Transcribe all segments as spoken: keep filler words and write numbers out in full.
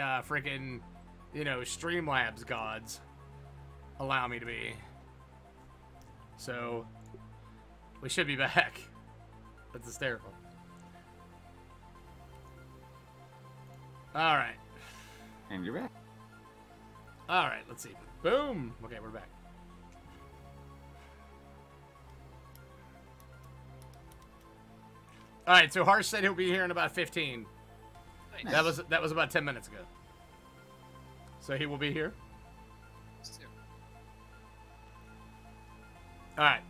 uh, freaking, you know, Streamlabs gods allow me to be. So, we should be back. That's hysterical. Alright. And you're back. Alright, let's see. Boom! Okay, we're back. Alright, so Harsh said he'll be here in about fifteen. Nice. That was that was about ten minutes ago. So he will be here? Alright.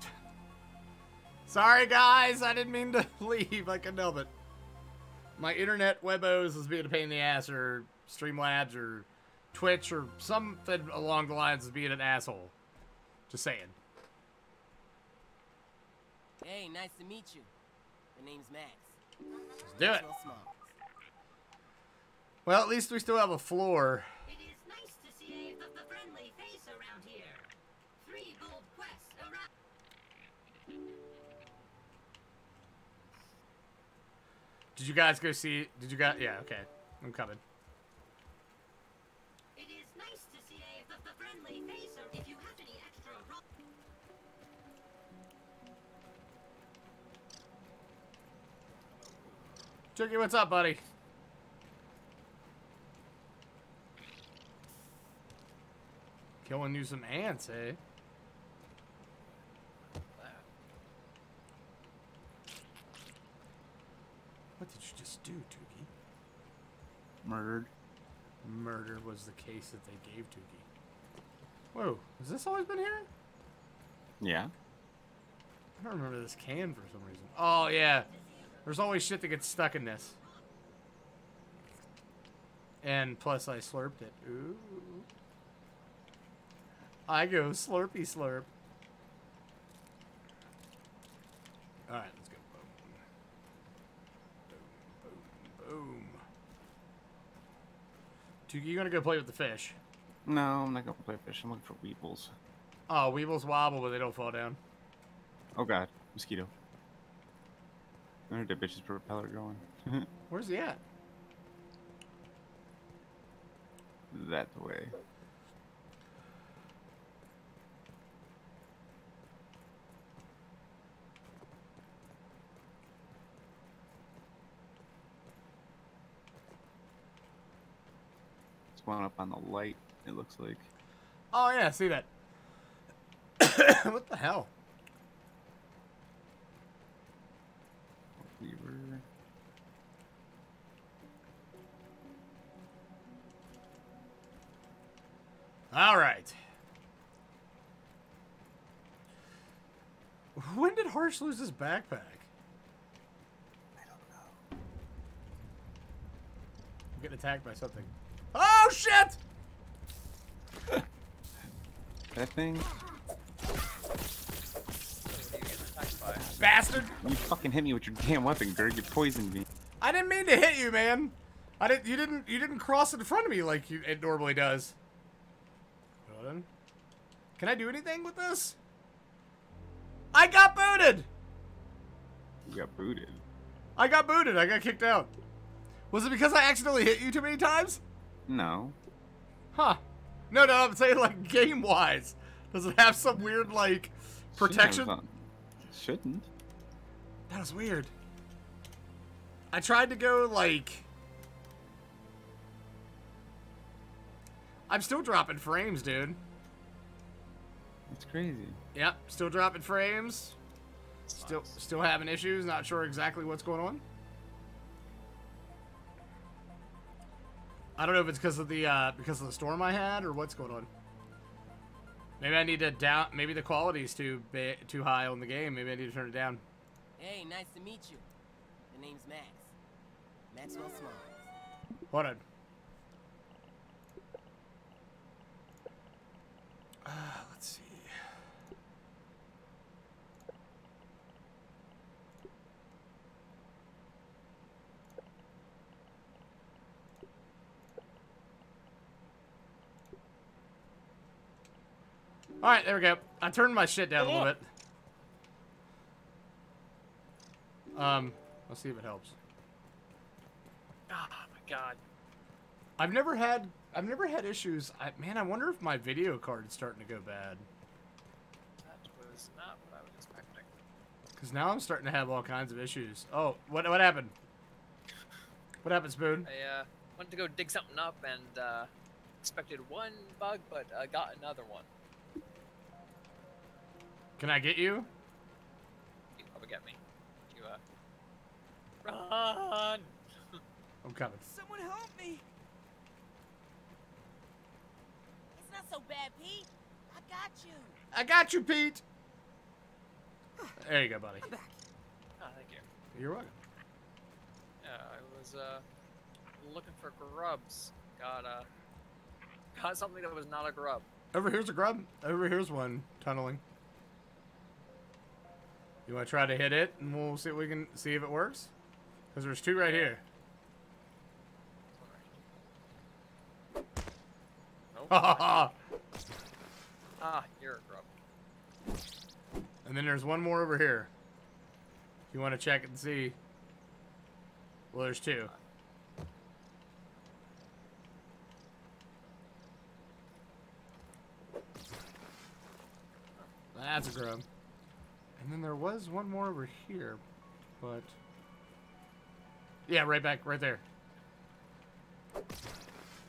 Sorry guys, I didn't mean to leave. I couldn't help it. My internet webos was being a pain in the ass, or Streamlabs, or Twitch, or something along the lines of being an asshole. Just saying. Hey, nice to meet you. My name's Max. Let's do it. Well, at least we still have a floor. It is nice to see a friendly face around here. Three gold quests around. Did you guys go see? Did you guys? Yeah, okay. I'm coming. It is nice to see a friendly face. If you have any extra roll. Turkey, what's up, buddy? Killing you some ants, eh? What did you just do, Tookie? Murdered. Murder was the case that they gave Tookie. Whoa, has this always been here? Yeah. I don't remember this can for some reason. Oh, yeah. There's always shit that gets stuck in this. And plus I slurped it. Ooh. I go slurpy slurp. Alright. Boom. Tookie, you gonna go play with the fish? No, I'm not gonna play fish. I'm looking for weevils. Oh, weevils wobble, but they don't fall down. Oh god, mosquito. I heard that bitch's propeller going. Where's he at? That way. One up on the light, it looks like. Oh yeah, see that. What the hell? We were... All right. When did Harsh lose his backpack? I don't know. I'm getting attacked by something. Oh shit! That thing. Bastard! You fucking hit me with your damn weapon, Gurg. You poisoned me. I didn't mean to hit you, man. I didn't. You didn't. You didn't cross in front of me like you, it normally does. Well then, can I do anything with this? I got booted. You got booted. I got booted. I got kicked out. Was it because I accidentally hit you too many times? No. Huh. No, no, I'm saying, like, game-wise. Does it have some weird, like, protection? Shouldn't. Shouldn't. That was weird. I tried to go, like... I'm still dropping frames, dude. That's crazy. Yep, still dropping frames. Still, still having issues. Not sure exactly what's going on. I don't know if it's because of the uh, because of the storm I had or what's going on. Maybe I need to down. Maybe the quality is too ba too high on the game. Maybe I need to turn it down. Hey, nice to meet you. The name's Max. Maxwell Smart. Hold on. Uh, let's see. All right, there we go. I turned my shit down a little bit. Um, let's see if it helps. Oh my god. I've never had I've never had issues. I, man, I wonder if my video card is starting to go bad. That was not what I was expecting. Because now I'm starting to have all kinds of issues. Oh, what what happened? What happened, Spoon? I uh, went to go dig something up and uh, expected one bug, but uh, got another one. Can I get you? You probably get me. You uh, run. I'm coming. Someone help me! It's not so bad, Pete. I got you. I got you, Pete. There you go, buddy. I'm back. Oh, thank you. You're welcome. Yeah, I was uh looking for grubs. Got uh got something that was not a grub. Over here's a grub. Over here's one tunneling. You want to try to hit it, and we'll see if we can see if it works. Cause there's two right here. Ah, you're a grub. And then there's one more over here. If you want to check and see. Well, there's two. That's a grub. And then there was one more over here, but yeah, right back, right there.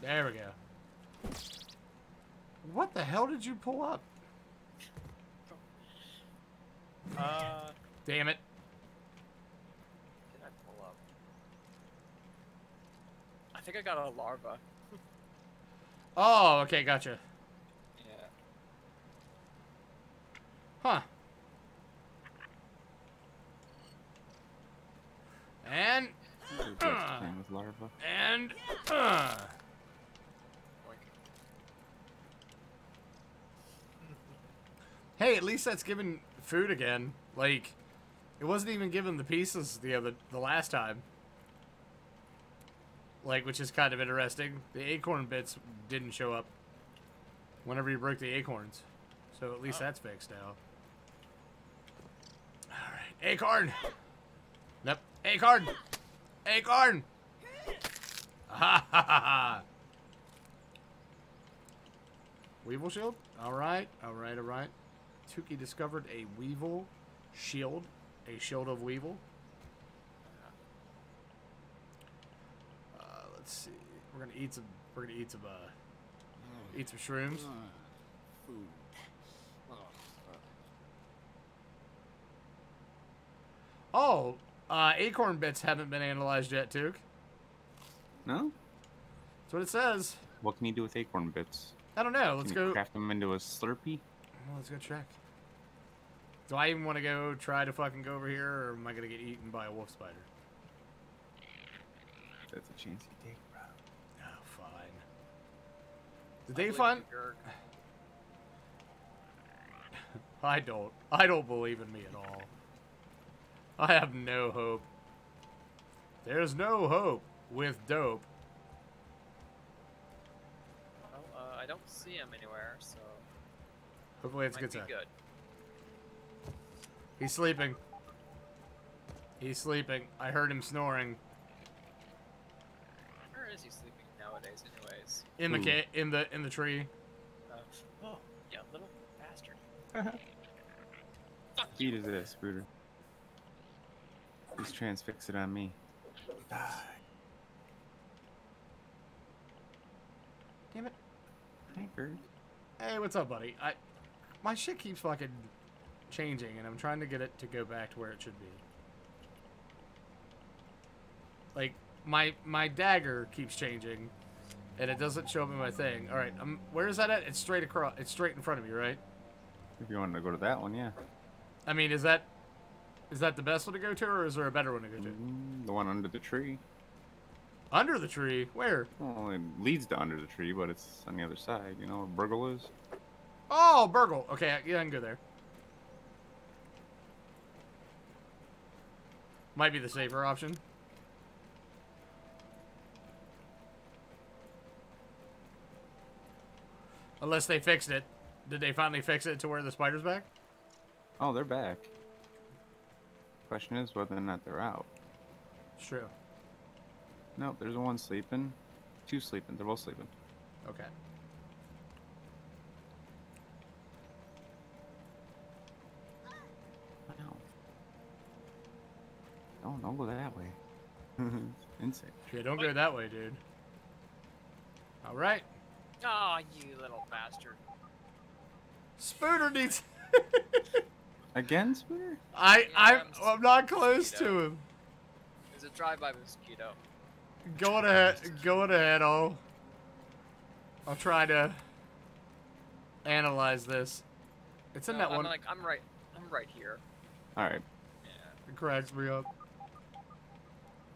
There we go. What the hell did you pull up? Uh, Damn it. Did I pull up? I think I got a larva. Oh, okay, gotcha. Yeah. Huh. And... Uh, playing with larva. And... Uh, Hey, at least that's giving food again. Like, it wasn't even given the pieces the other the last time. Like, which is kind of interesting. The acorn bits didn't show up whenever you broke the acorns. So at least oh. that's fixed now. Alright. Acorn! Nope. Acorn! Acorn! Ha ha ha ha! Weevil shield? Alright, alright, alright. Tuki discovered a weevil shield. A shield of weevil. Uh, let's see. We're gonna eat some we're gonna eat some uh eat some shrooms. Oh, uh acorn bits haven't been analyzed yet, Tuke. No? That's what it says. What can you do with acorn bits? I don't know. Let's Can you go craft them into a Slurpee. Well, let's go check. Do I even want to go try to fucking go over here, or am I gonna get eaten by a wolf spider? That's a chance you take, bro. Oh, fine. Did they find? I don't. I don't believe in me at all. I have no hope. There's no hope with dope. I don't see him anywhere, so hopefully it's good time. Good. He's sleeping. He's sleeping. I heard him snoring. Where is he sleeping nowadays, anyways? In the ca in the in the tree. Uh, oh, yeah, little bastard. Fuck you. He does this, Bruder. He's transfixed it on me. Die. Damn it. Hey, what's up, buddy? I my shit keeps fucking changing, and I'm trying to get it to go back to where it should be. Like my my dagger keeps changing, and it doesn't show up in my thing. All right, um, where is that at? It's straight across. It's straight in front of me, right? If you wanted to go to that one, yeah. I mean, is that is that the best one to go to, or is there a better one to go to? Mm, the one under the tree. Under the tree? Where? Well, it leads to under the tree, but it's on the other side. You know where Burg.L is? Oh, Burg.L. Okay, yeah, I can go there. Might be the safer option. Unless they fixed it. Did they finally fix it to where the spider's back? Oh, they're back. Question is whether or not they're out. It's true. Nope, there's one sleeping. Two's sleeping. They're both sleeping. Okay. Wow. No, don't go that way. Insect. Yeah, don't go that way, dude. All right. Aw, oh, you little bastard. Spooner needs. Again, Spooner? I, I, I'm not close to him. There's a drive-by mosquito. Go on ahead. Go on ahead. I'll, I'll try to analyze this. It's in no, that I'm one. Like, I'm right. I'm right here. All right. Yeah. It cracks me up.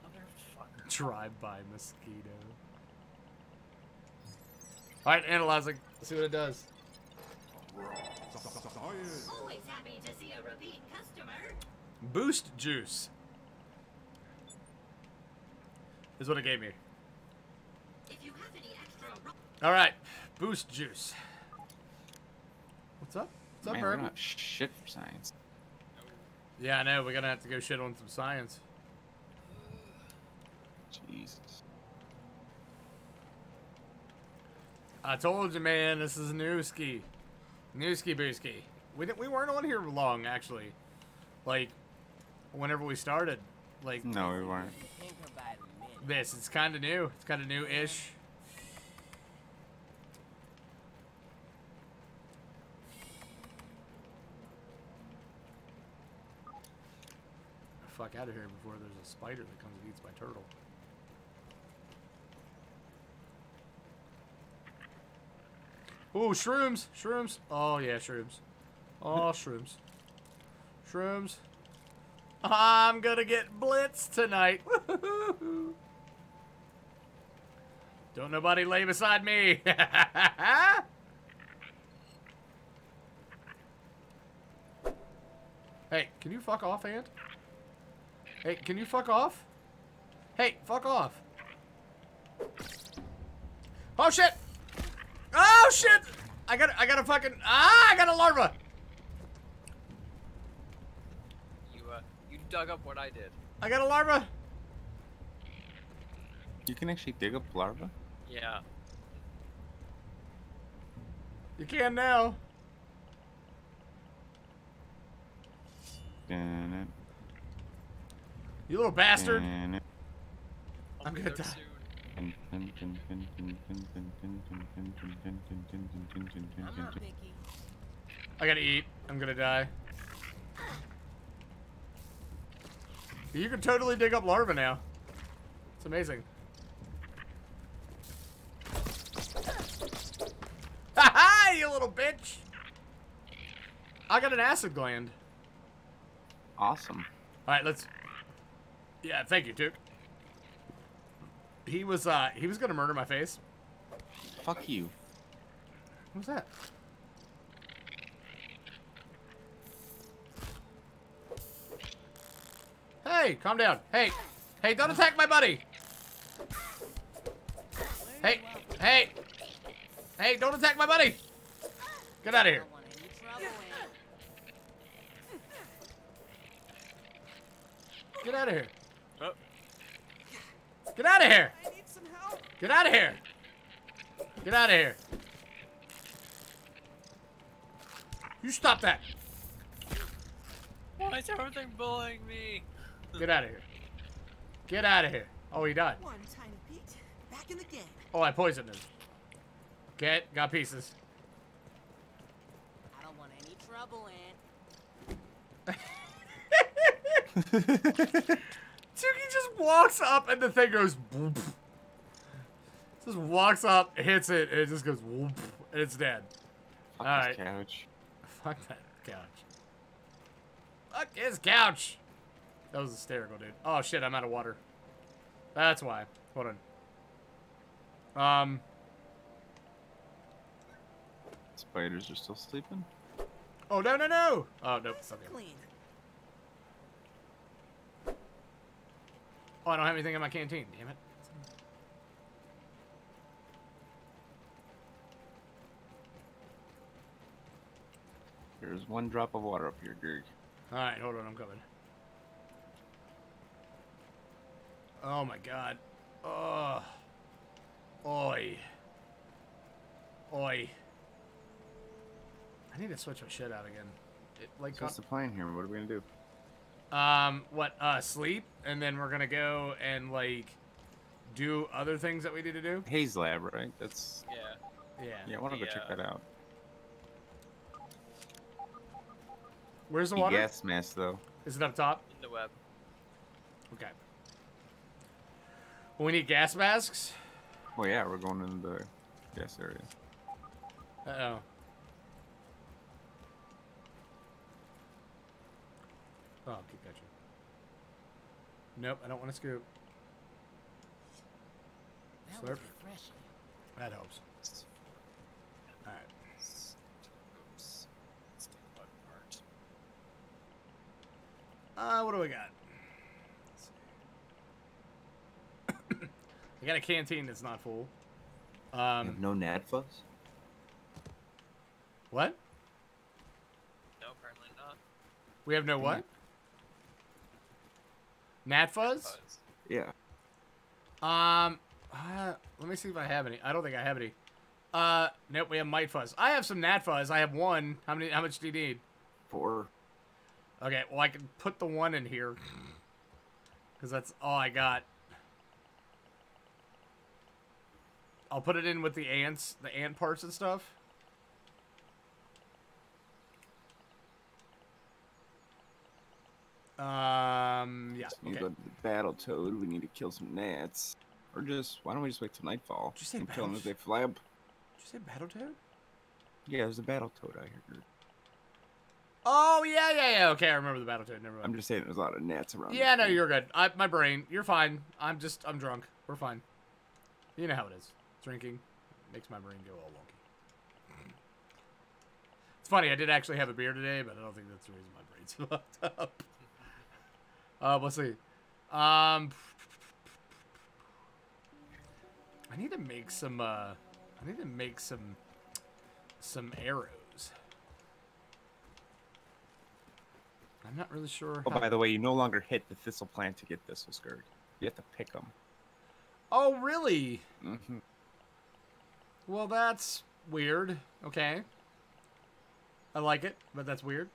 Motherfucker. Drive-by mosquito. All right, analyzing. Let's see what it does. Always happy to see a repeat customer. Boost juice is what it gave me. If you have any extra. All right, boost juice. What's up? What's Man, up, Burg? We're not shit for science. Yeah, I know. We're gonna have to go shit on some science. Jesus. I told you, man, this is Newski. Newski Booski. We, we weren't on here long, actually. Like, whenever we started. Like, no, we weren't. This, it's kind of new. It's kind of new-ish. Fuck out of here before there's a spider that comes and eats my turtle. Ooh, shrooms! Shrooms! Oh, yeah, shrooms. Oh, shrooms. Shrooms. I'm gonna get blitzed tonight. Don't nobody lay beside me. Hey, can you fuck off, Ant? Hey, can you fuck off? Hey, fuck off. Oh, shit! Oh shit! I got I got a fucking ah! I got a larva. You uh, you dug up what I did. I got a larva. You can actually dig up larva. Yeah. You can now. You little bastard! I'm gonna die. I'm not picky. I gotta eat. I'm gonna die. You can totally dig up larvae now. It's amazing. Ha ha! You little bitch! I got an acid gland. Awesome. Alright, let's. Yeah, thank you, Duke. He was, uh, he was gonna murder my face. Fuck you. What was that? Hey, calm down. Hey, hey, don't attack my buddy. Hey, hey, hey, don't attack my buddy. Get out of here. Get out of here. Get out of here! I need some help. Get out of here! Get out of here! You stop that! Why is everything bullying me? Get out of here! Get out of here! Oh, he died. One tiny Pete, back in the game. Oh, I poisoned him. Okay, got pieces. I don't want any trouble, Ant. Tookie just walks up and the thing goes boop. Just walks up, hits it, and it just goes boop, and it's dead. Fuck All his right. couch. Fuck that couch. Fuck his couch. That was hysterical, dude. Oh shit, I'm out of water. That's why. Hold on. Um. Spiders are still sleeping. Oh no no no! Oh nope. Okay. Oh, I don't have anything in my canteen. Damn it. There's one drop of water up here, Gurg. All right, hold on. I'm coming. Oh, my God. Oh. Oi. Oi. I need to switch my shit out again. It, like, so what's the plan here? What are we going to do? Um, what? Uh, sleep, and then we're going to go and, like, do other things that we need to do? Haze Lab, right? That's... Yeah. Yeah. Yeah, I want to go yeah. check that out. Where's the water? Gas mask, though. Is it up top? In the web. Okay. Well, we need gas masks? Well, yeah, we're going in the gas area. Uh-oh. Oh, I'll keep catching. Nope, I don't want to scoop. That Slurp. That helps. All right. Uh, what do we got? I got a canteen that's not full. Um, you have no N A D F As? What? No, apparently not. We have no what? N A D F As? Yeah. Um, uh, let me see if I have any. I don't think I have any. Uh, nope, we have M I T Fuzz. I have some N A D F As. I have one. How many? How much do you need? Four. Okay, well, I can put the one in here. Because that's all I got. I'll put it in with the ants, the ant parts and stuff. Um, yeah. We need okay. to go to the Battle Toad. We need to kill some gnats. Or just, why don't we just wait till nightfall? Did you say and battle... kill them as they fly up. Did you say Battle Toad? Yeah, there's a Battle Toad out here. Oh, yeah, yeah, yeah. Okay, I remember the Battle Toad. Never mind. I'm just saying there's a lot of gnats around. Yeah, no, thing. You're good. I, my brain. You're fine. I'm just, I'm drunk. We're fine. You know how it is. Drinking makes my brain go all wonky. It's funny. I did actually have a beer today, but I don't think that's the reason my brain's fucked up. Uh, let's see. Um, I need to make some, uh, I need to make some, some arrows. I'm not really sure. Oh, by the way, you no longer hit the thistle plant to get thistle scourge. You have to pick them. Oh, really? Mm-hmm. Well, that's weird. Okay. I like it, but that's weird.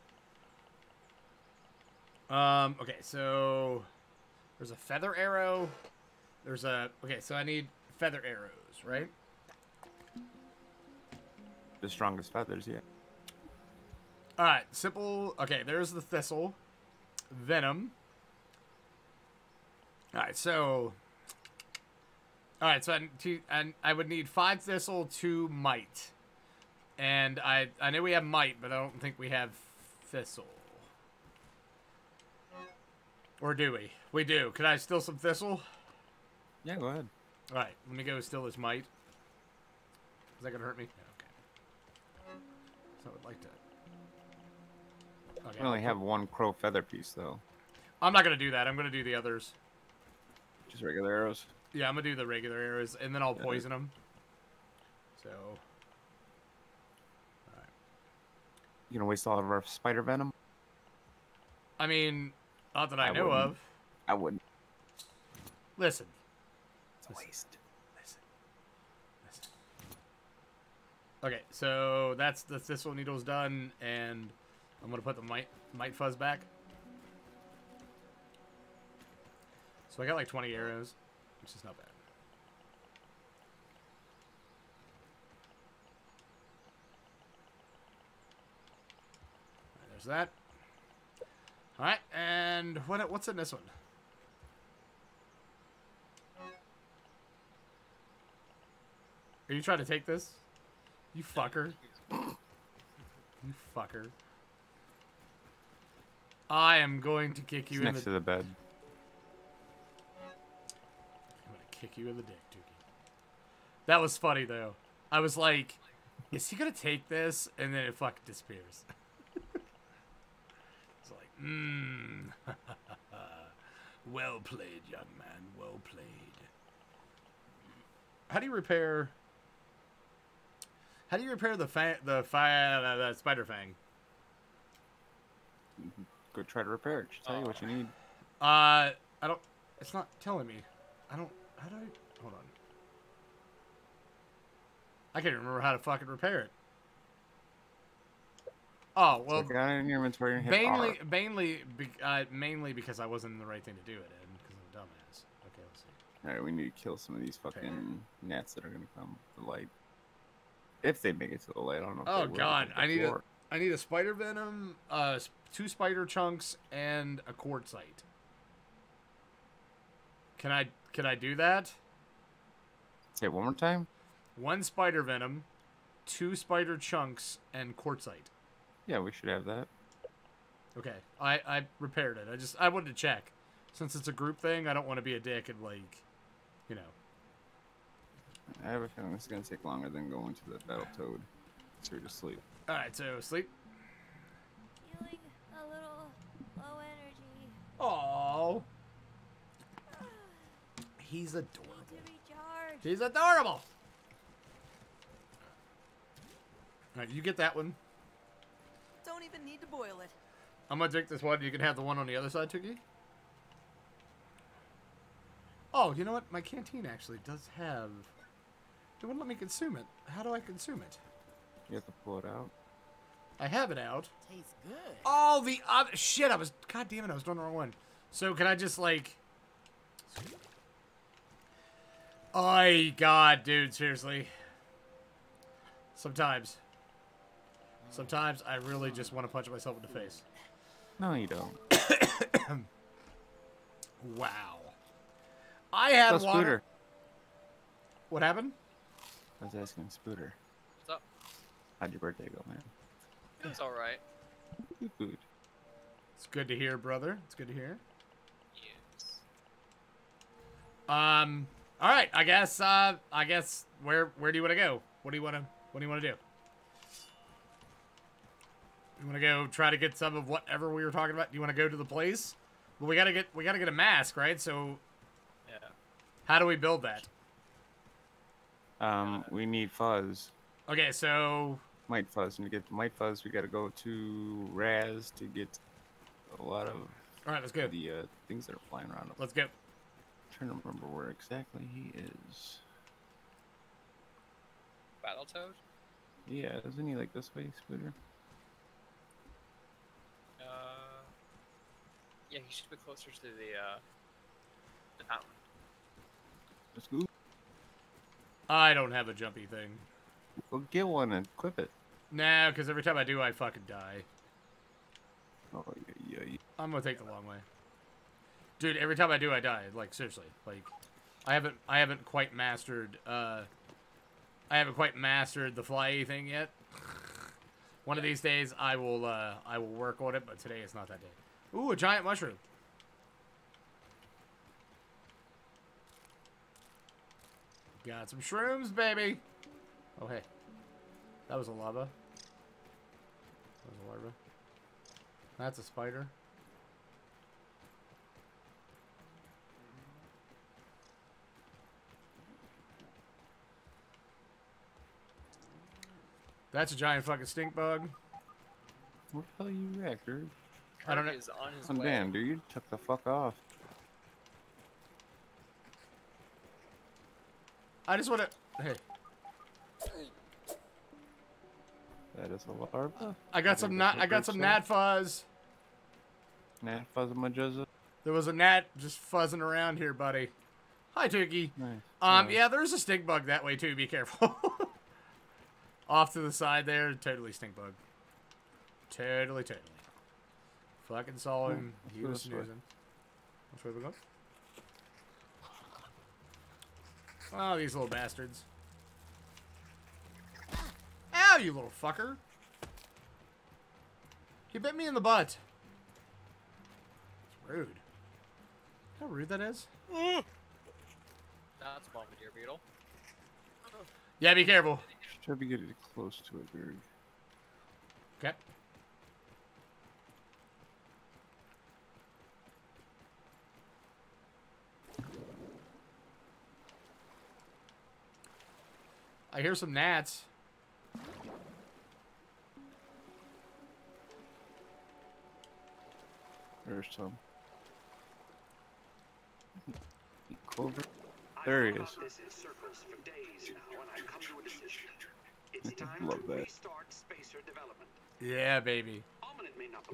Um, okay, so there's a feather arrow. There's a... Okay, so I need feather arrows, right? The strongest feathers, yeah. Alright, simple... Okay, there's the thistle. Venom. Alright, so... All right, so I, to, I, I would need five thistle, two mite, and I I know we have mite, but I don't think we have thistle. Or do we? We do. Can I steal some thistle? Yeah, go ahead. All right, let me go steal this mite. Is that gonna hurt me? Okay. So I would like to. Okay. I only have one crow feather piece though. I'm not gonna do that. I'm gonna do the others. Just regular arrows. Yeah, I'm going to do the regular arrows, and then I'll yeah. poison them. So. All right. You going to waste all of our spider venom? I mean, not that I, I know wouldn't. of. I wouldn't. Listen. It's a waste. Listen. Listen. Okay, so that's the thistle needles done, and I'm going to put the mite, mite fuzz back. So I got like twenty arrows. Which is not bad. Right, there's that. All right, and what what's in this one? Are you trying to take this? You fucker. You fucker. I am going to kick you it's in next the... to the bed. Kick you in the dick, Dookie. That was funny, though. I was like, is he going to take this? And then it fucking disappears. It's like, mmm. Well played, young man. Well played. How do you repair... How do you repair the fa the fire uh, the spider fang? Go try to repair it. She'll tell oh. you what you need. Uh, I don't... It's not telling me. I don't... How do I... Hold on. I can't remember how to fucking repair it. Oh, well, so in your inventory and hit mainly, R. mainly, uh, mainly because I wasn't the right thing to do it in, because I'm a dumbass. Okay, let's see. All right, we need to kill some of these fucking okay. gnats that are gonna come to the light. If they make it to the light, I don't know. If oh they God, I need a, I need a spider venom, uh, two spider chunks, and a quartzite. Can I, can I do that? Say it one more time. One spider venom, two spider chunks, and quartzite. Yeah, we should have that. Okay, I, I repaired it. I just, I wanted to check. Since it's a group thing, I don't want to be a dick and, like, you know. I have a feeling this is going to take longer than going to the Battle Toad. So you're just sleep. Alright, so sleep. Feeling a little low energy. Aww. He's adorable. He's adorable! Alright, you get that one. Don't even need to boil it. I'm gonna drink this one. You can have the one on the other side, Tookie. Oh, you know what? My canteen actually does have. It wouldn't let me consume it. How do I consume it? You have to pull it out. I have it out. Tastes good. Oh, the other shit! I was. God damn it! I was doing the wrong one. So can I just like? Oh God, dude! Seriously. Sometimes. Sometimes I really just want to punch myself in the face. No, you don't. Wow. I had so, water. Spooter. What happened? I was asking Spooter. What's up? How'd your birthday go, man? It's all right. Good. It's good to hear, brother. It's good to hear. Yes. Um. All right. I guess. Uh. I guess. Where. Where do you want to go? What do you want to? What do you want to do? You want to go try to get some of whatever we were talking about? Do you want to go to the place? Well, we gotta get we gotta get a mask, right? So, yeah. How do we build that? Um, we need fuzz. Okay, so Might fuzz, and to get Might fuzz, we gotta go to Raz to get a lot of. All right, let's go. The uh, things that are flying around. Let's go. I'm trying to remember where exactly he is. Battletoad? Yeah, isn't he like this way, Scooter? Yeah, he should be closer to the, uh, the mountain. Let's go. I don't have a jumpy thing. Well, get one and equip it. Nah, because every time I do, I fucking die. Oh, yeah, yeah, yeah. I'm gonna take the long way. Dude, every time I do, I die. Like, seriously. Like, I haven't, I haven't quite mastered, uh, I haven't quite mastered the fly thing yet. One of these days, I will, uh, I will work on it, but today is not that day. Ooh, a giant mushroom. Got some shrooms, baby. Oh, hey. That was a lava. That was a larva. That's a spider. That's a giant fucking stink bug. What the hell are you at, dude? I don't know. Come down, dude. You took the fuck off. I just want to. Hey. That is a larva. I got I some. Not. I got some nat fuzz. Nat fuzz, my Joseph. There was a gnat just fuzzing around here, buddy. Hi, Tookie. Nice. Um. Nice. Yeah, there's a stink bug that way too. Be careful. Off to the side there, totally stink bug. Totally, totally. Fucking saw him. Oh, he was snoozing. Which way we go? Oh, these little bastards. Ow, you little fucker. He bit me in the butt. It's rude. How rude that is. That's bombardier beetle. Yeah, be careful. Try to get it close to it, dude. Okay. I hear some gnats. There's some. Clover. There he is. This in circles for days now, and I've come to a decision. Love that. Yeah, baby.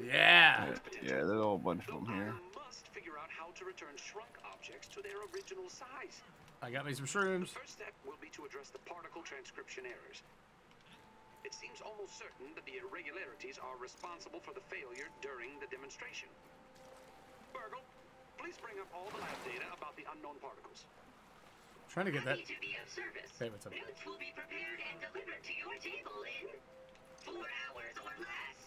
Yeah. Yeah, there's a whole bunch of them here. I got me some shrooms. The first step will be to address the particle transcription errors. It seems almost certain that the irregularities are responsible for the failure during the demonstration. Burg.L, please bring up all the lab data about the unknown particles. I'm trying to get that. To be of service. Notes will be prepared and delivered to your table in four hours or less.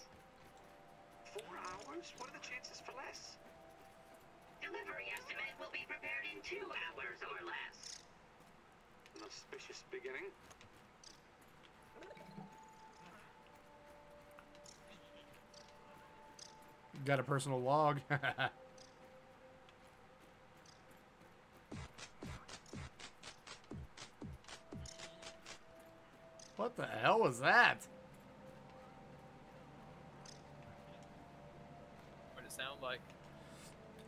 Four hours? What are the chances for less? Delivery estimate will be prepared in two hours or less. An auspicious beginning. Got a personal log. What the hell was that? What did it sound like?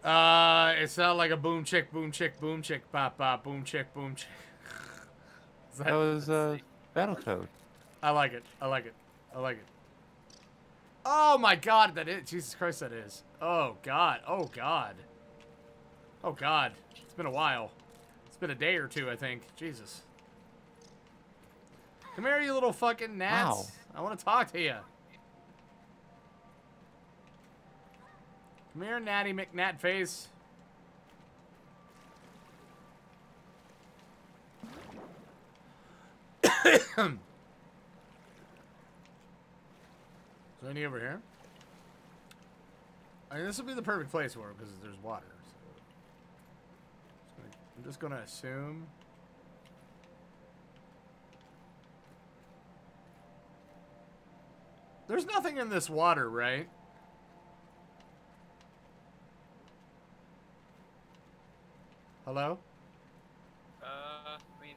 Uh, it sounded like a boom chick, boom chick, boom chick, pop pop, boom chick, boom chick. that, that was uh, Battle Code. I like it. I like it. I like it. Oh my God, that is, Jesus Christ, that is. Oh God, oh God. Oh God, it's been a while. It's been a day or two, I think. Jesus. Come here, you little fucking gnats. Wow. I want to talk to you. Come here, Natty McNatface. Is there any over here? I mean, this will be the perfect place for it because there's water. So I'm just gonna assume. There's nothing in this water, right? Hello? Uh, I mean,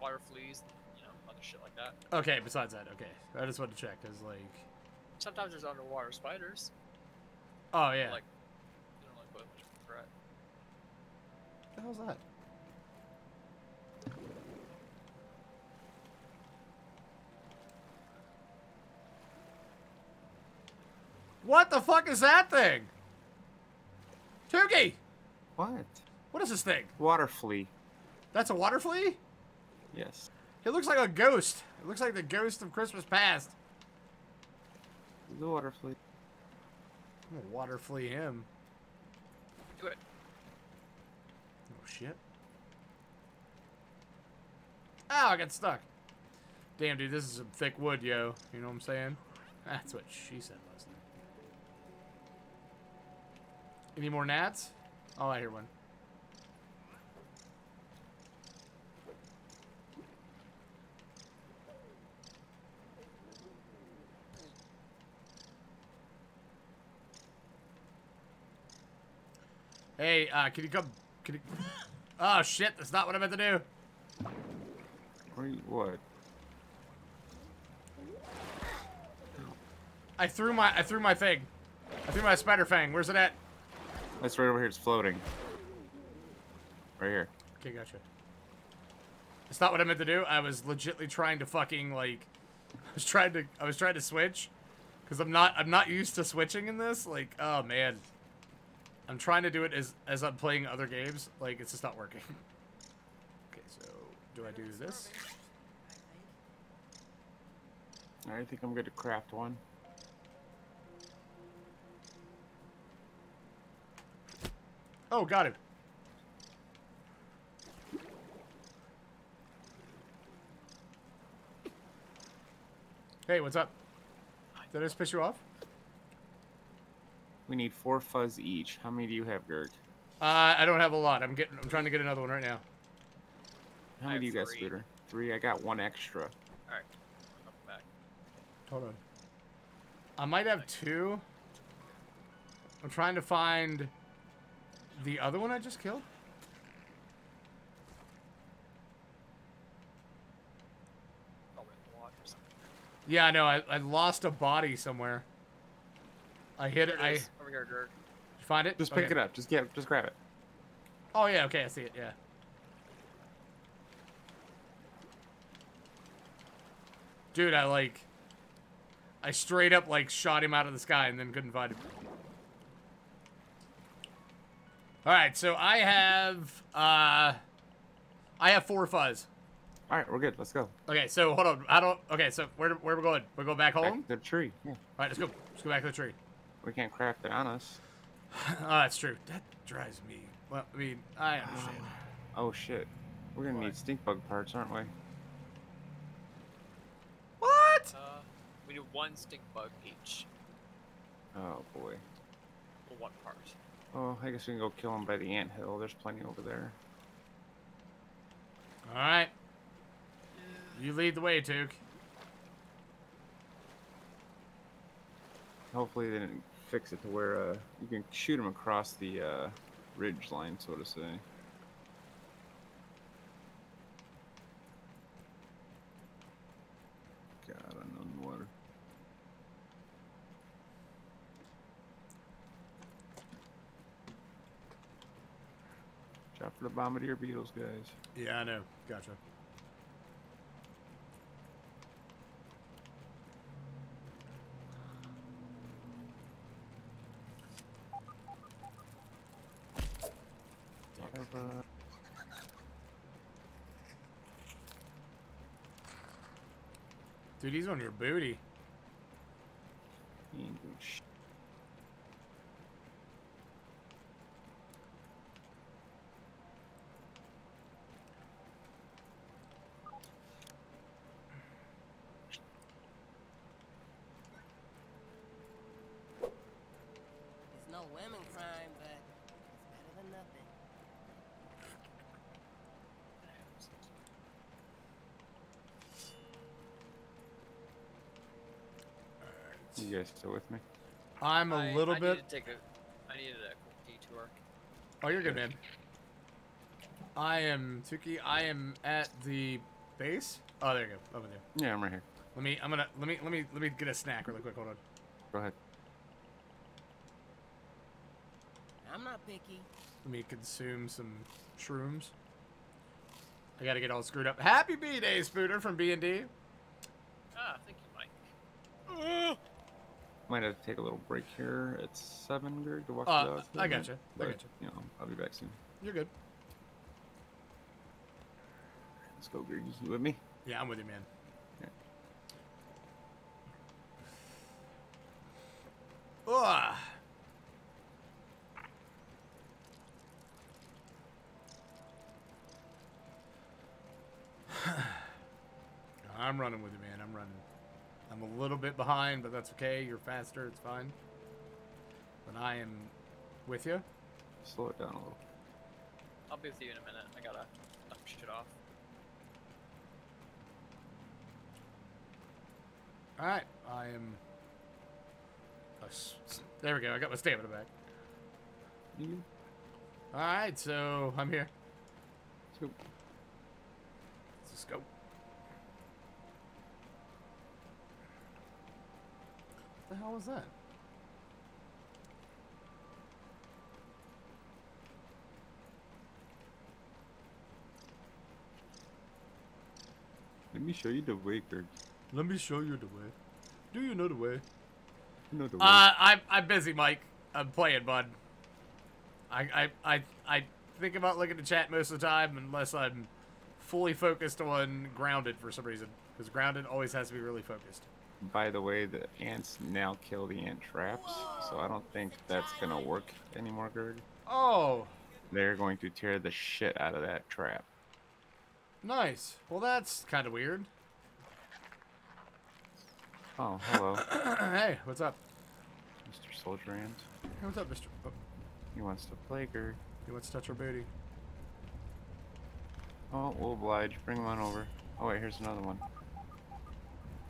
water fleas, you know, other shit like that. Okay, besides that, okay. I just wanted to check because, like. Sometimes there's underwater spiders. Oh yeah. Like, they don't like put much crap. What the hell's that? What the fuck is that thing? Toogie! What? What is this thing? Water flea. That's a water flea? Yes. It looks like a ghost. It looks like the ghost of Christmas past. The water flea. I'm gonna water flea him. Do it. Oh shit. Ow, I got stuck. Damn, dude, this is some thick wood, yo. You know what I'm saying? That's what she said last night. Any more gnats? Oh, I hear one. Hey, uh, can you come? Can you... Oh shit! That's not what I meant to do. Wait, what? I threw my I threw my thing. I threw my spider fang. Where's it at? That's right over here. It's floating. Right here. Okay, gotcha. It's not what I meant to do. I was legitimately trying to fucking like. I was trying to I was trying to switch, because I'm not I'm not used to switching in this. Like, oh man. I'm trying to do it as as I'm playing other games. Like, it's just not working. Okay, so do I do this? I think I'm going to craft one. Oh, got it. Hey, what's up? Did I just piss you off? We need four fuzz each. How many do you have, Gurg? Uh, I don't have a lot. I'm getting. I'm trying to get another one right now. How many do you got, Scooter? Three. I got one extra. All right. I'll come back. Hold on. I might have two. I'm trying to find the other one I just killed. Yeah, I know. I I lost a body somewhere. I hit it. I over here, Gurg. You find it? Just pick okay. it up. Just get. Just grab it. Oh yeah. Okay, I see it. Yeah. Dude, I like... I straight up like shot him out of the sky and then couldn't find him. Alright, so I have... Uh, I have four fuzz. Alright, we're good. Let's go. Okay, so hold on. I don't... Okay, so where where are we going? We're going back home? Back to the tree. Yeah. Alright, let's go. Let's go back to the tree. We can't craft it on us. Oh, that's true. That drives me... Well, I mean, I understand. Oh, shit. We're gonna what? need stink bug parts, aren't we? What? Uh, we do one stink bug each. Oh, boy. Well, one part. Oh, I guess we can go kill him by the anthill. There's plenty over there. Alright. You lead the way, Took. Hopefully they didn't fix it to where uh, you can shoot him across the uh, ridge line, so to say. God, I'm on the water. Drop for the bombardier beetles, guys. Yeah, I know. Gotcha. Dude, he's on your booty. You guys still with me? I'm a I, little I bit. I needed to take a, I needed a detour. Oh, you're good, man. I am Tuki. I am at the base. Oh, there you go. Over there. Yeah, I'm right here. Let me. I'm gonna. Let me. Let me. Let me get a snack really quick. Hold on. Go ahead. I'm not picky. Let me consume some shrooms. I gotta get all screwed up. Happy B Day, Spooter from B and D. Ah, thank you, Mike. Might have to take a little break here. It's seven, Greg, to watch uh, the dogs. I got you. I got you. You know, I'll be back soon. You're good. Let's go, Greg. You with me? Yeah, I'm with you, man. Yeah. Oh. I'm running with you, man. I'm running. I'm a little bit behind, but that's okay. You're faster. It's fine. But I am with you. Slow it down a little. I'll be with you in a minute. I gotta dump shit off. Alright. I am... There we go. I got my stamina back. Mm-hmm. Alright, so I'm here. Let's go. Let's just go. What the hell was that? Let me show you the way, Kirk. Let me show you the way. Do you know the way? You know the way. Uh, I'm I'm busy, Mike. I'm playing, bud. I I I I think about looking at chat most of the time, unless I'm fully focused on Grounded for some reason, because Grounded always has to be really focused. By the way, the ants now kill the ant traps, so I don't think that's gonna work anymore, Gurg. Oh! They're going to tear the shit out of that trap. Nice. Well, that's kind of weird. Oh, hello. Hey, what's up? Mister Soldier Ant. Hey, what's up, Mister Oh. He wants to play, Gurg. He wants to touch our booty. Oh, we'll oblige. Bring him on over. Oh, wait, here's another one.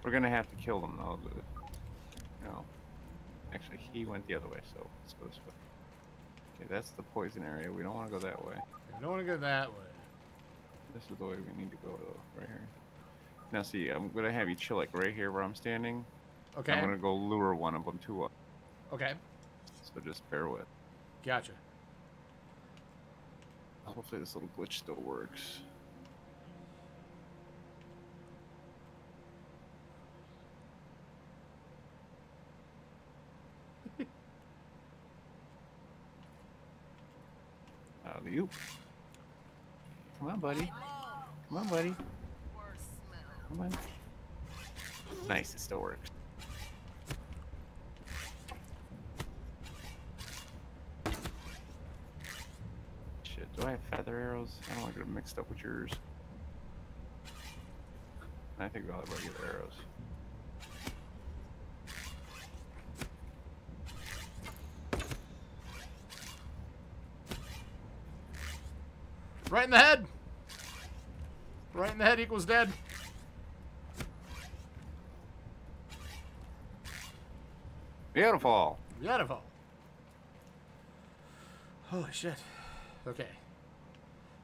We're gonna have to kill them though. No, actually, he went the other way, so let's go this way. Okay, that's the poison area. We don't want to go that way. We don't want to go that way. This is the way we need to go, though, right here. Now, see, I'm gonna have you chill like right here where I'm standing. Okay. I'm gonna go lure one of them to us. Okay. So just bear with. Gotcha. Hopefully, this little glitch still works. you. Come on, buddy. Come on, buddy. Come on. Nice, it still works. Shit, do I have feather arrows? I don't want to get mixed up with yours. I think we all have regular arrows. Right in the head! Right in the head equals dead. Beautiful. Beautiful. Holy shit. Okay.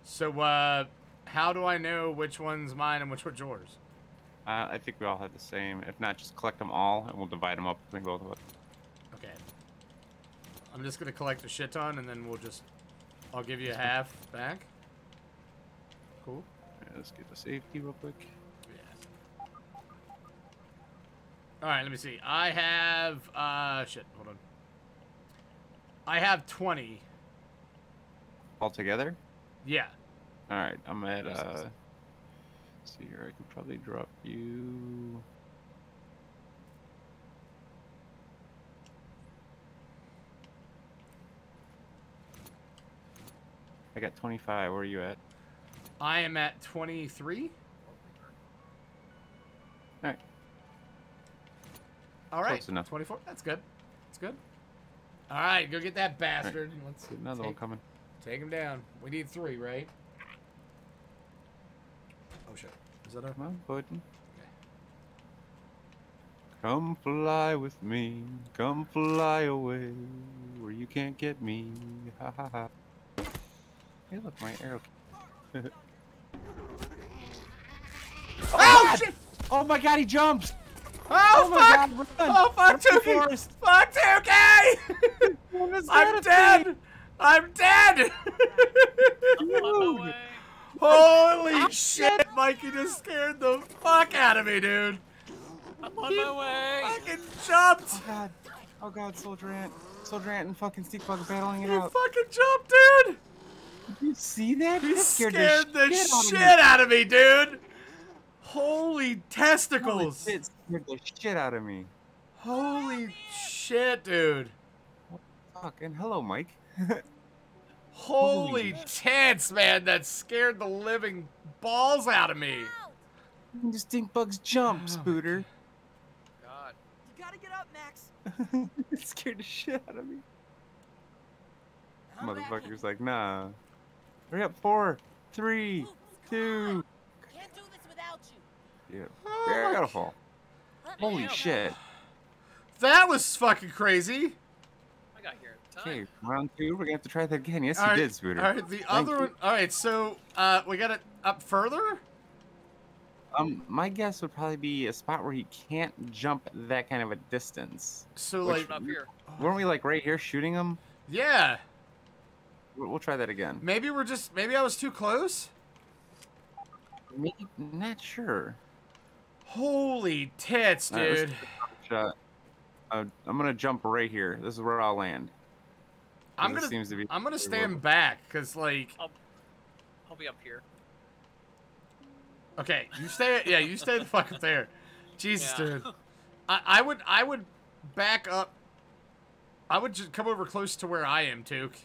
So, uh, how do I know which one's mine and which one's yours? Uh, I think we all have the same. If not, just collect them all, and we'll divide them up between both of us. Okay. I'm just gonna collect a shit ton, and then we'll just... I'll give you half back. Cool. Yeah, let's get the safety real quick. Yeah. Alright, let me see. I have... Uh, shit, hold on. I have twenty. All together? Yeah. Alright, I'm at... Uh, let's see here. I could probably drop you... I got twenty-five. Where are you at? I am at twenty-three. All right. All right. Close enough. twenty-four. That's good. That's good. All right. Go get that bastard. Right. Let's get another take, one coming. Take him down. We need three, right? Oh, shit. Is that our... Come on, button. Okay. Come fly with me. Come fly away where you can't get me. Ha, ha, ha. Hey, look, my arrow. oh, oh shit! Oh my god, he jumps! Oh, oh fuck! My god, oh fuck, Tukey! Fuck, Tukey! I'm dead! Thing? I'm dead! I'm Holy I'm shit, dead. Mikey just scared the fuck out of me, dude! I'm on he my way! Fucking jumped! Oh god, oh god, Soldier Ant. Soldier Ant and fucking Steakbug battling it out. You fucking jumped, dude! Did you see that? He scared, scared the, the shit, shit out, of out of me, dude! Holy testicles! It scared the shit out of me. Holy shit, dude. What the fuck? And hello, Mike. Holy tits, man. That scared the living balls out of me. The stink bugs jump, oh, Spooter. God. You gotta get up, Max. It scared the shit out of me. Motherfucker's like, nah. Hurry up, four, three, two. Can't do this without you. Yeah. Oh, beautiful. Holy shit. That was fucking crazy. I got here. Okay, round two. We're gonna have to try that again. Yes, all right, you did, Spooter. All right, the Thank other you. one. All right, so uh, we got it up further. Um, my guess would probably be a spot where he can't jump that kind of a distance. So like up here. Weren't we like right here shooting him? Yeah. We'll try that again. Maybe we're just... Maybe I was too close? Maybe, not sure. Holy tits, dude. Right, uh, I'm going to jump right here. This is where I'll land. I'm going to be I'm gonna stand work. back, because, like... I'll, I'll be up here. Okay, you stay... yeah, you stay the fuck up there. Jesus, yeah. dude. I, I would... I would back up... I would just come over close to where I am, Tuke.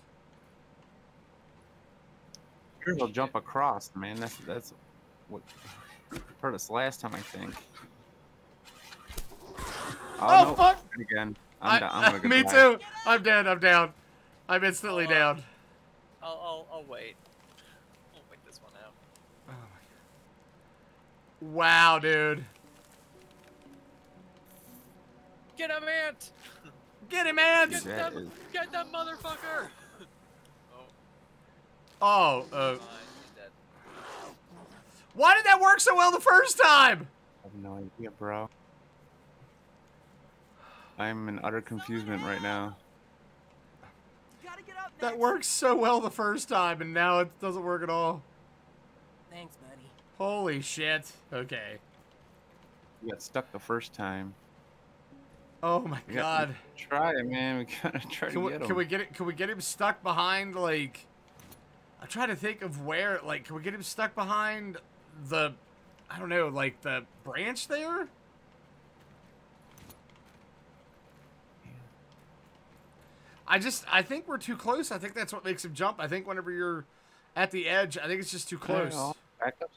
He'll jump across, man. That's that's what hurt us last time, I think. Oh, oh no. fuck! Again, I'm I, I'm gonna me die. too. I'm dead. I'm down. I'm instantly I'll, down. I'll, I'll I'll wait. I'll wait this one out. Oh my god! Wow, dude. Get him, Ant! Get him, Ant! Get that, is... get that motherfucker! Oh, uh. Why did that work so well the first time? I have no idea, bro. I'm in utter confusement right now. That worked so well the first time, and now it doesn't work at all. Thanks, buddy. Holy shit. Okay. We got stuck the first time. Oh my god. Try it, man. We gotta try to get him. Can we get it? Can we get him stuck behind, like. I'm trying to think of where, like, can we get him stuck behind the, I don't know, like, the branch there? I just, I think we're too close. I think that's what makes him jump. I think whenever you're at the edge, I think it's just too close. Back up.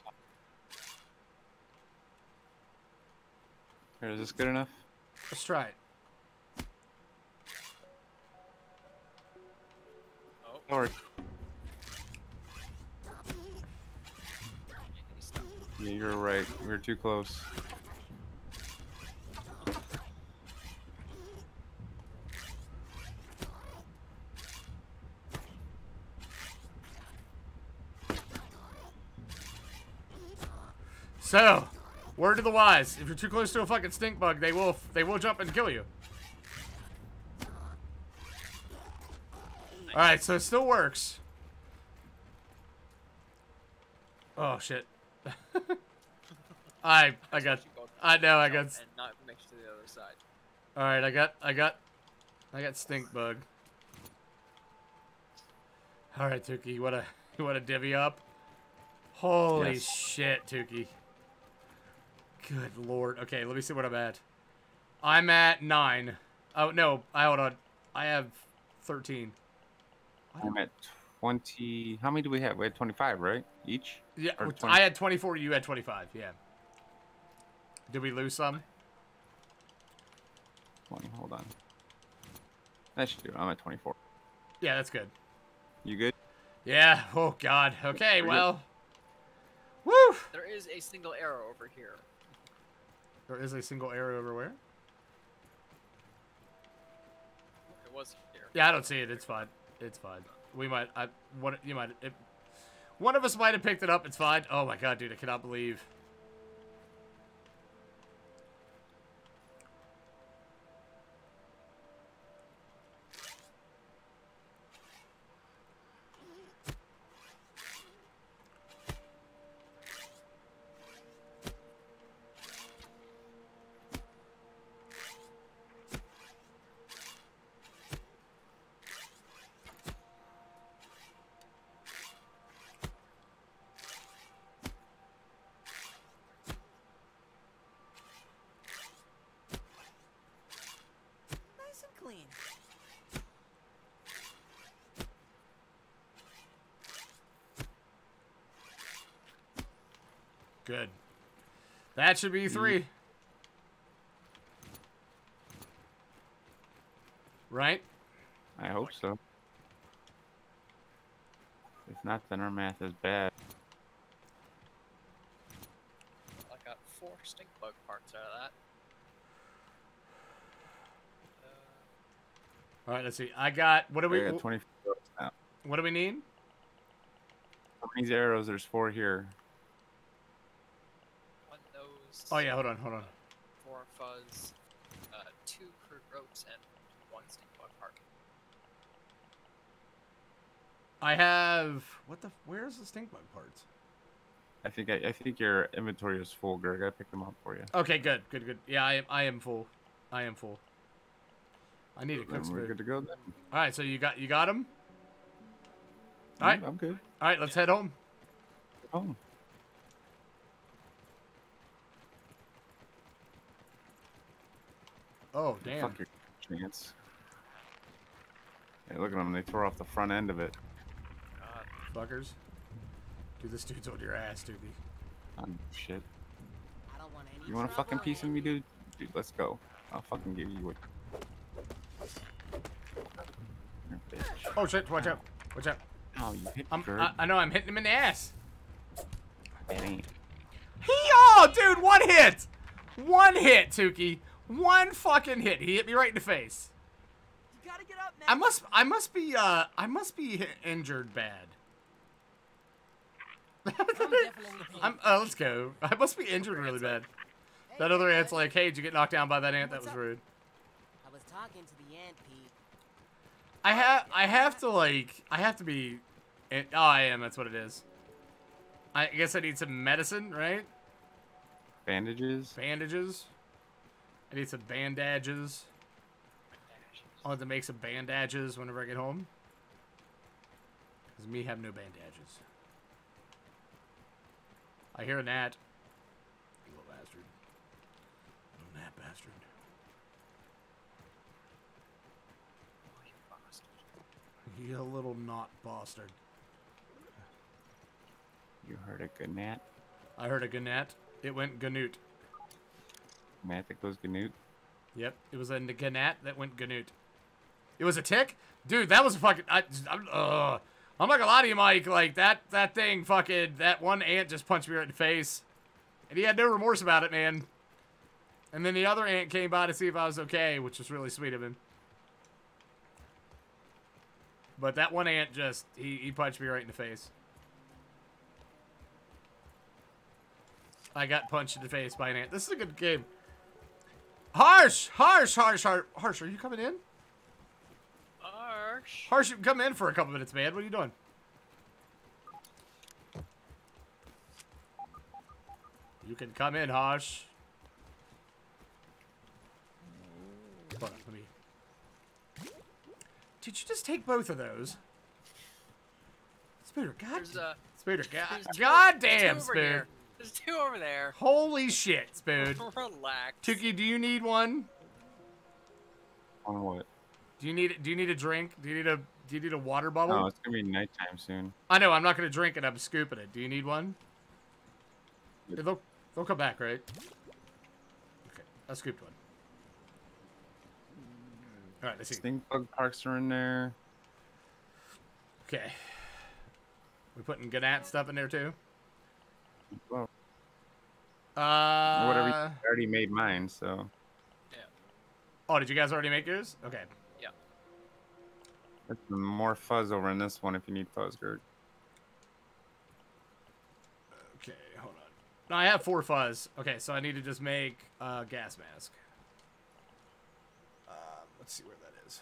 Here, is this good enough? Let's try it. Oh, Lord. Yeah, you're right. We were too close. So, word to the wise: if you're too close to a fucking stink bug, they will they will jump and kill you. All right, so it still works. Oh shit! I I got I know I got. And not next to the other side. All right, I got I got I got stink bug. All right, Tukey, you wanna you wanna divvy up? Holy yes. shit, Tukey. Good lord. Okay, let me see what I'm at. I'm at nine. Oh, no. I hold on. I have thirteen. I'm at twenty. How many do we have? We had twenty-five, right? Each? Yeah. I had twenty-four. You had twenty-five. Yeah. Did we lose some? One, hold on. That should do it. I'm at twenty-four. Yeah, that's good. You good? Yeah. Oh, God. Okay, well. Woo! There is a single arrow over here. There is a single arrow over where? It was here. Yeah, I don't see it. It's fine. It's fine. We might. I. One. You might. It, one of us might have picked it up. It's fine. Oh my god, dude! I cannot believe. Good. That should be three. Right? I hope so. If not, then our math is bad. I got four stink bug parts out of that. Uh... All right, let's see. I got... What do we... I got twenty-four arrows now. What do we need? How many arrows? There's four here. Oh yeah, hold on, hold on. Four fuzz, uh, two crude ropes, and one stink bug park. I have what the? Where's the stink bug parts? I think I, I think your inventory is full, Gurg. I picked them up for you. Okay, good, good, good. Yeah, I am I am full. I am full. I need a cook spade. We're good to go then. All right, so you got you got them. All right, I'm good. All right, let's head home. Home. Oh, damn. Fuck your chance. Hey, look at them. They tore off the front end of it. God, fuckers. Dude, this dude's on your ass, dude. I'm shit. I don't want any you want a fucking piece of me, dude? Dude, let's go. I'll fucking give you a... Oh, shit. Watch out. Watch out. Oh, you hit I'm, I, I know. I'm hitting him in the ass. That ain't. Hee-haw, dude. One hit. One hit, Tukey. One fucking hit. He hit me right in the face. You gotta get up, man. I must I must be uh I must be injured bad. I'm uh, let's go. I must be injured really bad. That other ant's like, "Hey, did you get knocked down by that ant? That was rude." I was talking to the ant, Pete. I have I have to like I have to be oh, I am. That's what it is. I guess I need some medicine, right? Bandages. Bandages. I need some bandages. I'll have to make some bandages whenever I get home. Because me have no bandages. I hear a gnat. You little bastard. Little gnat bastard. Oh, you bastard. You little knot bastard. You heard a good gnat? I heard a good gnat. It went ganoot. Gnat that goes ganoot? Yep, it was a gnat that went ganoot. It was a tick? Dude, that was a fucking... I, I'm, uh, I'm not gonna lie to you, Mike. Like, that, that thing fucking... That one ant just punched me right in the face. And he had no remorse about it, man. And then the other ant came by to see if I was okay, which was really sweet of him. But that one ant just... He, he punched me right in the face. I got punched in the face by an ant. This is a good game. Harsh! Harsh! Harsh! Harsh! Harsh, are you coming in? Harsh. Harsh, you can come in for a couple minutes, man. What are you doing? You can come in, Harsh. Hold on, let me... Did you just take both of those? Spooder, god... A... Spooder, god... Goddamn, Spooder! There's two over there. Holy shit, Spoon. Relax. Tookie, do you need one? On what? Do you need do you need a drink? Do you need a do you need a water bottle? No, it's gonna be nighttime soon. I know, I'm not gonna drink it, I'm scooping it. Do you need one? Yeah, they'll they'll come back, right? Okay. I scooped one. Alright, let's see. Stink bug parks are in there. Okay. We putting gnat stuff in there too? Well, uh, whatever. I already made mine, so. Yeah. Oh, did you guys already make yours? Okay. Yeah. There's some more fuzz over in this one if you need fuzz, Gurg. Okay, hold on. No, I have four fuzz. Okay, so I need to just make a uh, gas mask. Um, let's see where that is.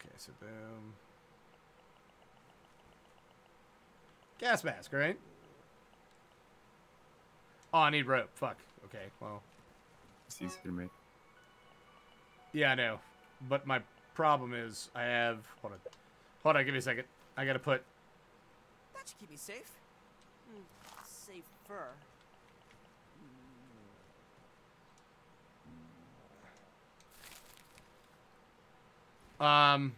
Okay, so boom. Gas mask, right? Oh, I need rope. Fuck. Okay, well. It's easy to make. Yeah, I know. But my problem is I have... Hold on. Hold on, give me a second. I gotta put... That should keep me safe. Safer. Um...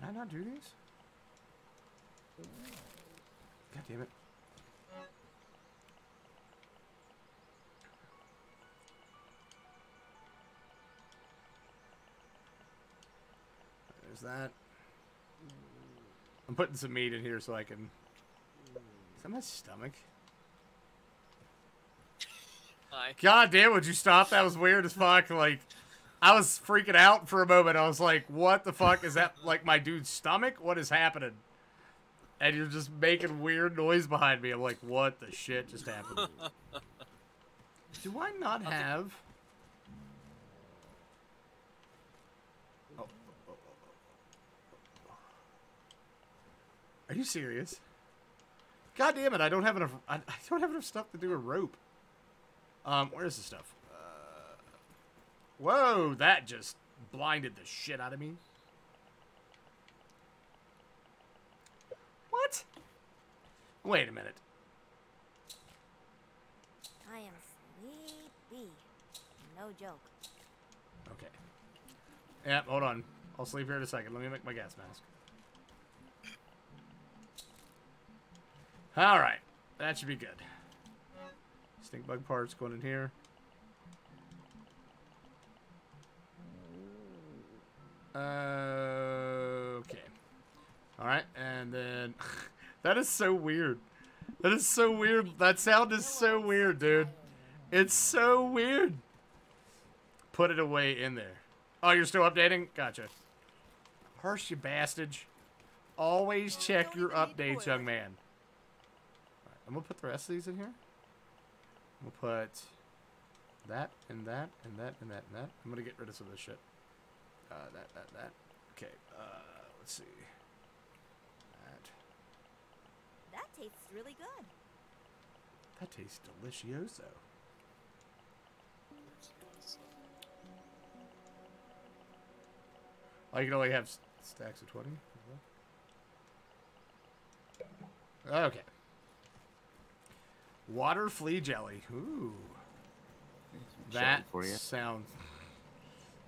Can I not do these? God damn it. There's that. I'm putting some meat in here so I can... Is that my stomach? Hi. God damn, would you stop? That was weird as fuck. Like... I was freaking out for a moment. I was like, what the fuck? Is that, like, my dude's stomach? What is happening? And you're just making weird noise behind me. I'm like, what the shit just happened? Do I not have... Oh. Are you serious? God damn it, I don't have enough... I don't have enough stuff to do a rope. Um, where's the stuff? Whoa, that just blinded the shit out of me. What? Wait a minute. I am sleepy. No joke. Okay. Yep, hold on. I'll sleep here in a second. Let me make my gas mask. Alright. That should be good. Stink bug parts going in here. Uh, okay. Alright, and then... That is so weird. That is so weird. That sound is so weird, dude. It's so weird. Put it away in there. Oh, you're still updating? Gotcha. Harsh, you bastard. Always check your updates, young man. Alright, I'm gonna put the rest of these in here. I'm gonna put... That, and that, and that, and that, and that. I'm gonna get rid of some of this shit. Uh, that, that, that. Okay, uh, let's see. That. That tastes really good. That tastes delicioso. I can only have stacks of twenty. Okay. Water flea jelly. Ooh. That sounds...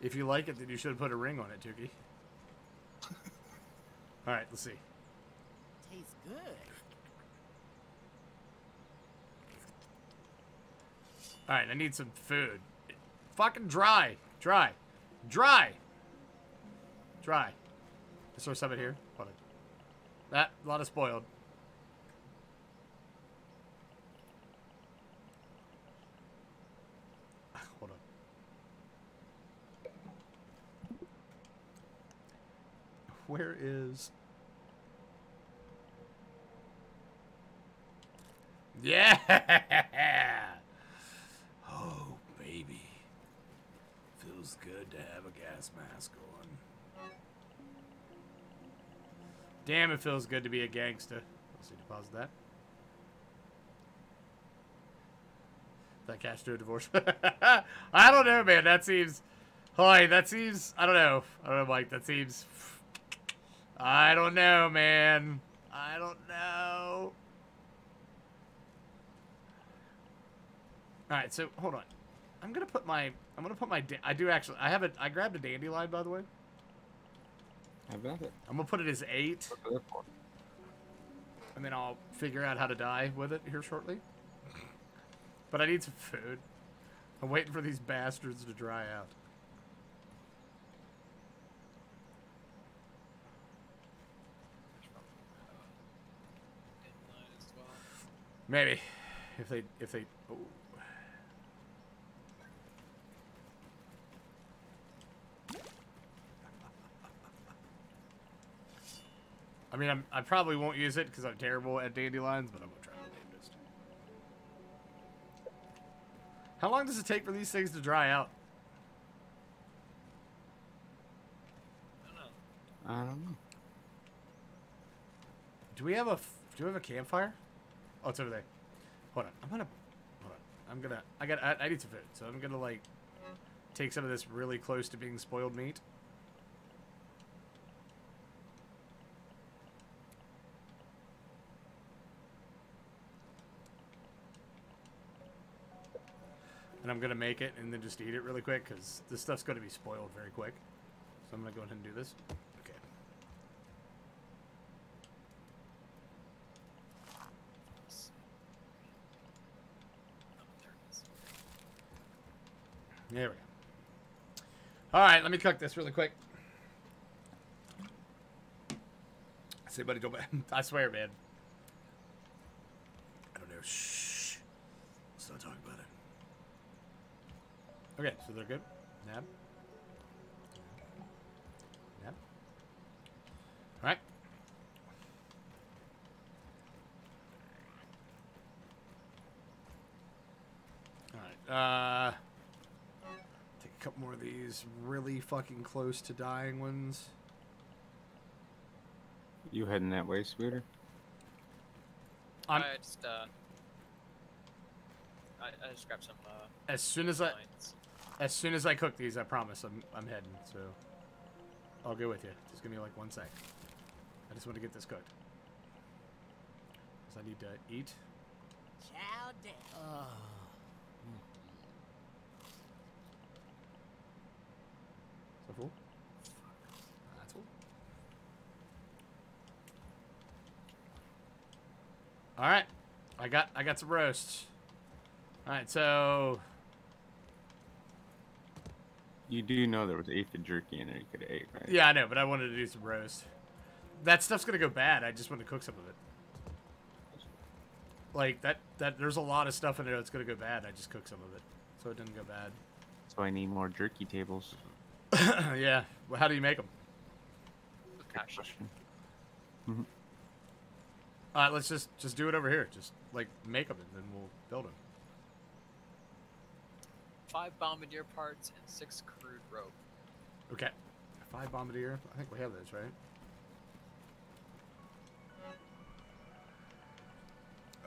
If you like it, then you should put a ring on it, Tookie. All right, let's see. Tastes good. All right, I need some food. Fucking dry. Dry. Dry. Dry. Is there some in here? Hold on. That, a lot of spoiled. Hold on. Where is... Yeah! Oh, baby. Feels good to have a gas mask on. Damn, it feels good to be a gangster. Let's see, deposit that. That cash to a divorce. I don't know, man. That seems... Hi, that seems... I don't know. I don't know, Mike. That seems... I don't know, man. I don't know. All right, so hold on. I'm gonna put my. I'm gonna put my. I do actually. I have a. I grabbed a dandelion, by the way. I got it. I'm gonna put it as eight. And then I'll figure out how to die with it here shortly. But I need some food. I'm waiting for these bastards to dry out. Maybe, if they if they. Oh. I mean, I'm, I probably won't use it because I'm terrible at dandelions, but I'm going to try my damnedest. How long does it take for these things to dry out? I don't know. I don't know. Do we have a, do we have a campfire? Oh, it's over there. Hold on. I'm going to, hold on. I'm going to, I got, I, I need some food. So I'm going to like take some of this really close to being spoiled meat. And I'm going to make it and then just eat it really quick because this stuff's going to be spoiled very quick. So I'm going to go ahead and do this. Okay. There we go. All right, let me cook this really quick. I say, buddy, don't... I swear, man. I don't know. Shh. Let's not talk about it. Okay, so they're good. Nab. Nab. All right. All right. Uh, take a couple more of these really fucking close to dying ones. You heading that way, Scooter? I'm... I just, uh... I, I just grabbed some, uh... As soon as I... Lines. As soon as I cook these, I promise I'm, I'm heading, so I'll go with you. Just give me like one sec. I just want to get this cooked. Because I need to eat. Chow down. Oh. Is that full? That's full. Alright. I got I got some roasts. Alright, so... You do know there was eighth of jerky in there you could have ate, right? Yeah, I know, but I wanted to do some roast. That stuff's gonna go bad. I just want to cook some of it. Like, that, that, there's a lot of stuff in there that's gonna go bad. I just cook some of it, so it doesn't go bad. So I need more jerky tables. Yeah. Well, how do you make them? Mm-hmm. Alright, let's just, just do it over here. Just, like, make them, and then we'll build them. Five bombardier parts and six crude rope. Okay. Five bombardier. I think we have those,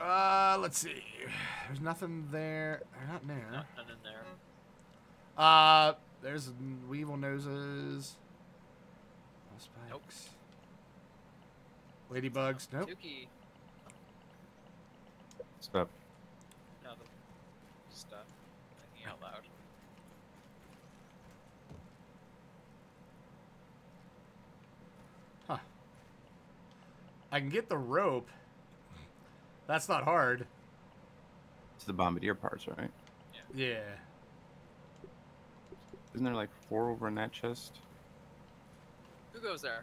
right? Uh, let's see. There's nothing there. Not there. Nothing in there. Uh, there's weevil noses. Nope. Ladybugs, nope. Tuki. Stop. No, the... Stop. Thinking out loud. Huh. I can get the rope. That's not hard. It's the bombardier parts, right? Yeah. Yeah. Isn't there like four over in that chest? Who goes there?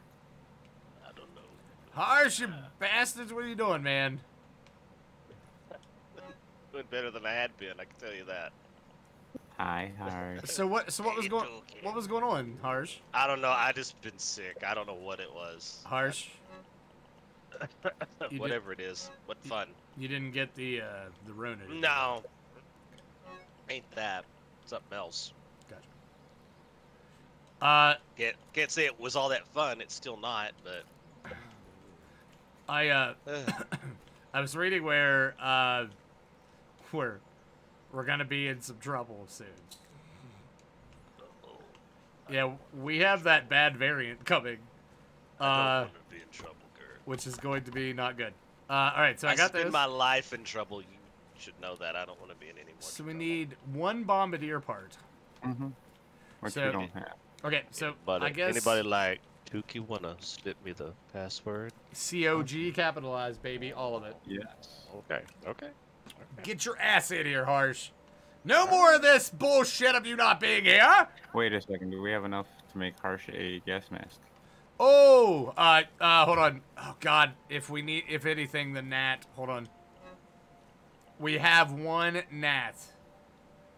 I don't know. Harsh, you uh, bastards, what are you doing, man? Doing better than I had been, I can tell you that. Hi, Harsh. So what so what was going what was going on, Harsh? I don't know, I just been sick. I don't know what it was. Harsh. Whatever it is. What fun. You didn't get the uh the Rona. No. Ain't that. Something else. Uh, can't, can't say it was all that fun. It's still not, but I uh, I was reading where uh, where we're gonna be in some trouble soon. Uh-oh. Yeah, we have that bad variant coming, uh, I don't want to be in trouble, girl. Which is going to be not good. Uh, all right, so I, I got this. I spend my life in trouble. You should know that. I don't want to be in any more. So trouble. We need one bombardier part. Mm-hmm. Which so, we don't have. Okay, so anybody, I guess... Anybody like, Tuki, wanna slip me the password? C O G capitalized, baby, all of it. Yes. Okay, okay. okay. Get your ass in here, Harsh. No more of this bullshit of you not being here! Wait a second, do we have enough to make Harsh a gas mask? Oh! Uh, uh, hold on. Oh, God. If we need, if anything, the gnat. Hold on. We have one gnat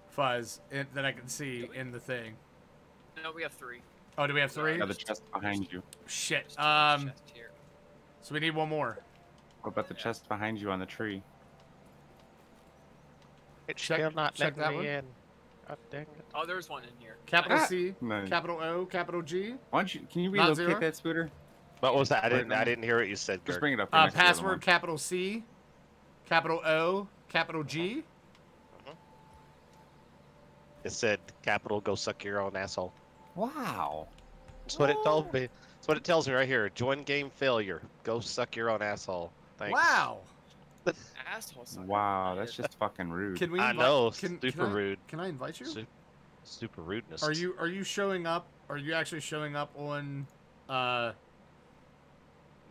fuzz in, that I can see in the thing. No, we have three. Oh, do we have three? Yeah, the chest behind you. Shit. Um. So we need one more. What about the yeah. chest behind you on the tree? It check, shall not check let that me one. In. Oh, dang it. Oh, there's one in here. Capital ah, C, no. Capital O, Capital G. Why don't you? Can you relocate that scooter? What was that? I didn't. I didn't hear what you said. Just Gert. Bring it up. Uh, password Capital C, Capital O, Capital G. Uh-huh. It said Capital go suck your own asshole. Wow. That's what it told me. That's what it tells me right here. Join game failure. Go suck your own asshole. Thanks. Wow. Asshole sucker. Wow, that's just fucking rude. Can we invite, I know. Can, super can I, rude. Can I invite you? Super, super rudeness. Are you are you showing up? Are you actually showing up on uh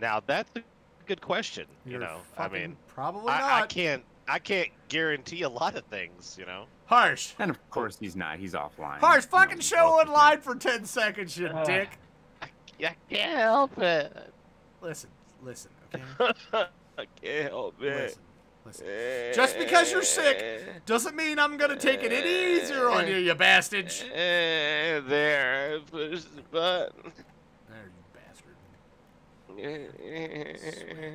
Now that's a good question, you know. I mean, probably not. I, I can't I can't guarantee a lot of things, you know. Harsh. And of course he's not. He's offline. Harsh, fucking no, show online for ten seconds, you uh, dick. I, I can't help it. Listen, listen, okay? I can't help it. Listen, listen. Just because you're sick doesn't mean I'm going to take it any easier on you, you bastard. There, push the button. There, you bastard. Sweet.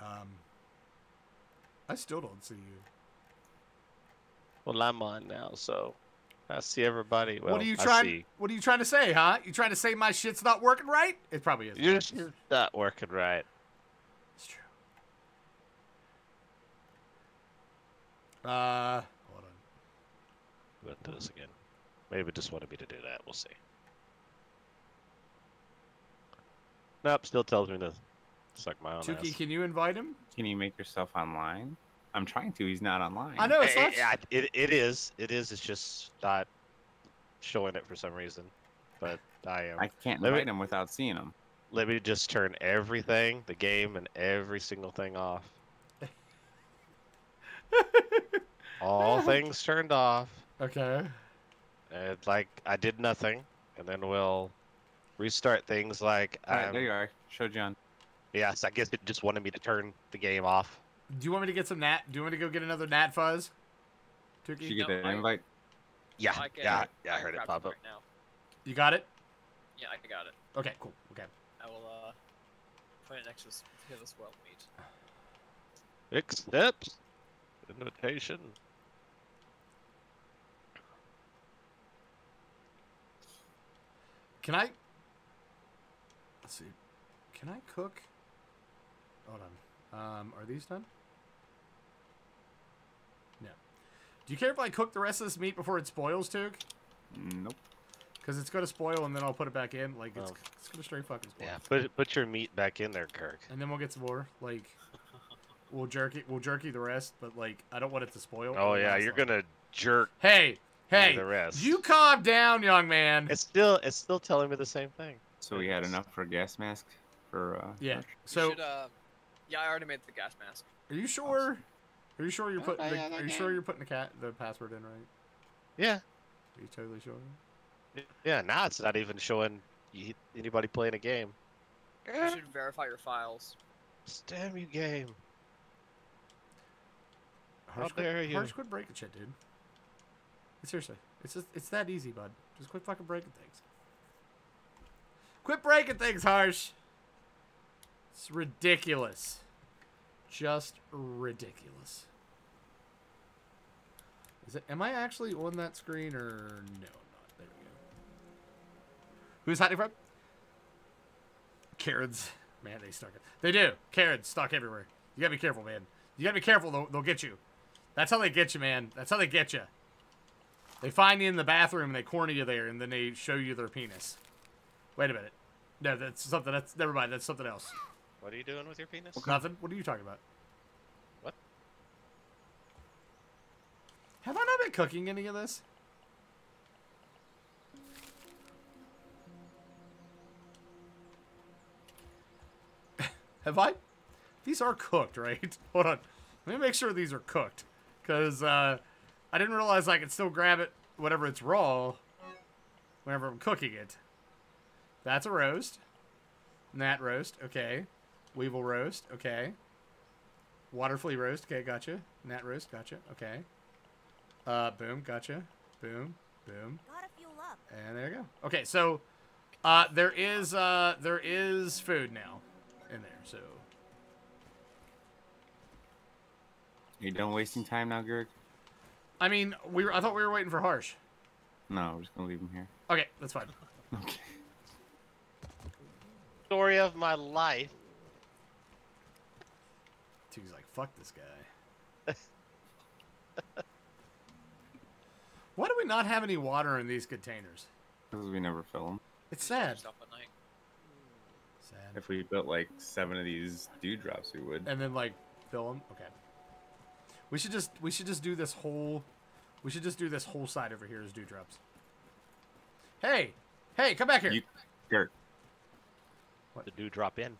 Um, I still don't see you. Well, I'm on now, so I see everybody. Well, what are you trying? What are you trying to say, huh? You trying to say my shit's not working right? It probably is. Your shit's not working right. It's true. Uh, hold on. We'll do this again. Maybe it just wanted me to do that. We'll see. Nope, still tells me nothing. Suck my own Tuki, ass. Can you invite him? Can you make yourself online? I'm trying to. He's not online. I know. It's not... It, it, it is. It is. It's just not showing it for some reason. But I am. I can't let invite me, him without seeing him. Let me just turn everything, the game, and every single thing off. All things turned off. Okay. And like I did nothing, and then we'll restart things. Like All right, there you are. Show John. Yes, I guess it just wanted me to turn the game off. Do you want me to get some Nat? Do you want me to go get another Nat Fuzz? Did you get no, that invite? Yeah, I can, yeah, yeah, I heard I it pop it up. Right now. You got it? Yeah, I got it. Okay, cool. Okay. I will uh, put it next to this, to this well meet. Six steps. Invitation. Can I? Let's see. Can I cook? Hold on. Um, are these done? No. Do you care if I cook the rest of this meat before it spoils, Tug? Nope. Because it's going to spoil, and then I'll put it back in. Like, it's, oh. it's going to straight fucking spoil. Yeah, put, put your meat back in there, Kirk. And then we'll get some more. Like, we'll jerky, we'll jerky the rest, but, like, I don't want it to spoil. Oh, yeah, you're going to jerk hey, hey, the rest. You calm down, young man. It's still it's still telling me the same thing. So we had enough for gas mask? For, uh, yeah, so... Should, uh, yeah, I already made the gas mask. Are you sure? Are you sure you're putting oh, the, yeah, Are you sure you're putting the, cat, the password in right? Yeah. Are you totally sure? Yeah, now nah, it's not even showing you, anybody playing a game. You should verify your files. Damn you, game. Harsh, How dare you? Harsh, quit breaking shit, dude. Seriously, it's just, it's that easy, bud. Just quit fucking breaking things. Quit breaking things, Harsh. It's ridiculous. Just ridiculous. Is it? Am I actually on that screen or no? Who's hiding from? Karens. Man, they stalk it. They do. Karens stalk everywhere. You gotta be careful, man. You gotta be careful. They'll, they'll get you. That's how they get you, man. That's how they get you. They find you in the bathroom, and they corner you there, and then they show you their penis. Wait a minute. No, that's something. That's never mind. That's something else. What are you doing with your penis? Nothing. What are you talking about? What? Have I not been cooking any of this? Have I? These are cooked, right? Hold on. Let me make sure these are cooked. Because uh, I didn't realize I could still grab it whenever it's raw. Whenever I'm cooking it. That's a roast. Nat roast. Okay. Weevil roast. Okay. Waterflea roast. Okay, gotcha. Nat roast. Gotcha. Okay. Uh, boom. Gotcha. Boom. Boom. Gotta fuel up. And there you go. Okay, so uh, there is uh, there is food now. In there, so you done wasting time now, Gurg? I mean, we were, I thought we were waiting for Harsh. No, we're just gonna leave him here. Okay, that's fine. Okay. Story of my life. Dude's like, fuck this guy. Why do we not have any water in these containers? Because we never fill them. It's sad. Sad. If we built like seven of these dewdrops, we would. And then like fill them. Okay. We should just we should just do this whole, we should just do this whole side over here as dewdrops. Hey, hey, come back here. You, Gert. What the dewdrop in?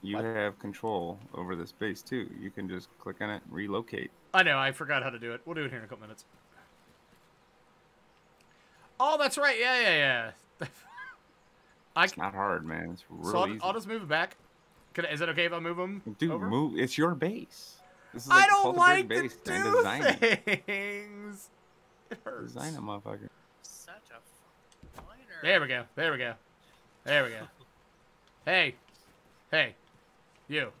You what? Have control over the space too. You can just click on it and relocate. I know. I forgot how to do it. We'll do it here in a couple minutes. Oh, that's right. Yeah, yeah, yeah. I it's not hard, man. It's really so I'll, easy. I'll just move it back. Could, is it okay if I move them Dude, over? move. It's your base. This is like I don't like to do things. It, it hurts. Design a motherfucker. Such a minor. There we go. There we go. There we go. Hey. Hey. You.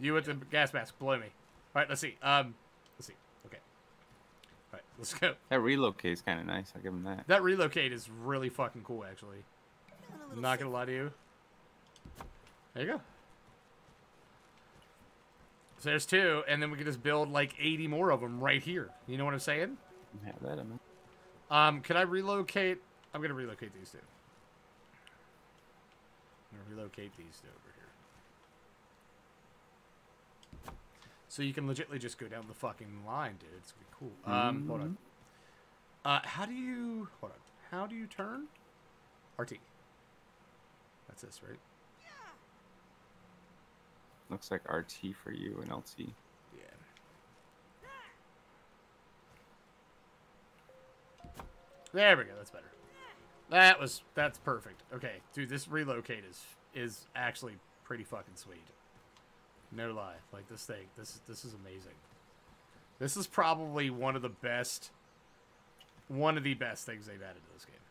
You with the gas mask. Blow me. All right, let's see. Um, Let's see. Okay. All right, let's go. That relocate is kind of nice. I'll give him that. That relocate is really fucking cool, actually. I'm not gonna lie to you. There you go. So there's two, and then we can just build like eighty more of them right here. You know what I'm saying? Yeah, that I mean. Um, can I relocate? I'm gonna relocate these two. I'm gonna relocate these two over here. So you can legitimately just go down the fucking line, dude. It's gonna be cool. Mm -hmm. Um, hold on. Uh, how do you? Hold on. How do you turn? R T. That's this, right? Yeah. Looks like R T for you and L T. Yeah. There we go. That's better. That was that's perfect. Okay, dude, this relocate is is actually pretty fucking sweet. No lie, like this thing. This is this is amazing. This is probably one of the best, one of the best things they've added to this game.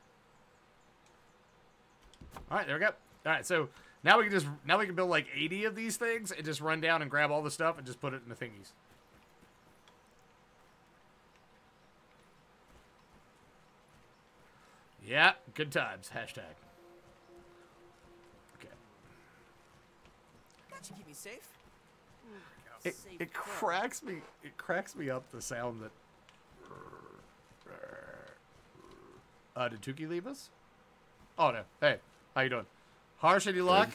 All right, there we go. All right, so now we can just now we can build like eighty of these things and just run down and grab all the stuff and just put it in the thingies. Yeah, good times. Hashtag. Okay. That should keep me safe. It, it cracks me. It cracks me up the sound that. Uh, did Tukey leave us? Oh, no. Hey, how you doing? Harsh, any luck?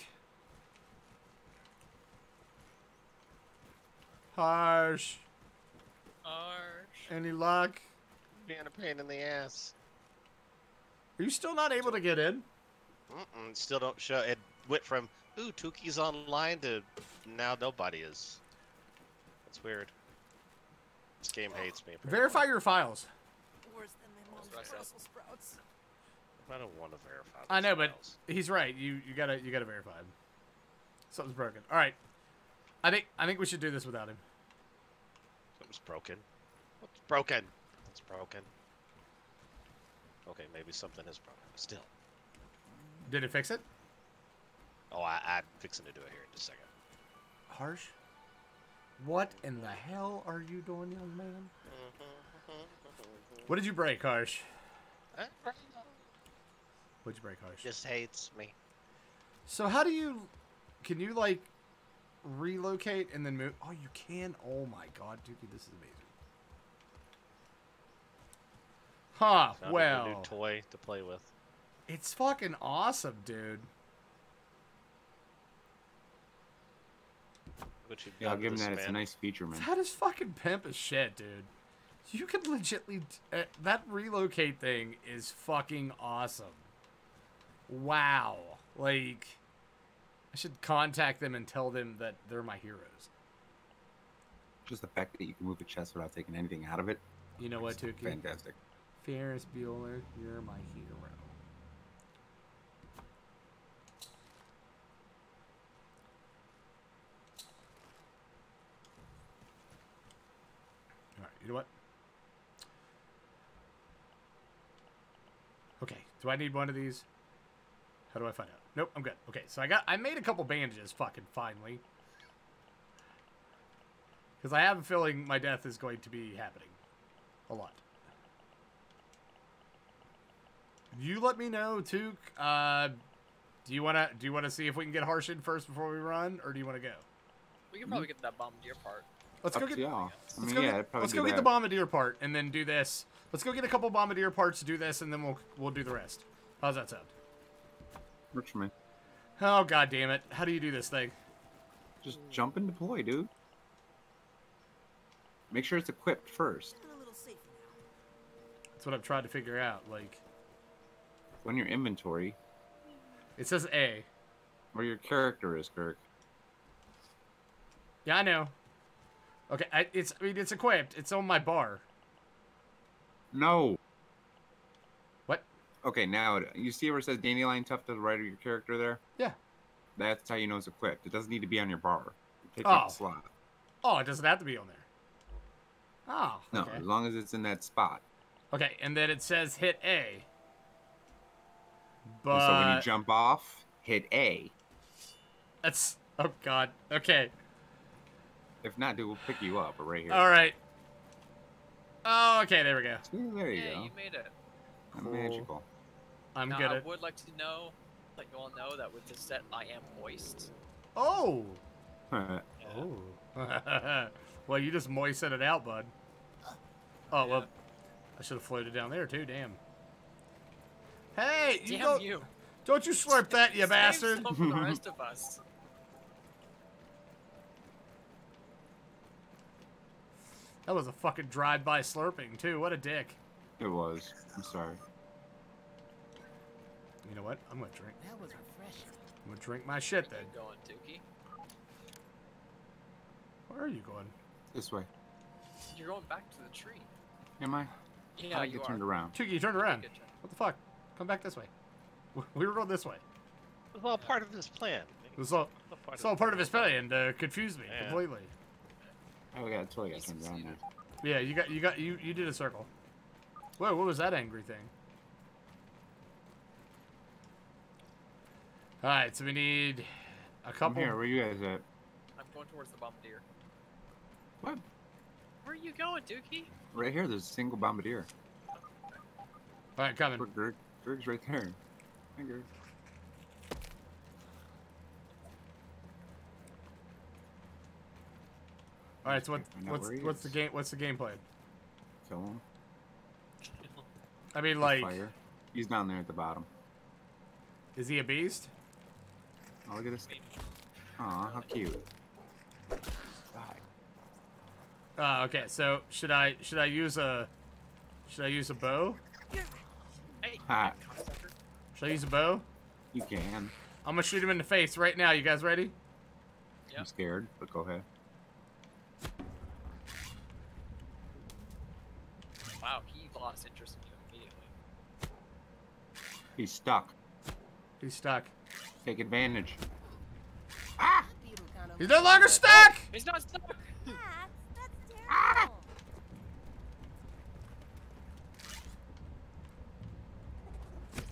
Harsh. Harsh. Any luck? Being a pain in the ass. Are you still not able to get in? Mm-mm, still don't show. It went from, ooh, Tuki's online to now nobody is. That's weird. This game hates me. Apparently. Verify your files. Worse than Brussels sprouts. I don't want to verify. I know, but else. He's right. You you gotta you gotta verify him. Something's broken. All right, I think I think we should do this without him. Something's broken. What's broken? It's broken. Okay, maybe something is broken. Still. Did it fix it? Oh, I, I'm fixing to do it here in just a second. Harsh? What in the hell are you doing, young man? What did you break, Harsh? What'd you break, Harsh? Just hates me. So how do you... Can you, like, relocate and then move? Oh, you can? Oh, my God, dude, this is amazing. Huh, Found well... a new toy to play with. It's fucking awesome, dude. Yeah, I'll give him that. Man. It's a nice feature, man. That is fucking pimp as shit, dude. You can legitly... Uh, that relocate thing is fucking awesome. Wow. Like, I should contact them and tell them that they're my heroes. Just the fact that you can move a chest without taking anything out of it. You know what, Tuki? Fantastic. Ferris Bueller, you're my hero. You know what? Okay, do I need one of these? How do I find out? Nope, I'm good. Okay, so I got I made a couple bandages fucking finally. Because I have a feeling my death is going to be happening. A lot. You let me know, Took. Uh do you wanna do you wanna see if we can get Harsh in first before we run, or do you wanna go? We can probably get that bomb to your part. Let's go, get, let's, mean, go yeah, get, let's go get the bombardier part and then do this. Let's go get a couple bombardier parts, do this, and then we'll we'll do the rest. How's that sound? Works for me. Oh, God damn it. How do you do this thing? Just jump and deploy, dude. Make sure it's equipped first. That's what I've tried to figure out. Like, when your inventory. It says A. Where your character is, Kirk. Yeah, I know. Okay, I, it's I mean, it's equipped. It's on my bar. No. What? Okay, now you see where it says Dandelion Tough to the right of your character there? Yeah. That's how you know it's equipped. It doesn't need to be on your bar. It takes up the slot. Oh, it doesn't have to be on there. Oh. Okay. No, as long as it's in that spot. Okay, and then it says hit A. But... So when you jump off, hit A. That's... Oh, God. Okay. If not, dude, we'll pick you up right here. All right. Oh, okay. There we go. See, there you yeah, go. You made it. I'm cool. Magical. I'm now, good. I at... would like to know, like you all know, that with this set, I am moist. Oh. Yeah. Oh. Well, you just moistened it out, bud. Oh well, yeah. I should have floated down there too. Damn. Hey, you damn don't. You. Don't you slurp that, you bastard! For the rest of us. That was a fucking drive-by slurping, too. What a dick. It was. I'm sorry. You know what? I'm gonna drink. That was refreshing. I'm gonna drink my shit, then. Where are you going, Dookie? Where are you going? This way. You're going back to the tree. Am I? Yeah, I you get are. turned around. Dookie, you turned around. Turned. What the fuck? Come back this way. We were going this way. It was all part of his plan. It was all, it was all part of his plan to confuse me yeah. completely. Oh, we got totally got turned around there. Yeah, you got you got you you did a circle. Whoa, what was that angry thing? All right, so we need a couple. I'm here, where you guys at? I'm going towards the bombardier. What? Where are you going, Dookie? Right here. There's a single bombardier. All right, coming. Gurg, Gurg's right there. Hi, Gurg. All right, so what, what's what's the game? What's the game plan? Kill him. I mean, like, fire. He's down there at the bottom. Is he a beast? Oh, look at this. Aw, how cute. Uh, okay, so should I should I use a should I use a bow? Ha. Should I use a bow? You can. I'm gonna shoot him in the face right now. You guys ready? Yep. I'm scared, but go ahead. Wow, he lost interest in you immediately. He's stuck. He's stuck. Take advantage. Ah! He's no longer stuck! Oh, he's not stuck! Ah!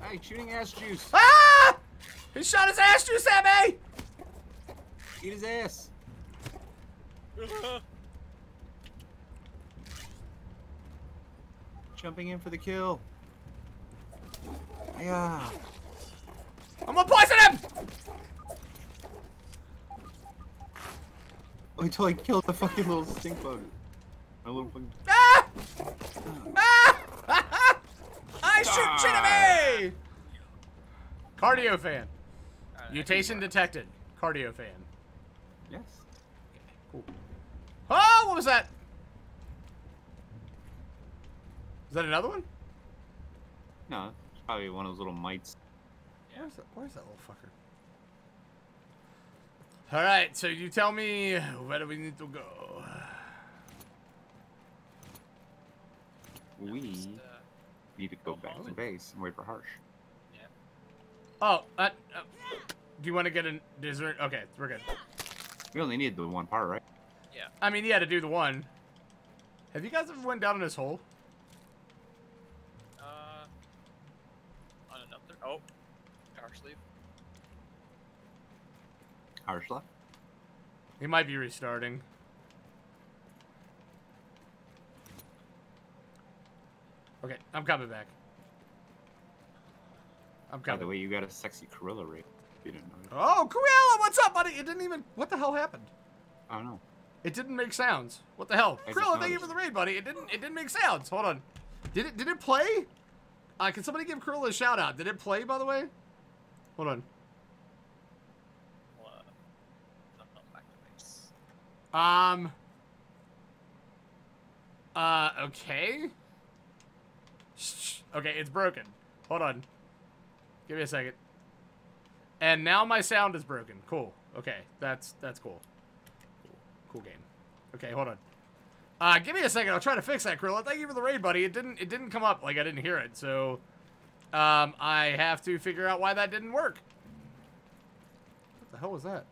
Hey, shooting ass juice. Ah! He shot his ass juice at me! Eat his ass. Jumping in for the kill. Yeah. I'm gonna poison him! Oh, until I killed the fucking little stink bug. My little fucking. Ah! Ah! Ah! I shoot shit at me! Cardio fan. Right, mutation detected. Cardio fan. Yes. Cool. Oh, what was that? Is that another one? No, it's probably one of those little mites. Yeah. Where's that, where's that little fucker? All right, so you tell me where do we need to go? We just, uh, need to go, go back home. to base and wait for Harsh. Yeah. Oh, uh, uh, do you want to get a dessert? Okay, we're good. We only need the one part, right? Yeah. I mean, yeah, to do the one. Have you guys ever went down in this hole? Uh, on another. Oh, Harsh leave. Harshla? He might be restarting. Okay, I'm coming back. I'm coming. By the way, you got a sexy Krilla raid. You didn't know. Oh, Krilla! What's up, buddy? It didn't even. What the hell happened? I don't know. It didn't make sounds. What the hell, I Krilla? Thank you for the raid, buddy. It didn't. It didn't make sounds. Hold on. Did it? Did it play? Uh, can somebody give Krilla a shout out? Did it play? By the way. Hold on. Um, uh, okay. Shh. Okay, it's broken. Hold on. Give me a second. And now my sound is broken. Cool. Okay, that's, that's cool. Cool, cool game. Okay, hold on. Uh, give me a second. I'll try to fix that, Krilla. Thank you for the raid, buddy. It didn't, it didn't come up. Like, I didn't hear it, so, um, I have to figure out why that didn't work. What the hell was that?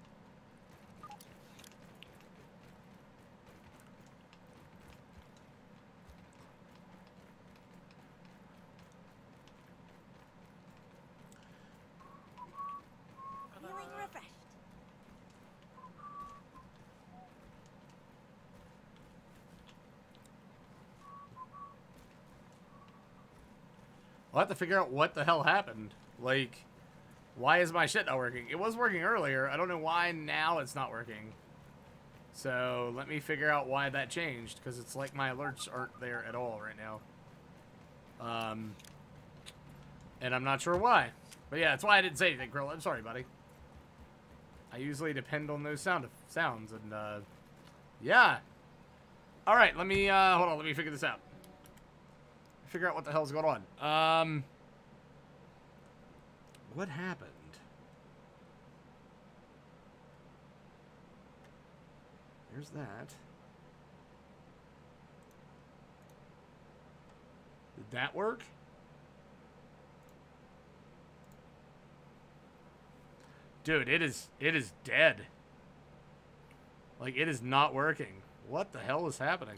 I'll have to figure out what the hell happened. Like, why is my shit not working? It was working earlier. I don't know why now it's not working. So, let me figure out why that changed. Because it's like my alerts aren't there at all right now. Um, and I'm not sure why. But yeah, that's why I didn't say anything, Krilla. I'm sorry, buddy. I usually depend on those sound sounds. And, uh, yeah. Alright, let me, uh, hold on. Let me figure this out. Figure out what the hell's going on. Um, what happened? There's that. Did that work? Dude, it is it is dead. Like, it is not working. What the hell is happening?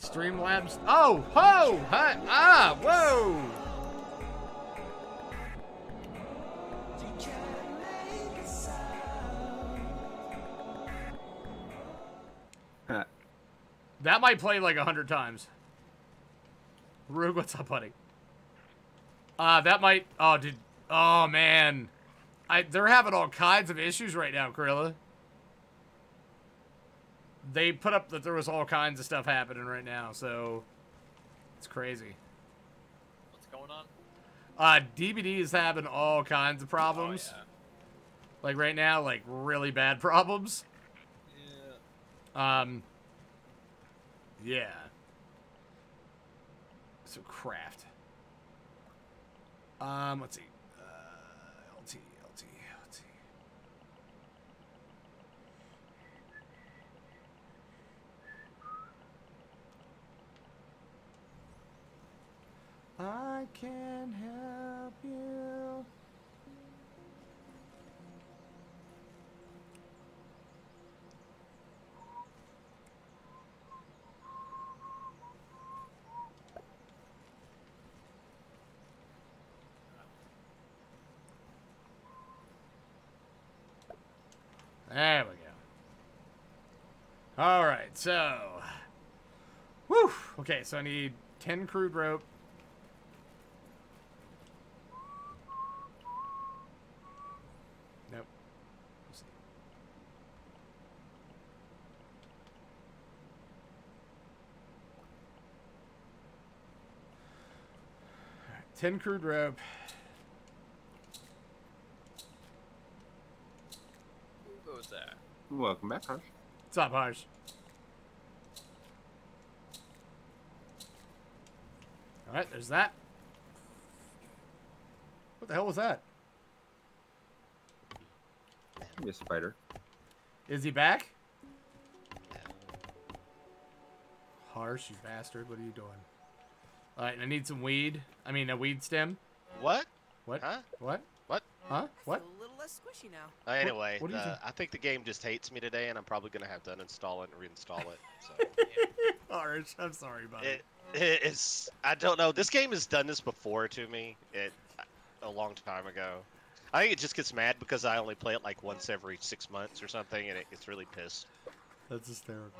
Streamlabs. Oh, ho, hi, ah, whoa. Huh. That might play like a hundred times. Rug, what's up, buddy? Uh, that might. Oh, did. Oh man, I. They're having all kinds of issues right now, Krilla. They put up that there was all kinds of stuff happening right now, so it's crazy. What's going on? Uh, D B D is having all kinds of problems. Oh, yeah. Like right now, like really bad problems. Yeah. Um. Yeah. So craft. Um. Let's see. Uh, L T, L T, L T. I can help you. There we go. All right, so. Woo! Okay, so I need ten crude rope. Nope. All right, ten crude rope. There. Welcome back, Harsh. What's up, Harsh? All right, there's that. What the hell was that? Miss Spider. Is he back? Harsh, you bastard! What are you doing? All right, I need some weed. I mean, a weed stem. What? What? Huh? What? What? Huh? What? Squishy now. Uh, anyway, what, what the, I think the game just hates me today, and I'm probably gonna have to uninstall it and reinstall it. So, yeah. Harsh, I'm sorry about it, it. It is. I don't know. This game has done this before to me. It a long time ago. I think it just gets mad because I only play it like once every six months or something, and it gets really pissed. That's hysterical.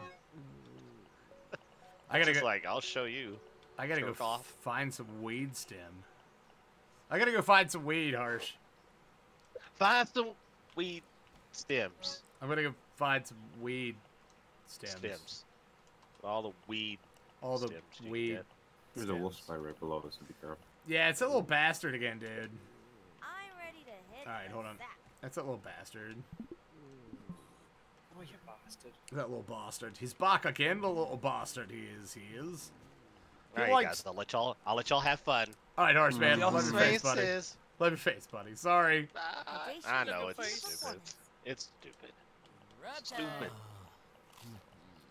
I gotta go. Like, I'll show you. I gotta Jerk go off. find some weed stem. I gotta go find some weed, Harsh. Find some weed stems. I'm gonna go find some weed stems. Stems. All the weed. All the stems weed. There's a wolf spider right below us, so be careful. Yeah, it's that little bastard again, dude. I'm ready to hit. All right, hold on. That. That's that little bastard. Oh, you bastard. That little bastard. He's back again. The little bastard he is. He is. All right, likes... guys. I'll let y'all. I'll let y'all have fun. All right, Horse man. Love your face, buddy. Is. Love your face, buddy. Sorry. Uh, I know it's stupid. It's stupid. It's stupid.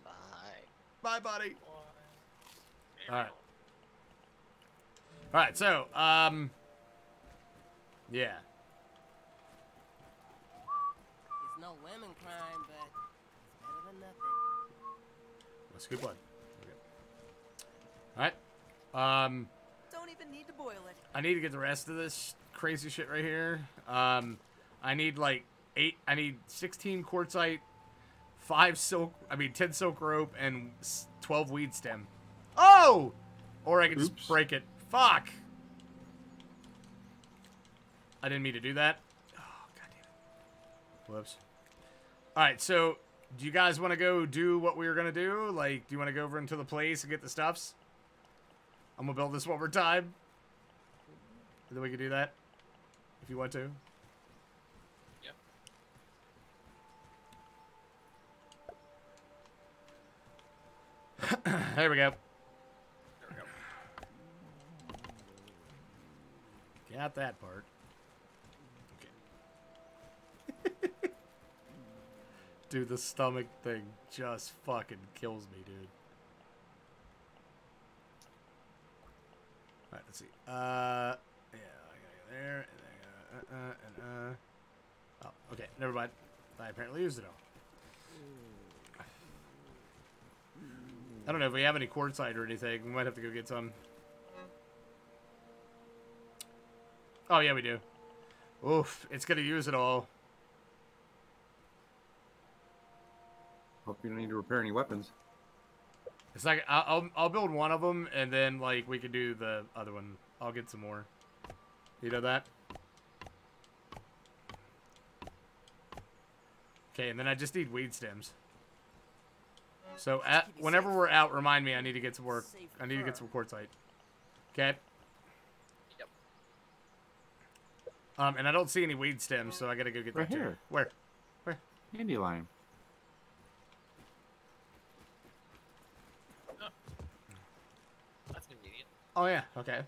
Bye. Bye, buddy. All right. All right. So, um, yeah. It's no women crime, but it's better than nothing. That's a good one. Okay. All right. Um. Don't even need to boil it. I need to get the rest of this crazy shit right here. Um, I need like eight. I need sixteen quartzite, five silk. I mean, ten silk rope and twelve weed stem. Oh, or I can Oops. just break it. Fuck. I didn't mean to do that. Oh goddamn it. Whoops. All right. So, do you guys want to go do what we were gonna do? Like, do you want to go over into the place and get the stuffs? I'm gonna build this one more time. And then we can do that. If you want to. Yep. There we go. There we go. Got that part. Okay. Dude, the stomach thing just fucking kills me, dude. Alright, let's see. Uh, yeah, I gotta go there, and I gotta, uh, uh, and uh. Oh, okay, never mind. I apparently used it all. I don't know if we have any quartzite or anything. We might have to go get some. Oh, yeah, we do. Oof, it's gonna use it all. Hope you don't need to repair any weapons. It's like I'll I'll build one of them and then like we could do the other one. I'll get some more. You know that? Okay, and then I just need weed stems. So at, whenever we're out, remind me I need to get some work. I need to get some quartzite. Okay. Yep. Um, and I don't see any weed stems, so I gotta go get right that here. Too. Where? Where? Dandelion. Oh. That's convenient. Oh yeah. Okay.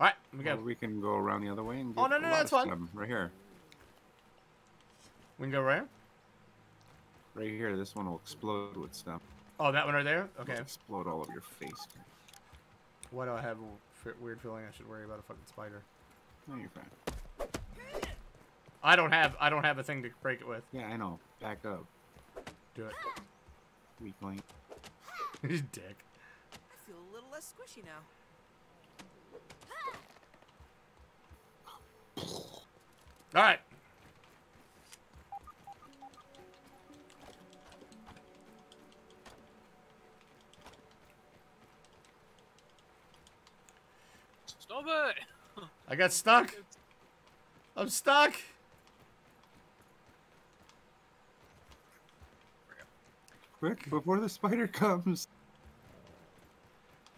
All right. We got. Well, we can go around the other way and. Get oh no no, no that's fine. Right here. We can go right. Right here. This one will explode with stuff. Oh, that one right there. Okay. It'll explode all over your face. Why do I have a weird feeling I should worry about a fucking spider? No, you're fine. I don't have I don't have a thing to break it with. Yeah, I know. Back up. Do it. Weak link. Dick. I feel a little less squishy now. All right. Stop it! I got stuck. I'm stuck. Quick, before the spider comes.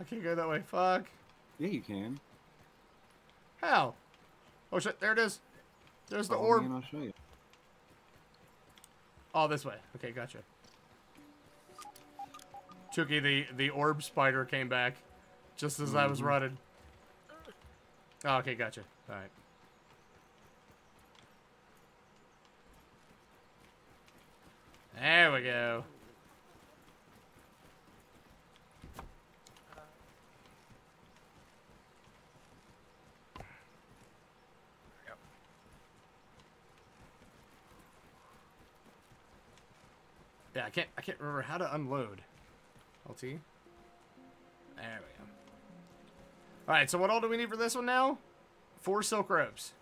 I can't go that way. Fuck. Yeah, you can. How? Oh shit! There it is. There's the orb. I'll show you. Oh, this way. Okay, gotcha. Chookie, the the orb spider came back, just as mm-hmm. I was running. Oh, okay, gotcha. All right. There we go. Yeah, I can't. I can't remember how to unload. L T. There we go. Alright, so what all do we need for this one now? Four silk ropes.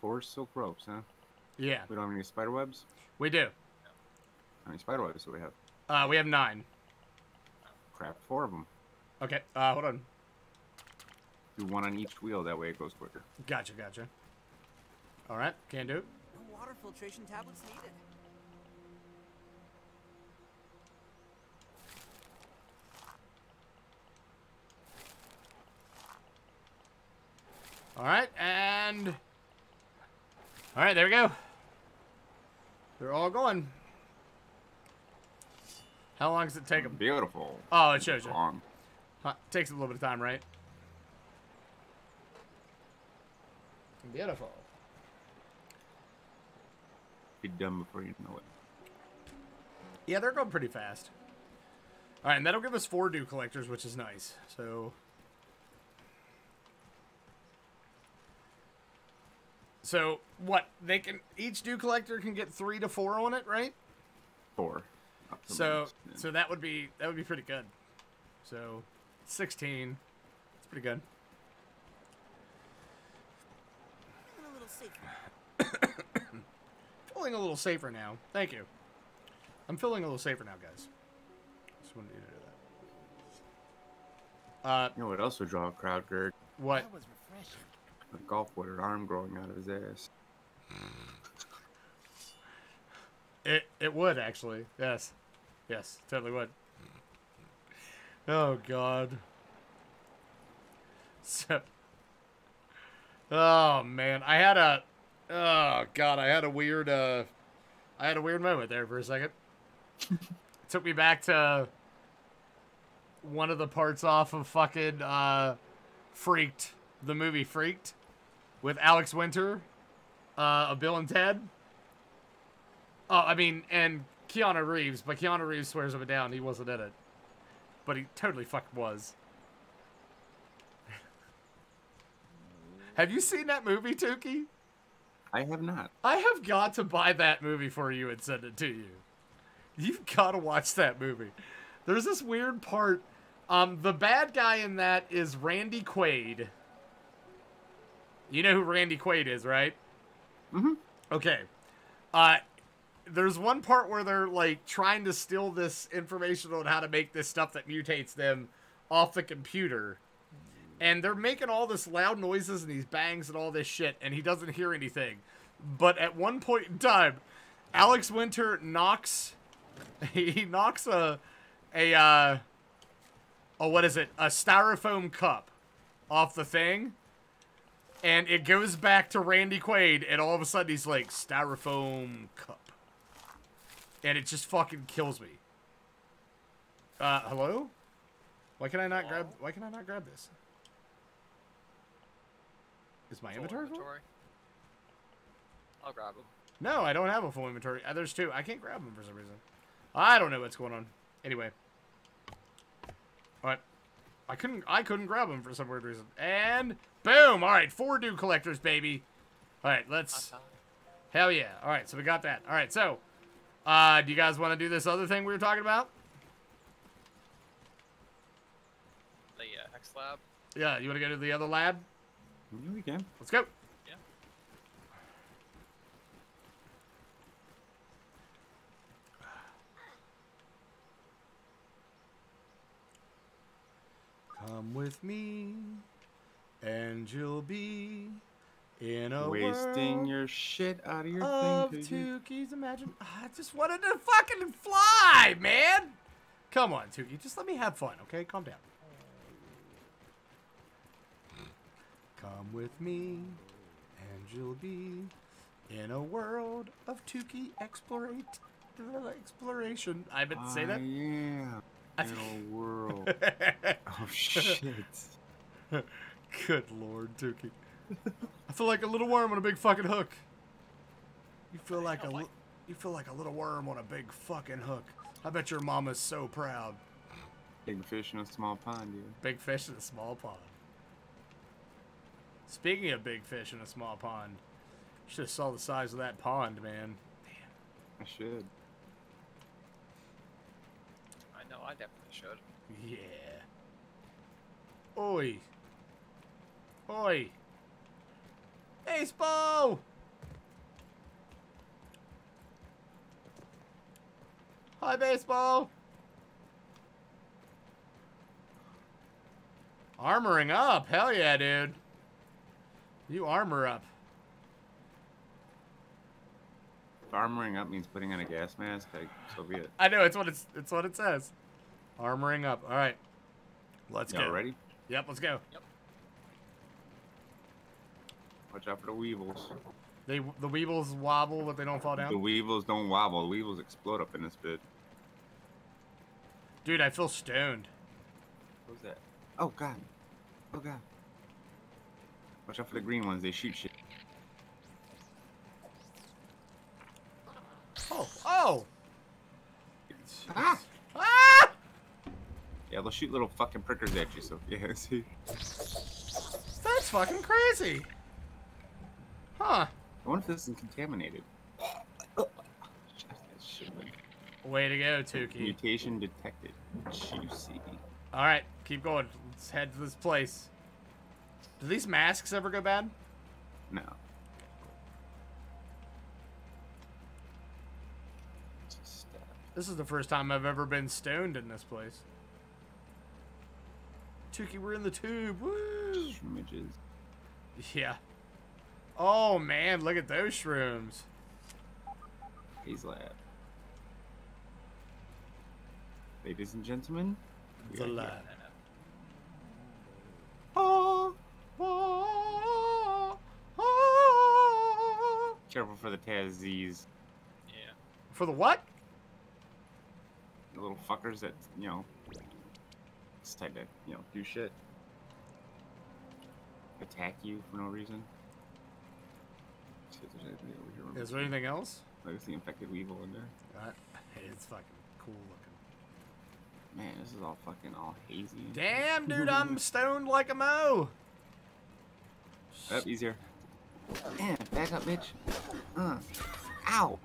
Four silk ropes, huh? Yeah. We don't have any spider webs? We do. How many spider webs do we have? Uh, we have nine. Crap, four of them. Okay, uh, hold on. Do one on each wheel, that way it goes quicker. Gotcha, gotcha. Alright, can do it. Water filtration tablets needed. All right, and all right, there we go. They're all going. How long does it take them? Beautiful. Oh, it shows you. Long. Huh, takes a little bit of time, right? Beautiful. Be done before you know it. Yeah, they're going pretty fast. All right, and that'll give us four dew collectors, which is nice. So, so what they can each dew collector can get three to four on it, right? Four. So, yeah. So that would be that would be pretty good. So, sixteen. It's pretty good. Feeling a little safer. Feeling a little safer now. Thank you. I'm feeling a little safer now, guys. Just wanted you to do that. Uh, you know what else would draw a crowd, Gurg? What? That was refreshing. A golf with an arm growing out of his ass. It it would actually. Yes, yes, totally would. Oh God. So. Oh man, I had a. Oh God, I had a weird, uh, I had a weird moment there for a second. It took me back to one of the parts off of fucking uh, Freaked, the movie Freaked, with Alex Winter, uh, of Bill and Ted. Oh, I mean, and Keanu Reeves, but Keanu Reeves swears up and down he wasn't in it, but he totally fucking was. Have you seen that movie, Tukey? I have not. I have got to buy that movie for you and send it to you. You've got to watch that movie. There's this weird part. Um, the bad guy in that is Randy Quaid. You know who Randy Quaid is, right? Mm-hmm. Okay. Uh, there's one part where they're, like, trying to steal this information on how to make this stuff that mutates them off the computer. And they're making all this loud noises and these bangs and all this shit, and he doesn't hear anything. But at one point in time, Alex Winter knocks He knocks a, a, uh, oh, what is it? A styrofoam cup off the thing, and it goes back to Randy Quaid, and all of a sudden he's like, styrofoam cup. And it just fucking kills me. Uh, hello? Why can I not hello? grab, why can I not grab this? Is my full inventory, inventory. I'll grab them. No, I don't have a full inventory. Uh, there's two. I can't grab them for some reason. I don't know what's going on. Anyway. Alright. I couldn't I couldn't grab them for some weird reason. And boom! Alright, four new collectors, baby. Alright, let's hell yeah. Alright, so we got that. Alright, so uh do you guys want to do this other thing we were talking about? The uh, X lab. Yeah, you wanna go to the other lab? Yeah, we can. Let's go. Yeah. Come with me, and you'll be in a wasting world your shit out of your of thing. Of Tukey's imagine. I just wanted to fucking fly, man. Come on, Tukey. Just let me have fun, okay? Calm down. Come with me, and you'll be in a world of Tukey explorate, exploration. I meant to say that. Uh, yeah, I in a world. Oh, shit. Good lord, Tukey. I feel like a little worm on a big fucking hook. You feel like a, you feel like a little worm on a big fucking hook. I bet your mama's so proud. Big fish in a small pond, dude. Big fish in a small pond. Speaking of big fish in a small pond, you should have saw the size of that pond, man. Damn. I should. I know, I definitely should. Yeah. Oi. Oi. Hey, Spo! Hi, Baseball. Armoring up. Hell yeah, dude. You armor up. Armoring up means putting on a gas mask, like, so be it. I know, it's what it's it's what it says. Armoring up. All right. Let's Y'all go. Ready? Yep, let's go. Yep. Watch out for the weevils. They the weevils wobble, but they don't fall down. The weevils don't wobble. The weevils explode up in this bit. Dude, I feel stoned. What was that? Oh god. Oh god. Watch out for the green ones, they shoot shit. Oh, oh! Ah! Ah! Yeah, they'll shoot little fucking prickers at you, so yeah, see? That's fucking crazy! Huh. I wonder if this is contaminated. Way to go, Tukey. Mutation detected. Juicy. Alright, keep going. Let's head to this place. Do these masks ever go bad? No. This is the first time I've ever been stoned in this place. Tukey, we're in the tube. Woo! Shrimmages. Yeah. Oh, man, look at those shrooms. He's lab. Ladies and gentlemen. It's alive. Oh! Careful for the Tazzies. Yeah. For the what? The little fuckers that, you know, it's type that, you know, do shit. Attack you for no reason. Is there anything else? Like, it's the infected weevil in there. Uh, it's fucking cool looking. Man, this is all fucking all hazy. Damn, dude, I'm stoned like a mo. Up, oh, easier. Man, back up, bitch. Uh, ow.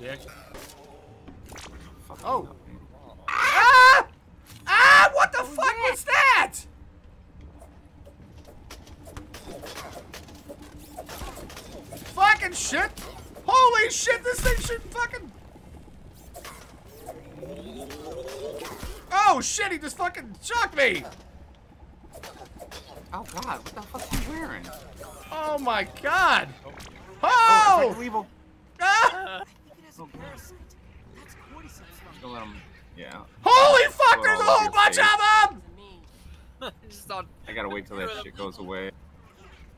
Dick. Fuck oh. Up, ah! Ah! What the fuck was that? Fucking shit! Holy shit! This thing shooting fucking. Oh shit! He just fucking shocked me. Oh god, what the fuck are you wearing? Oh my god! Oh! Oh, it's like evil. Ah! Oh to let him. Yeah. Holy fuck! There's a whole bunch of them. Just on, I gotta wait till that shit goes away.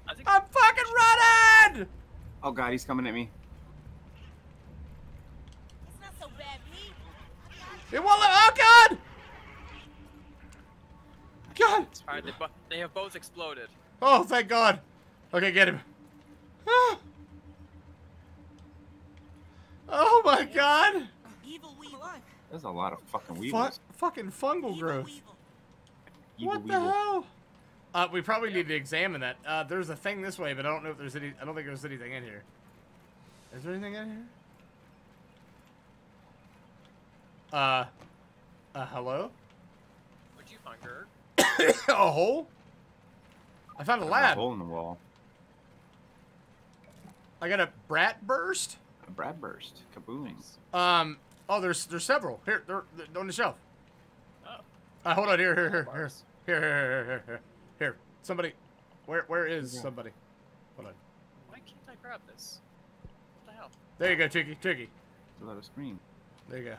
I'm fucking running! Oh god, he's coming at me. It's not so bad, me. It won't let. Oh god! God. All right, they, they have both exploded. Oh, thank god. Okay, get him. Oh, oh my god. Evil weevil. There's a lot of fucking weevils. Fu fucking fungal evil growth. Evil. What evil the weevil. Hell? Uh, we probably yeah. need to examine that. Uh, there's a thing this way, but I don't know if there's any. I don't think there's anything in here. Is there anything in here? Uh, uh, hello? What'd you find, Gurg? A hole? I found a lab. A hole in the wall. I got a brat burst. A brat burst. Kaboomings. Um. Oh, there's there's several here. They're, they're on the shelf. Oh. Uh, hold on. Here, here, here, here, here, here, here, here. Here, somebody. Where, where is yeah. somebody? Hold on. Why can't I grab this? What the hell? There you go, Tricky. Tricky. It's a lot of screen. There you go.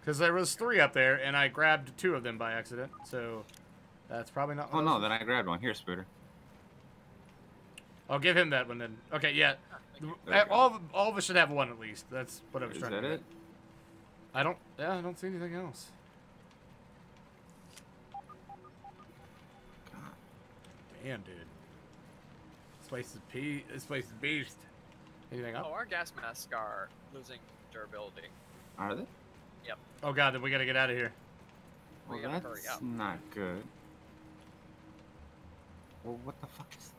Because there was three up there, and I grabbed two of them by accident, so that's probably not. Oh no, ones. Then I grabbed one. Here, Spooter. I'll give him that one then. Okay, yeah. All, all of us should have one at least. That's what I was is trying to do. Is that it? I don't. Yeah, I don't see anything else. Damn, dude. This place is pee. This place is beast. Anything else? Oh, our gas masks are losing durability. Are they? Yep. Oh god, then we gotta get out of here. Well, we gotta hurry up. That's not good. Well, what the fuck is this?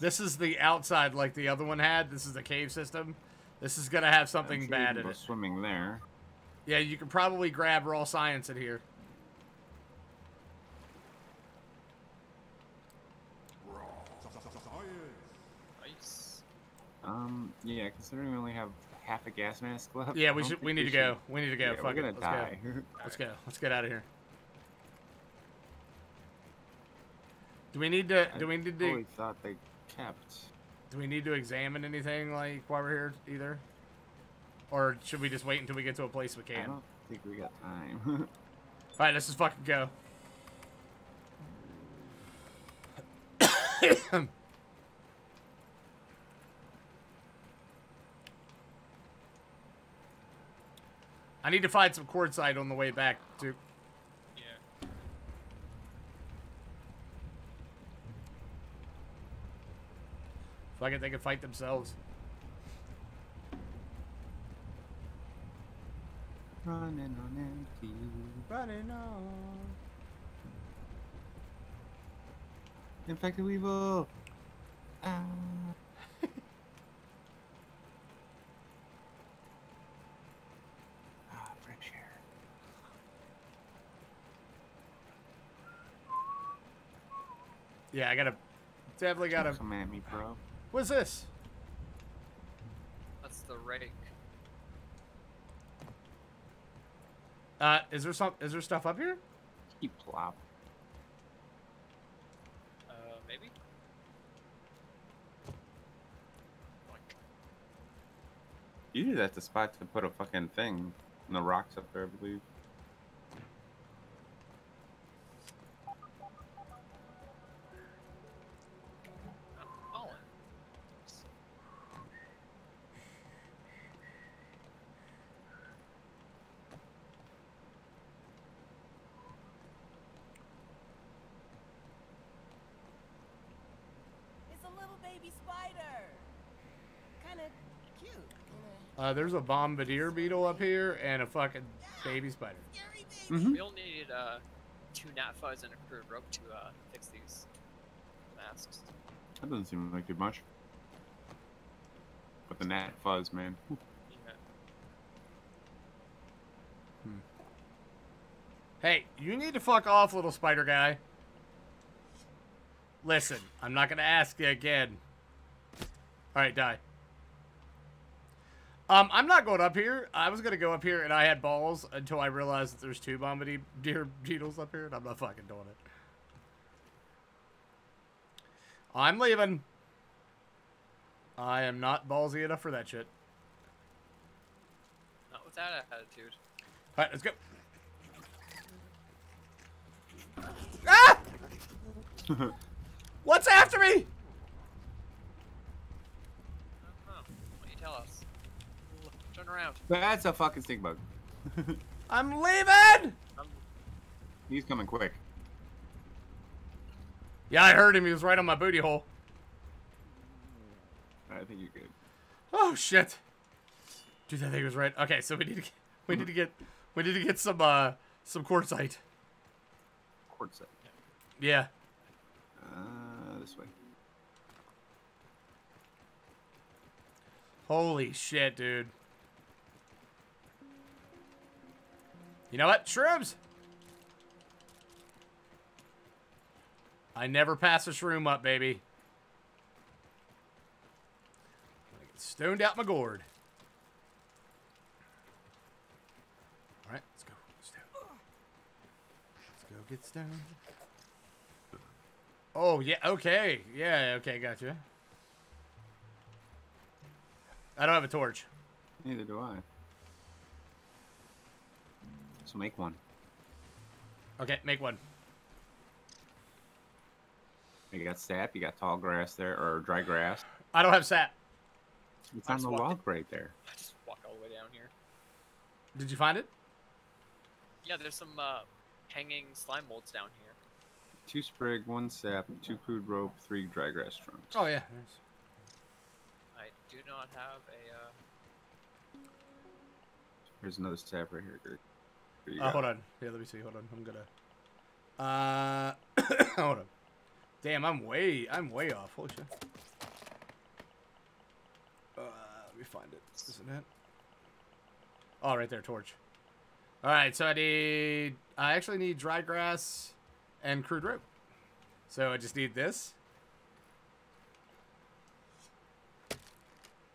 This is the outside, like the other one had. This is the cave system. This is gonna have something that's bad in it. Swimming there. Yeah, you can probably grab raw science in here. Um, yeah, considering we only have half a gas mask left. Yeah, we should. We need we to should. go. We need to go. Yeah, Fuck we're gonna it. die. Let's go. Let's go. Let's get out of here. Do we need to? Do I we need to? Totally thought they kept. Do we need to examine anything like while we're here either? Or should we just wait until we get to a place we can? I don't think we got time. All right, let's just fucking go. I need to find some quartzite on the way back, too. Yeah. Fuck it, they can fight themselves. Running on empty. Running on. Infected weevil. Ah. Yeah, I gotta. Definitely gotta. Come at me, bro. What's this? That's the rake. Uh, is there some? Is there stuff up here? Keep plop. Uh, maybe. Usually that's the spot to put a fucking thing. And the rocks up there, I believe. Uh, there's a bombardier beetle up here and a fucking baby spider. Mm-hmm. We all needed uh, two Natfas and a crew of rope to uh, fix these masks. That doesn't seem like too much. But the Natfas, man. Yeah. Hmm. Hey, you need to fuck off, little spider guy. Listen, I'm not gonna ask you again. All right, die. Um, I'm not going up here. I was going to go up here, and I had balls until I realized that there's two bombardier beetles up here, and I'm not fucking doing it. I'm leaving. I am not ballsy enough for that shit. that attitude. All right, let's go. Ah! What's after me? I don't know. What do you tell us? Turn around. That's a fucking stink bug. I'm leaving! I'm... He's coming quick. Yeah, I heard him. He was right on my booty hole. I think you're good. Oh shit! Dude, I think he was right. Okay, so we need to get, we need to get we need to get some uh some quartzite. Quartzite. Yeah. Uh, this way. Holy shit, dude. You know what? Shrooms! I never pass a shroom up, baby. I get stoned out my gourd. Alright, let's go. Stone. Let's go get stoned. Oh, yeah, okay. Yeah, okay, gotcha. I don't have a torch. Neither do I. So make one. Okay, make one. You got sap, you got tall grass there, or dry grass. I don't have sap. It's on the log right there. I just walk all the way down here. Did you find it? Yeah, there's some uh, hanging slime molds down here. Two sprig, one sap, two food rope, three dry grass trunks. Oh, yeah. Nice. I do not have a... Uh... There's another sap right here, Gert. Oh, uh, hold on. Yeah, let me see. Hold on. I'm gonna... Uh... hold on. Damn, I'm way... I'm way off. Holy shit. Uh, let me find it. Isn't it? Oh, right there. Torch. Alright, so I need... I actually need dry grass... and crude rope. So I just need this.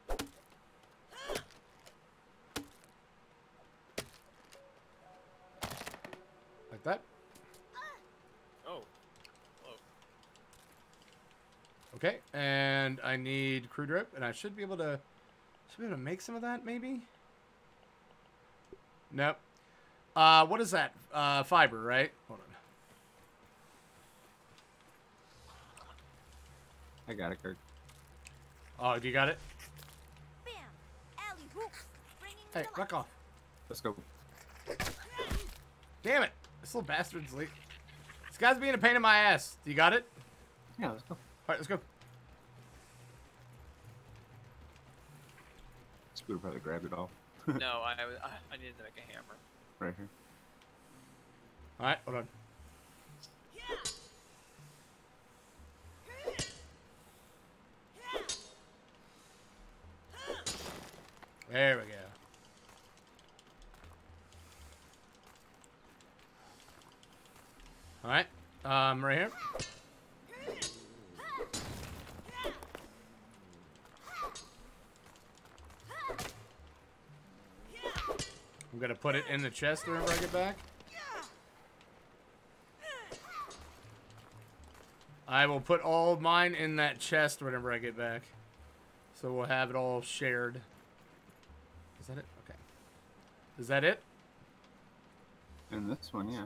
Like that. Oh. Whoa. Okay, and I need crude rope, and I should be able to should be able to make some of that maybe? Nope. Uh what is that? Uh fiber, right? Hold on. I got it, Kirk. Oh, you got it? Bam. Alley hoops. Hey, back off. Let's go. Damn it. This little bastard's late. This guy's being a pain in my ass. You got it? Yeah, let's go. Alright, let's go. Scooter probably grabbed it all. No, I, I I needed to make a hammer. Right here. Alright, hold on. Yeah. There we go. All right, um, right here. I'm gonna put it in the chest whenever I get back. I will put all mine in that chest whenever I get back. So we'll have it all shared. Is that it? Okay. Is that it? And this one, yeah.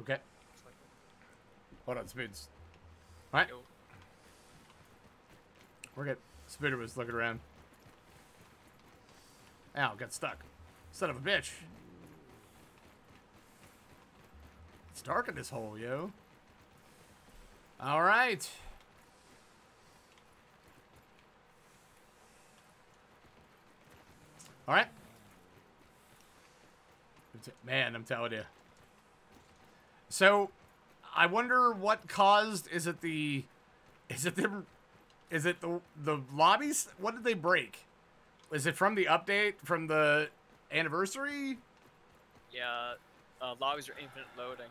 Okay. Hold on, Spoods. Alright. We're good. Spooder was looking around. Ow, got stuck. Son of a bitch. It's dark in this hole, yo. Alright. All right, man, I'm telling you. So, I wonder what caused. Is it the, is it the, is it the the lobbies? What did they break? Is it from the update from the anniversary? Yeah, uh, lobbies are infinite loading.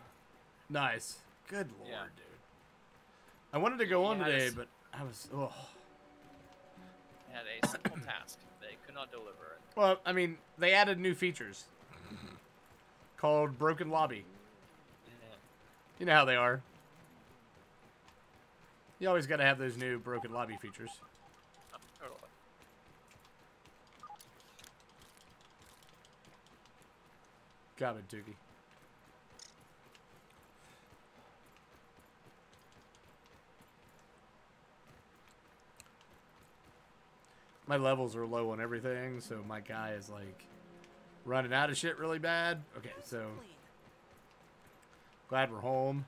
Nice, good lord, yeah. Dude. I wanted to go on today, a, but I was oh. I had a simple task. They could not deliver it. Well, I mean, they added new features called Broken Lobby. Yeah. You know how they are. You always got to have those new Broken Lobby features. Oh, totally. Got it, Doogie. My levels are low on everything, so my guy is like running out of shit really bad. Okay, so glad we're home.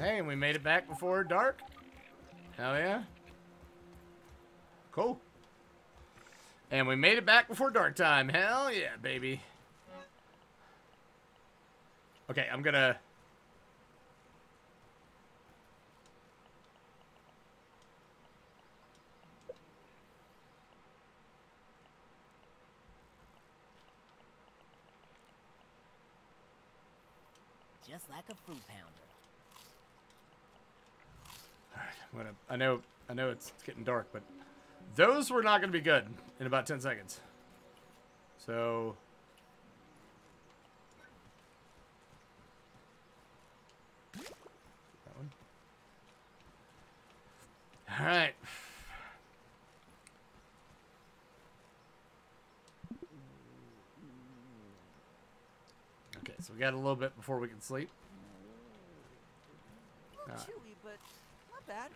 Hey, and we made it back before dark. Hell yeah. Cool. And we made it back before dark time. Hell yeah, baby. Okay, I'm gonna... Just like a fruit pounder. I'm gonna, I know, I know it's getting dark, but those were not going to be good in about ten seconds. So, that one. All right. Okay, so we got a little bit before we can sleep. All right. Chewy, but not bad.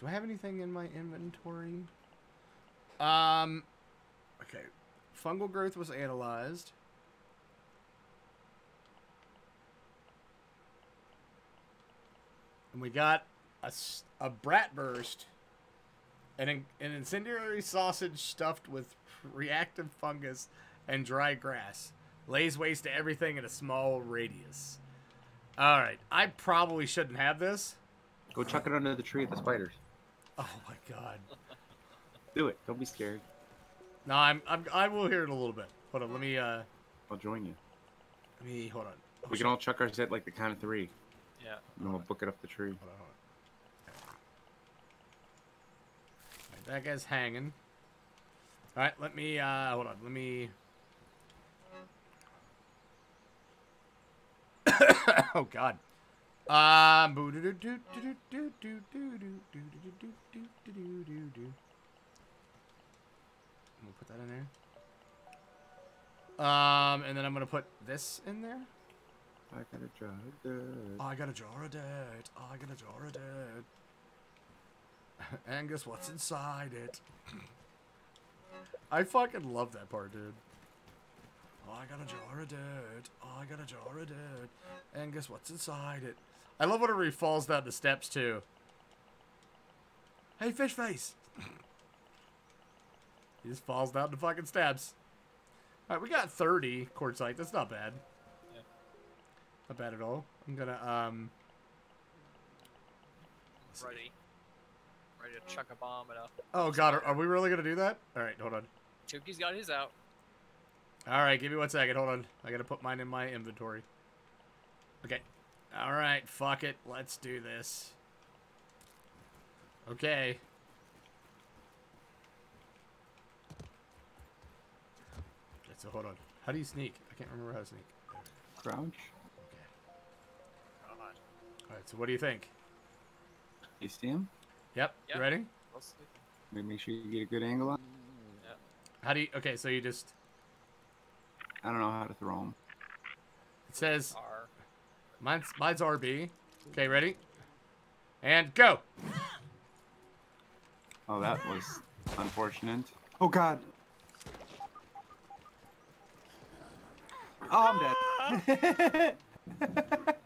Do I have anything in my inventory? Um, okay. Fungal growth was analyzed. And we got a, a brat burst. An, an incendiary sausage stuffed with reactive fungus and dry grass. Lays waste to everything in a small radius. Alright. I probably shouldn't have this. Go chuck it under the tree at the spiders. Oh my god. Do it. Don't be scared. No, I'm, I'm I will hear it a little bit. Hold on, let me uh I'll join you. Let me hold on. Oh, we shit. Can all chuck ours at like the count of three. Yeah. And we'll book it up the tree. Hold on, hold on. All right, that guy's hanging. Alright, let me uh hold on, let me oh god. Um, we'll put that in there. Um, and then I'm gonna put this in there. I got a jar of dirt. I got a jar of dirt. I got a jar of dirt. And guess what's inside it? I fucking love that part, dude. I got a jar of dirt. I got a jar of dirt. And guess what's inside it? I love whenever he falls down the steps, too. Hey, fish face. He just falls down the fucking steps. All right, we got thirty quartzite. That's not bad. Yeah. Not bad at all. I'm gonna, um... Ready. Ready to chuck a bomb at a... Oh, God. Are, are we really gonna do that? All right, hold on. Tookie's got his out. All right, give me one second. Hold on. I gotta put mine in my inventory. Okay. All right, fuck it. Let's do this. Okay. Okay, so hold on. How do you sneak? I can't remember how to sneak. Crouch. Okay. Come on. All right, so what do you think? You see him? Yep. Yep. You ready? I'll sneak. Make sure you get a good angle on. Yeah. How do you... Okay, so you just... I don't know how to throw them. It says... R. Mine's, mine's R B. Okay, ready? And go! Oh, that was unfortunate. Oh, God! Oh, I'm dead. that,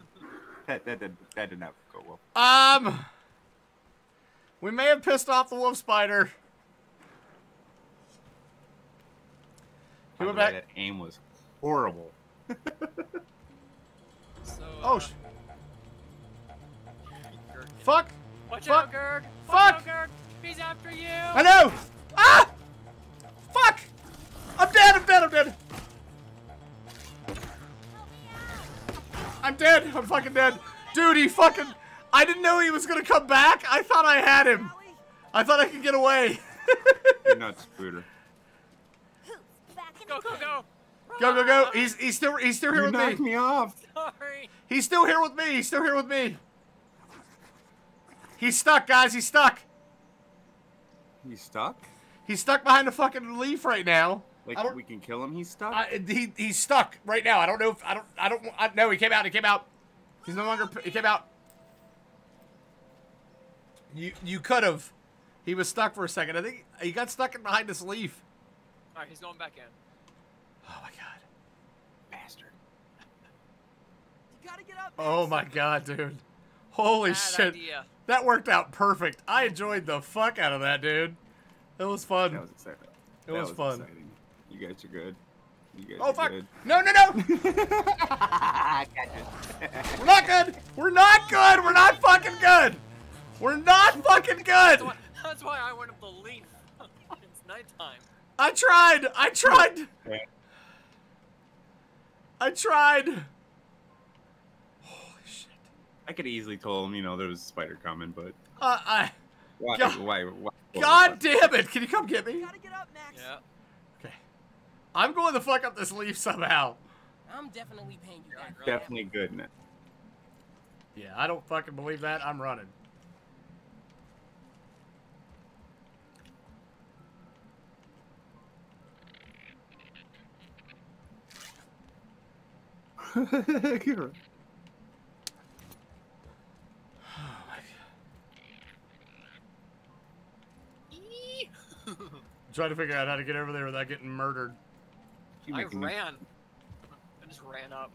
that, did, that did not go well. Um... We may have pissed off the wolf spider. He went back. That aim was horrible. So, uh, oh sh! Fuck! Watch out, Gurg! Fuck! Fuck! He's after you! I know! Ah! Fuck! I'm dead! I'm dead! I'm dead! I'm dead! I'm fucking dead, dude! He fucking! I didn't know he was gonna come back. I thought I had him. I thought I could get away. You're not Spooter. Go, go, go. Go, go, go. He's, he's still, he's still here you with knocked me. me off. Sorry. He's still here with me. He's still here with me. He's stuck, guys. He's stuck. He's stuck? He's stuck behind a fucking leaf right now. Like we can kill him. He's stuck. I, he he's stuck right now. I don't know if I don't I don't I, no. He came out. He came out. He's no longer. He came out. You you could have. He was stuck for a second. I think he got stuck behind this leaf. All right, he's going back in. Oh my god, bastard! You gotta get up. Oh my god, dude! Holy Bad shit! Idea. That worked out perfect. I enjoyed the fuck out of that, dude. It was fun. That was exciting. It was, was fun. Exciting. You guys are good. You guys oh, are fuck. Good. No, no, no! We're not good! We're not good! We're not fucking good! We're not fucking good! That's why, that's why I went up the leaf. It's nighttime. I tried! I tried! I tried! Holy shit. I could have easily told him, you know, there was a spider coming, but... Uh, I... Why, God, why, why, why, God damn it! Can you come get me? You gotta get up, Max. Yeah. I'm going the fuck up this leaf somehow. I'm definitely paying you back. Right? Definitely good, man. Yeah, I don't fucking believe that. I'm running. Oh my god. Trying to figure out how to get over there without getting murdered. I ran. I just ran up.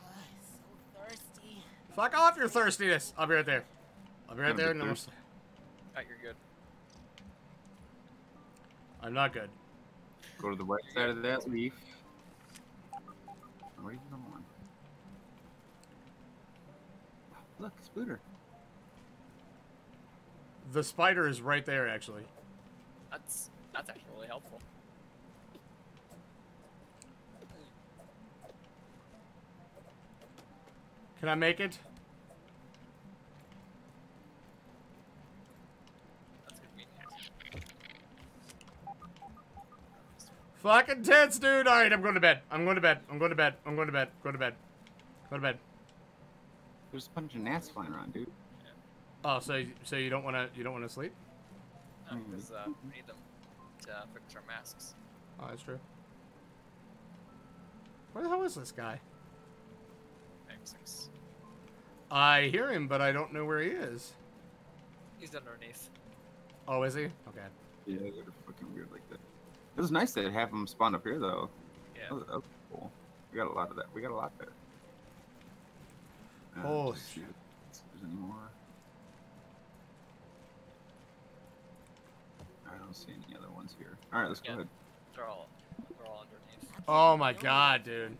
Oh, I'm so thirsty. Fuck off your thirstiness. I'll be right there. I'll be right I'm there. No, right, you're good. I'm not good. Go to the right side of that leaf. Where are you going on? Look, Spooter. The spider is right there, actually. That's that's actually really helpful. Can I make it? That's gonna be nasty. Fucking tense, dude. All right, I'm going to bed. I'm going to bed. I'm going to bed. I'm going to bed. Go to bed. Go to bed. There's a bunch of gnats flying around, dude. Oh, so so you don't want to you don't want to sleep? No, because uh, we need them to uh, fix our masks. Oh, that's true. Where the hell is this guy? X six. I hear him, but I don't know where he is. He's underneath. Oh, is he? Okay. Yeah, they're fucking weird like that. It was nice to have him spawn up here, though. Yeah. That was, that was cool. We got a lot of that. We got a lot there. Uh, oh shit! If there's any more. I don't see any other ones here. All right, let's yeah. go ahead. They're all, they're all underneath. Oh my god, dude!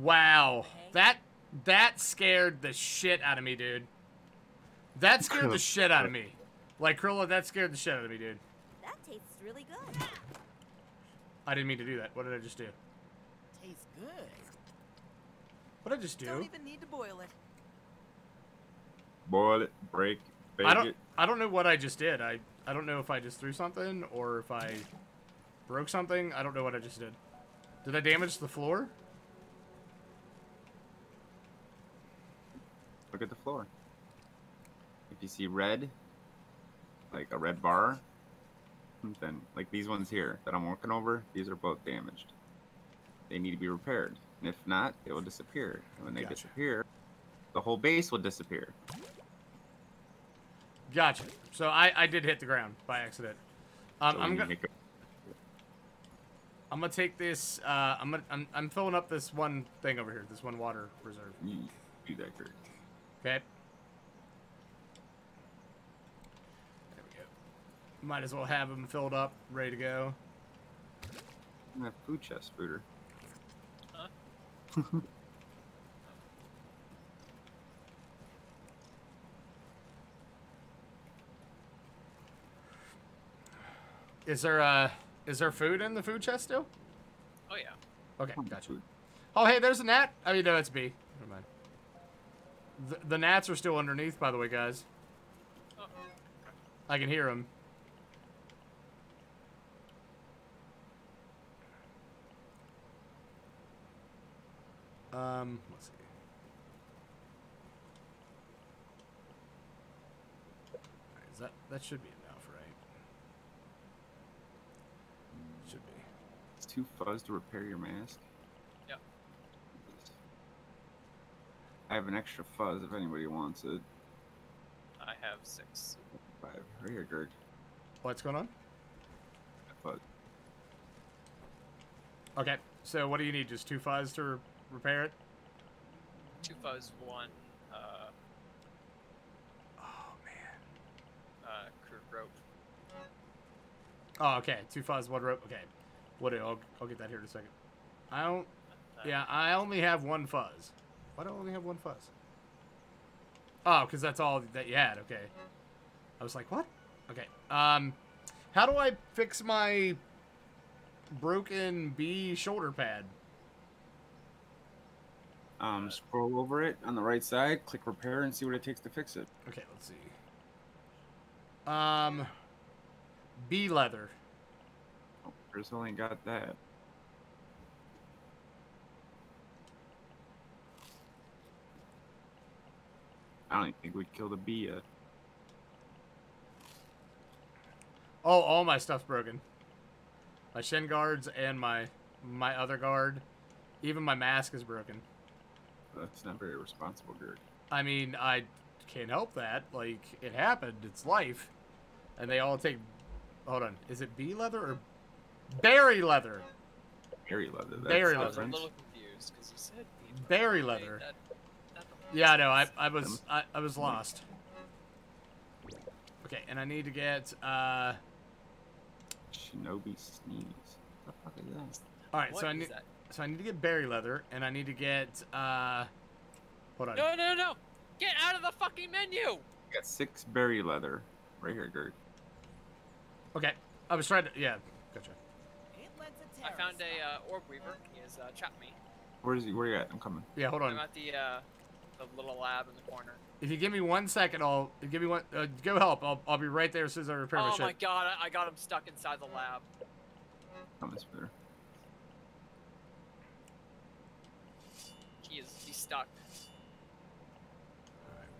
Wow, that that scared the shit out of me, dude. That scared the shit out of me. Like Krilla, that scared the shit out of me, dude. That tastes really good. I didn't mean to do that. What did I just do? Tastes good. What did I just do? Don't even need to boil it. Boil it, break, bake I don't. It. I don't know what I just did. I. I don't know if I just threw something or if I broke something. I don't know what I just did. Did I damage the floor? Look at the floor. If you see red, like a red bar, then like these ones here that I'm working over, these are both damaged. They need to be repaired. And if not, they will disappear. And when they gotcha. disappear, the whole base will disappear. Gotcha. So I, I did hit the ground by accident. Um, so I'm gonna I'm gonna take this. Uh, I'm gonna I'm, I'm filling up this one thing over here. This one water reserve. You do that, Kurt. Okay. There we go. Might as well have them filled up, ready to go. I have food chest, Spooter. Huh? Is there uh is there food in the food chest still? Oh yeah. Okay, gotcha. Oh, hey, there's a gnat. I mean, no, that's me. Never mind. The, the gnats are still underneath, by the way, guys. Uh-oh. I can hear them. Um, let's see. Right, is that, that should be enough, right? Should be. It's too fuzz to repair your mask. Yep. I have an extra fuzz if anybody wants it. I have six. Five. Right here, Gurg. What's going on? Fuzz. Okay, so what do you need? Just two fuzz to repair it? Two fuzz, one, uh... oh, man. Uh, crude rope. Oh, okay. Two fuzz, one rope. Okay. What do, I'll, I'll get that here in a second. I don't... Yeah, I only have one fuzz. Why do I only have one fuzz? Oh, because that's all that you had. Okay. I was like, what? Okay. Um, how do I fix my broken B shoulder pad? Um, scroll over it on the right side, click repair, and see what it takes to fix it. Okay, let's see. Um, bee leather. Oh, Brazil ain't got that. I don't even think we'd kill the bee yet. Oh, all my stuff's broken. My shin guards and my, my other guard. Even my mask is broken. That's not very responsible, Gurg. I mean, I can't help that. Like, it happened. It's life. And they all take... Hold on. Is it bee leather or... berry leather. Berry leather. That's berry leather. I was a little confused because you said... berry leather. That, that yeah, no, I, I was I, I was lost. Okay, and I need to get... Uh... Shinobi sneeze. What the fuck is that? Alright, so I need... That? So I need to get berry leather, and I need to get, uh, hold on. No, no, no! Get out of the fucking menu! You got six berry leather. Right here, Gert. Okay. I was trying to, yeah. Gotcha. I found a, uh, orb weaver. He has, uh, chopped me. Where is he? Where are you at? I'm coming. Yeah, hold on. I'm at the, uh, the little lab in the corner. If you give me one second, I'll, give me one, uh, go help. I'll, I'll be right there as soon as I repair my shit. Oh my god, I, I got him stuck inside the lab. Oh, that's better. He is, he's stuck. Alright.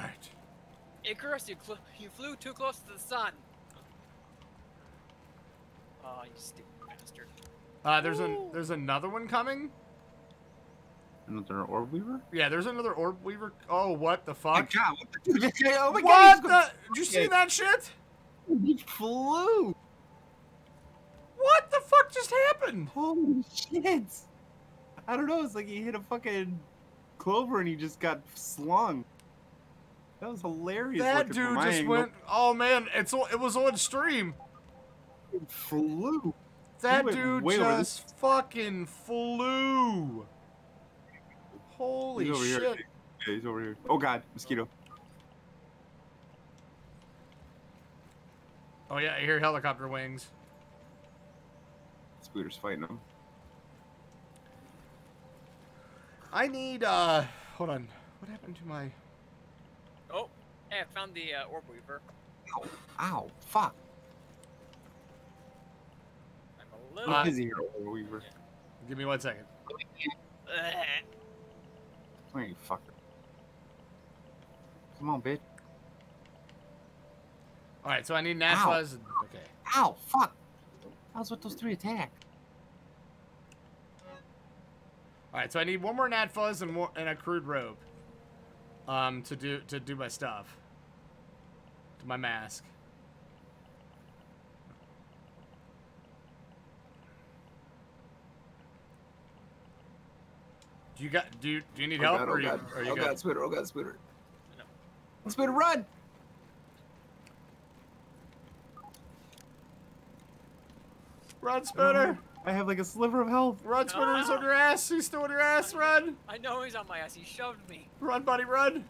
Alright. Icarus, you, cl you flew too close to the sun. Oh, you stupid bastard. Uh, there's, an, there's another one coming? Another orb weaver? Yeah, there's another orb weaver. Oh, what the fuck? Oh my god. Oh my what god. The? Did you see that shit? He flew. What the fuck just happened? Holy shit. I don't know, it's like he hit a fucking clover and he just got slung. That was hilarious. That dude just angle. went, oh man, it's it was on stream. It flew. That dude just fucking flew. Holy he's over shit. Here. Yeah, he's over here. Oh god, mosquito. Oh yeah, I hear helicopter wings. Spooder's fighting him. I need, uh, hold on. What happened to my... Oh, hey, I found the uh, orb weaver. Ow, ow, fuck. I'm a little... Uh, busy here, orb weaver. Yeah. Give me one second. Where you fucker? Come on, bitch. Alright, so I need Natfa's... Okay. Ow, fuck. How's with those three attack? All right, so I need one more gnat fuzz and more and a crude rope, um, to do to do my stuff, to my mask. Do you got do you, do you need oh help god, or, oh you, god. or you? Oh good? god, Spooder! Oh god, Spooder! No. Spooder, run! Run, Spooder! Oh. I have like a sliver of health. Run, Spooder, he's on your ass. He's still on your ass. Run. I know he's on my ass. He shoved me. Run, buddy, run.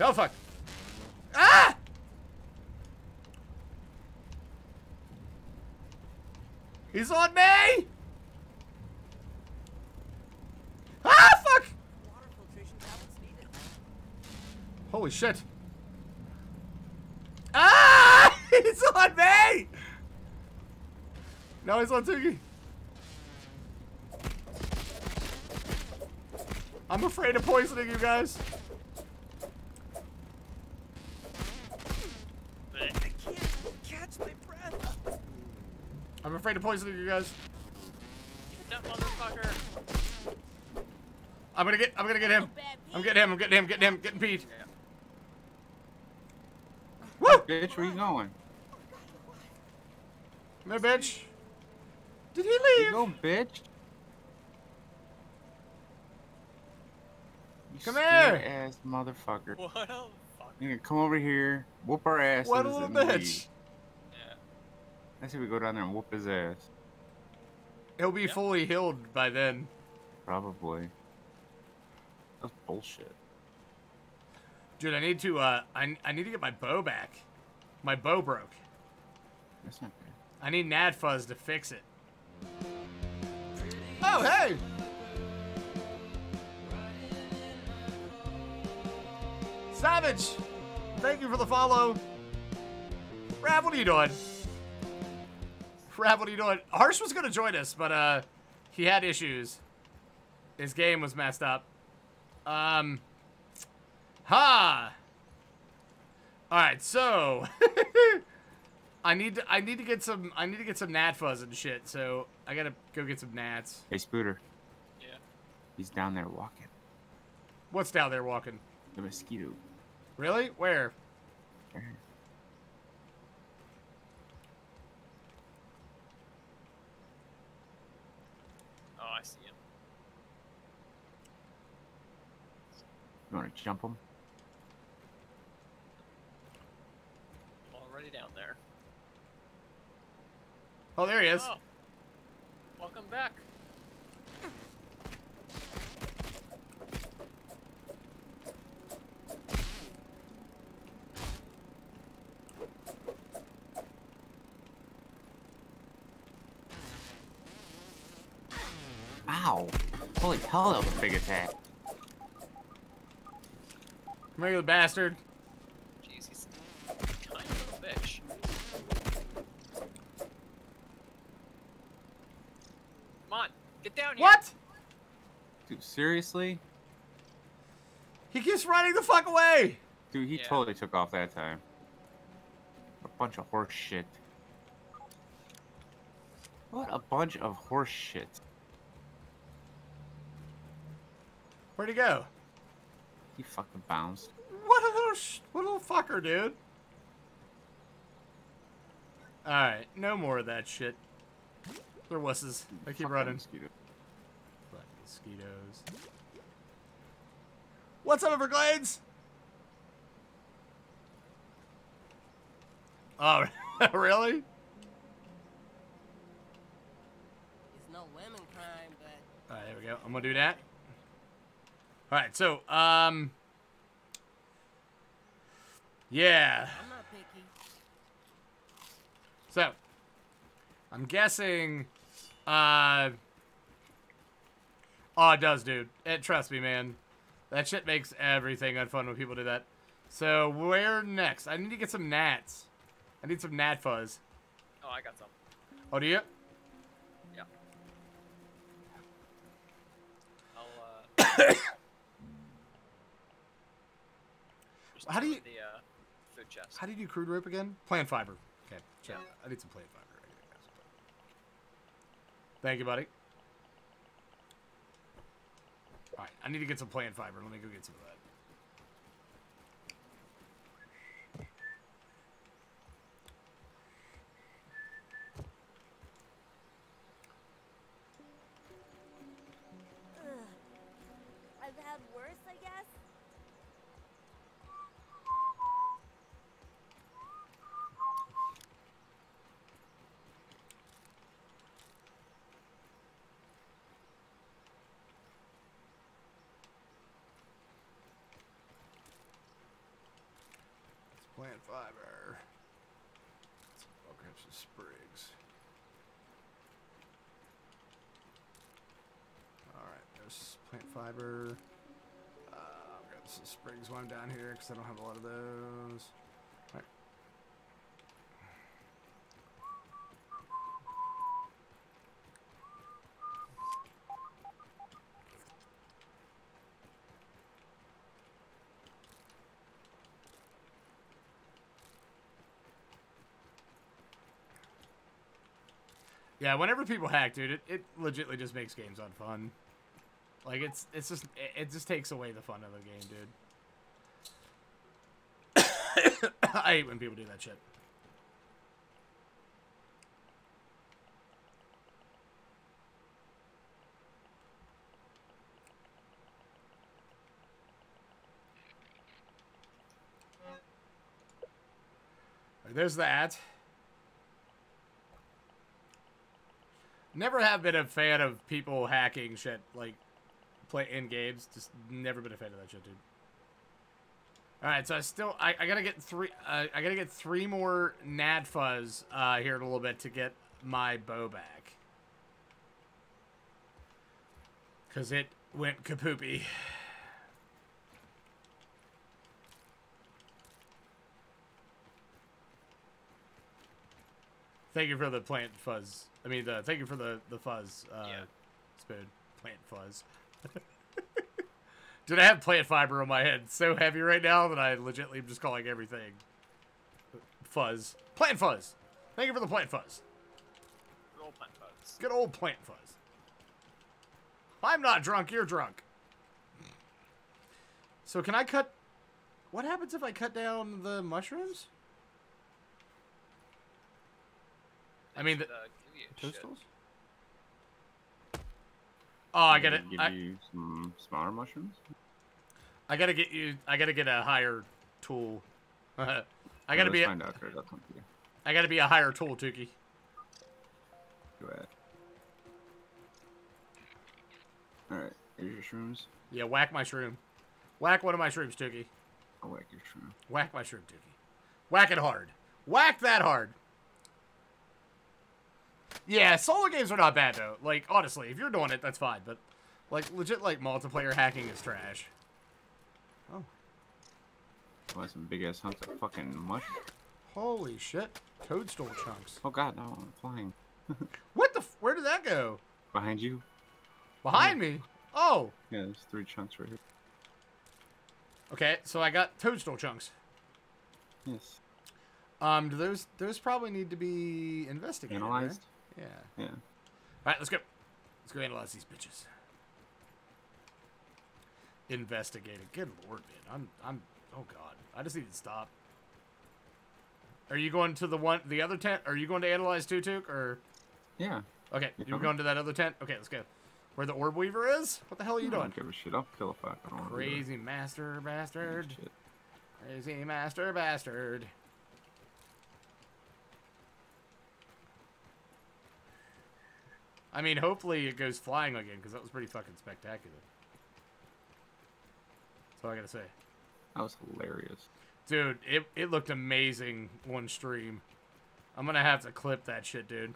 Oh, fuck. Ah! He's on me! Ah, fuck! Water filtration tablets needed. Holy shit. Ah! He's on me! Now he's on Toogie. I'm afraid of poisoning you guys. I can't catch my breath. I'm afraid of poisoning you guys. That motherfucker. I'm gonna get. I'm gonna get him. I'm getting him. I'm getting him. Getting him. Getting Pete. Yeah. Woo! Bitch, where you going? Come here, bitch. Did he leave? Go, bitch. You come here, ass motherfucker. What a fucker. You can come over here, whoop our asses. What a little bitch. Yeah. Let's see if we go down there and whoop his ass. He'll be yep. fully healed by then. Probably. That's bullshit. Dude, I need to. Uh, I I need to get my bow back. My bow broke. That's not good. I need Natfuzz to fix it. Oh hey! Savage, thank you for the follow. Rav, what are you doing? Rav, what are you doing? Harsh was gonna join us, but uh, he had issues. His game was messed up. Um. Ha! All right, so I need to I need to get some I need to get some Natfuzz and shit. So I gotta go get some gnats. Hey, Spooter. Yeah. He's down there walking. What's down there walking? The mosquito. Really? Where? Where? Oh, I see him. You want to jump him? Already down there. Oh, there he is. Oh. Welcome back. Ow. Holy hell, that was a big attack. Come here, you bastard. Jeez, he's a kind little bitch. Come on, get down here. What? Dude, seriously? He keeps running the fuck away. Dude, he yeah. totally took off that time. A bunch of horse shit. What a bunch of horse shit. Where'd he go? He fucking bounced. What a little, sh what a little fucker, dude. All right, no more of that shit. They're wusses. They keep running. Mosquito. Black mosquitoes. What's up, Everglades? Oh, really? It's no women crime, but. All right, there we go. I'm gonna do that. All right, so, um, yeah. I'm not picky. So, I'm guessing, uh, oh, it does, dude. It, trust me, man. That shit makes everything unfun when people do that. So, where next? I need to get some gnats. I need some gnat fuzz. Oh, I got some. Oh, do you? Yeah. I'll, uh... How do you the, uh, food chest. How do you do crude rope again? Plant fiber. Okay, yeah. I need some plant fiber. Thank you, buddy. All right, I need to get some plant fiber. Let me go get some of that. Ugh. I've had worse, I guess. plant fiber. I'll grab some sprigs. Alright, there's plant fiber. Uh, I'll grab some sprigs while I'm down here because I don't have a lot of those. Alright. Yeah, whenever people hack, dude, it, it legitimately just makes games unfun. Like, it's it's just it just takes away the fun of the game, dude. I hate when people do that shit. Like, there's that. Never have been a fan of people hacking shit, like, play in games. Just never been a fan of that shit, dude. Alright, so I still, I, I gotta get three, uh, I gotta get three more Natfuzz, uh, here in a little bit to get my bow back. Cause it went kapoopy. Thank you for the plant fuzz. I mean, the, thank you for the, the fuzz, uh, yeah. Spoon. Plant fuzz. Dude, I have plant fiber on my head. It's so heavy right now that I legitimately am just calling everything fuzz. Plant fuzz! Thank you for the plant fuzz. Good old plant fuzz. Good old plant fuzz. I'm not drunk, you're drunk. So can I cut... What happens if I cut down the mushrooms? I mean, the pistols? Oh, I gotta give I, you some smaller mushrooms. I gotta get you. I gotta get a higher tool. I gotta be. A, I gotta be a higher tool, Tukey. Go ahead. All right, here's your shrooms. Yeah, whack my shroom. Whack one of my shrooms, Tukey. I'll whack your shroom. Whack my shroom, Tukey. Whack it hard. Whack that hard. Yeah, solo games are not bad, though. Like, honestly, if you're doing it, that's fine. But, like, legit, like, multiplayer hacking is trash. Oh. Well, that's some big-ass hunks of fucking mush. Holy shit. Toadstool chunks. Oh, God, no, I'm flying. What the f- Where did that go? Behind you. Behind oh. me? Oh. Yeah, there's three chunks right here. Okay, so I got toadstool chunks. Yes. Um, do those, those probably need to be investigated, analyzed? Right? Yeah. Yeah. All right, let's go. Let's go analyze these bitches. Investigated. Good lord, man. I'm. I'm. Oh god. I just need to stop. Are you going to the one, the other tent? Are you going to analyze Tutuk or? Yeah. Okay. You're going to that other tent. Okay, let's go. Where the orb weaver is? What the hell are you I doing? Don't give a shit. I'll kill a fuck. I don't Crazy master bastard. Shit. Crazy master bastard. I mean, hopefully it goes flying again, because that was pretty fucking spectacular. That's all I gotta say. That was hilarious. Dude, it, it looked amazing one stream. I'm gonna have to clip that shit, dude.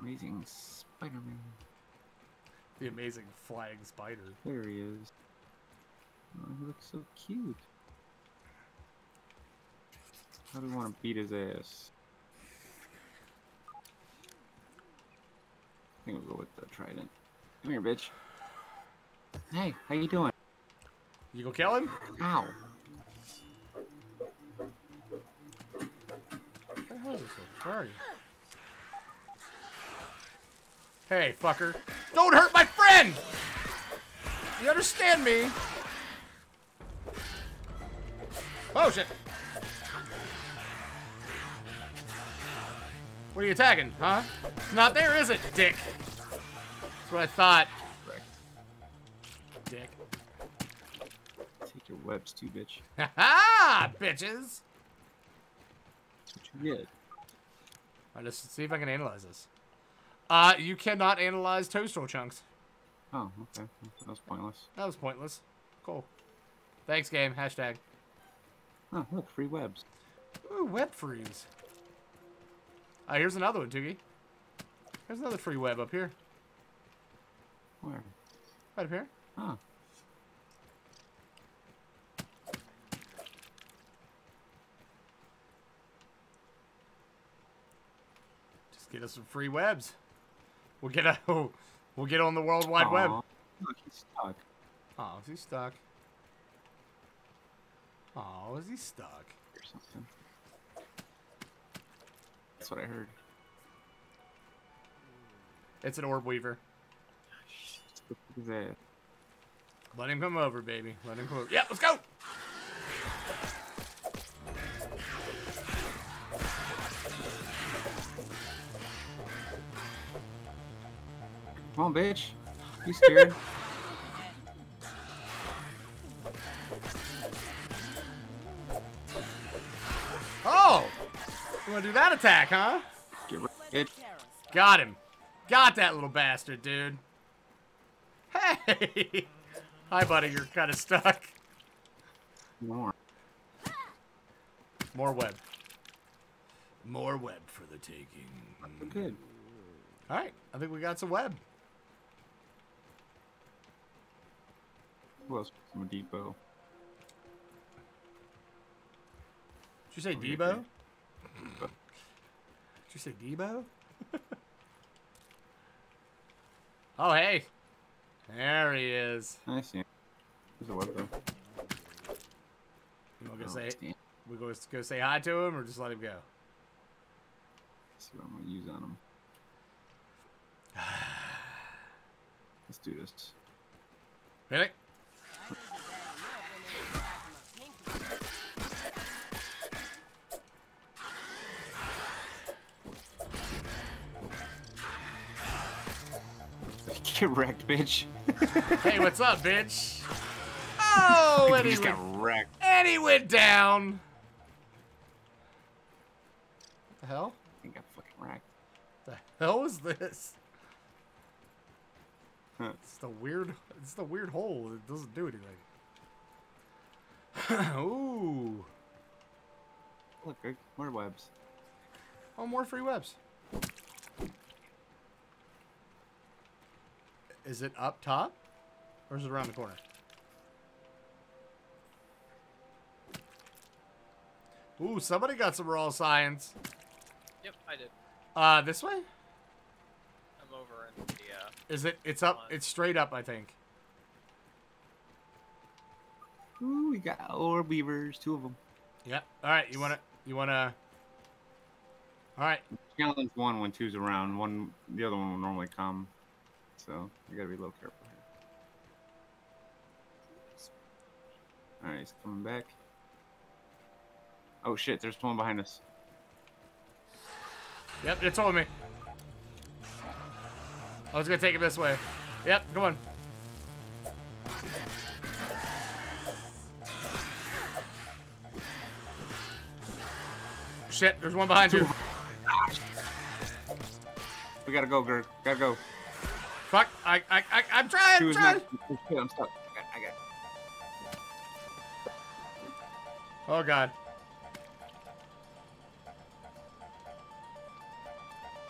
Amazing Spider-Man. The amazing flying spider. There he is. Oh, he looks so cute. How do we want to beat his ass? I think we'll go with the trident. Come here, bitch. Hey, how you doing? You go kill him? Ow. What the hell is this? Where are you? Hey, fucker. Don't hurt my friend! You understand me? Oh, shit. What are you attacking, huh? It's not there, is it, dick? That's what I thought. Correct. Dick. Take your webs too, bitch. Ha ha! Bitches! That's what you get. Alright, let's see if I can analyze this. Uh, you cannot analyze toadstool chunks. Oh, okay. That was pointless. That was pointless. Cool. Thanks, game. Hashtag. Oh, look, free webs. Ooh, web freeze. Uh, here's another one, Toogie. Here's another free web up here. Where? Right up here. Huh. Just get us some free webs. We'll get a, we'll get on the World Wide Aww. Web. Look, he's stuck. Oh, is he stuck? Oh, is he stuck? Or something. That's what I heard. It's an orb weaver. There. Let him come over, baby. Let him come over. Yeah, let's go! Come on, bitch. You scared? Oh! You wanna do that attack, huh? Get it. Got him. Got that little bastard, dude. Hey! Hi, buddy. You're kind of stuck. More. More web. More web for the taking. Good. All right. I think we got some web. Who else? From a depot. Did you say oh, Debo? Did you say Debo? Oh, hey. There he is. I see him. There's a web, though. You want to go oh, say damn. We go, go say hi to him, or just let him go? Let's see what I'm going to use on him. Let's do this. Really? Get wrecked, bitch. Hey, what's up, bitch? Oh, and he just went, got wrecked. And he went down. What the hell? He got fucking wrecked. The hell was this? Huh. It's the weird. It's the weird hole. It doesn't do anything. Ooh. Look, more webs. Oh, more free webs. Is it up top? Or is it around the corner? Ooh, somebody got some raw science. Yep, I did. Uh, this way? I'm over in the, uh... Is it... It's up... It's straight up, I think. Ooh, we got orb weavers. Two of them. Yep. Alright, you wanna... You wanna... Alright. Challenge one when two's around. One... The other one will normally come. So, you gotta be a little careful here. Alright, he's coming back. Oh shit, there's one behind us. Yep, it's on me. I was gonna take him this way. Yep, come on. Shit, there's one behind you. We gotta go, Gurg. Gotta go. Fuck! I I I I'm trying. She was trying. Not, I'm stuck. I got, I got. Oh god.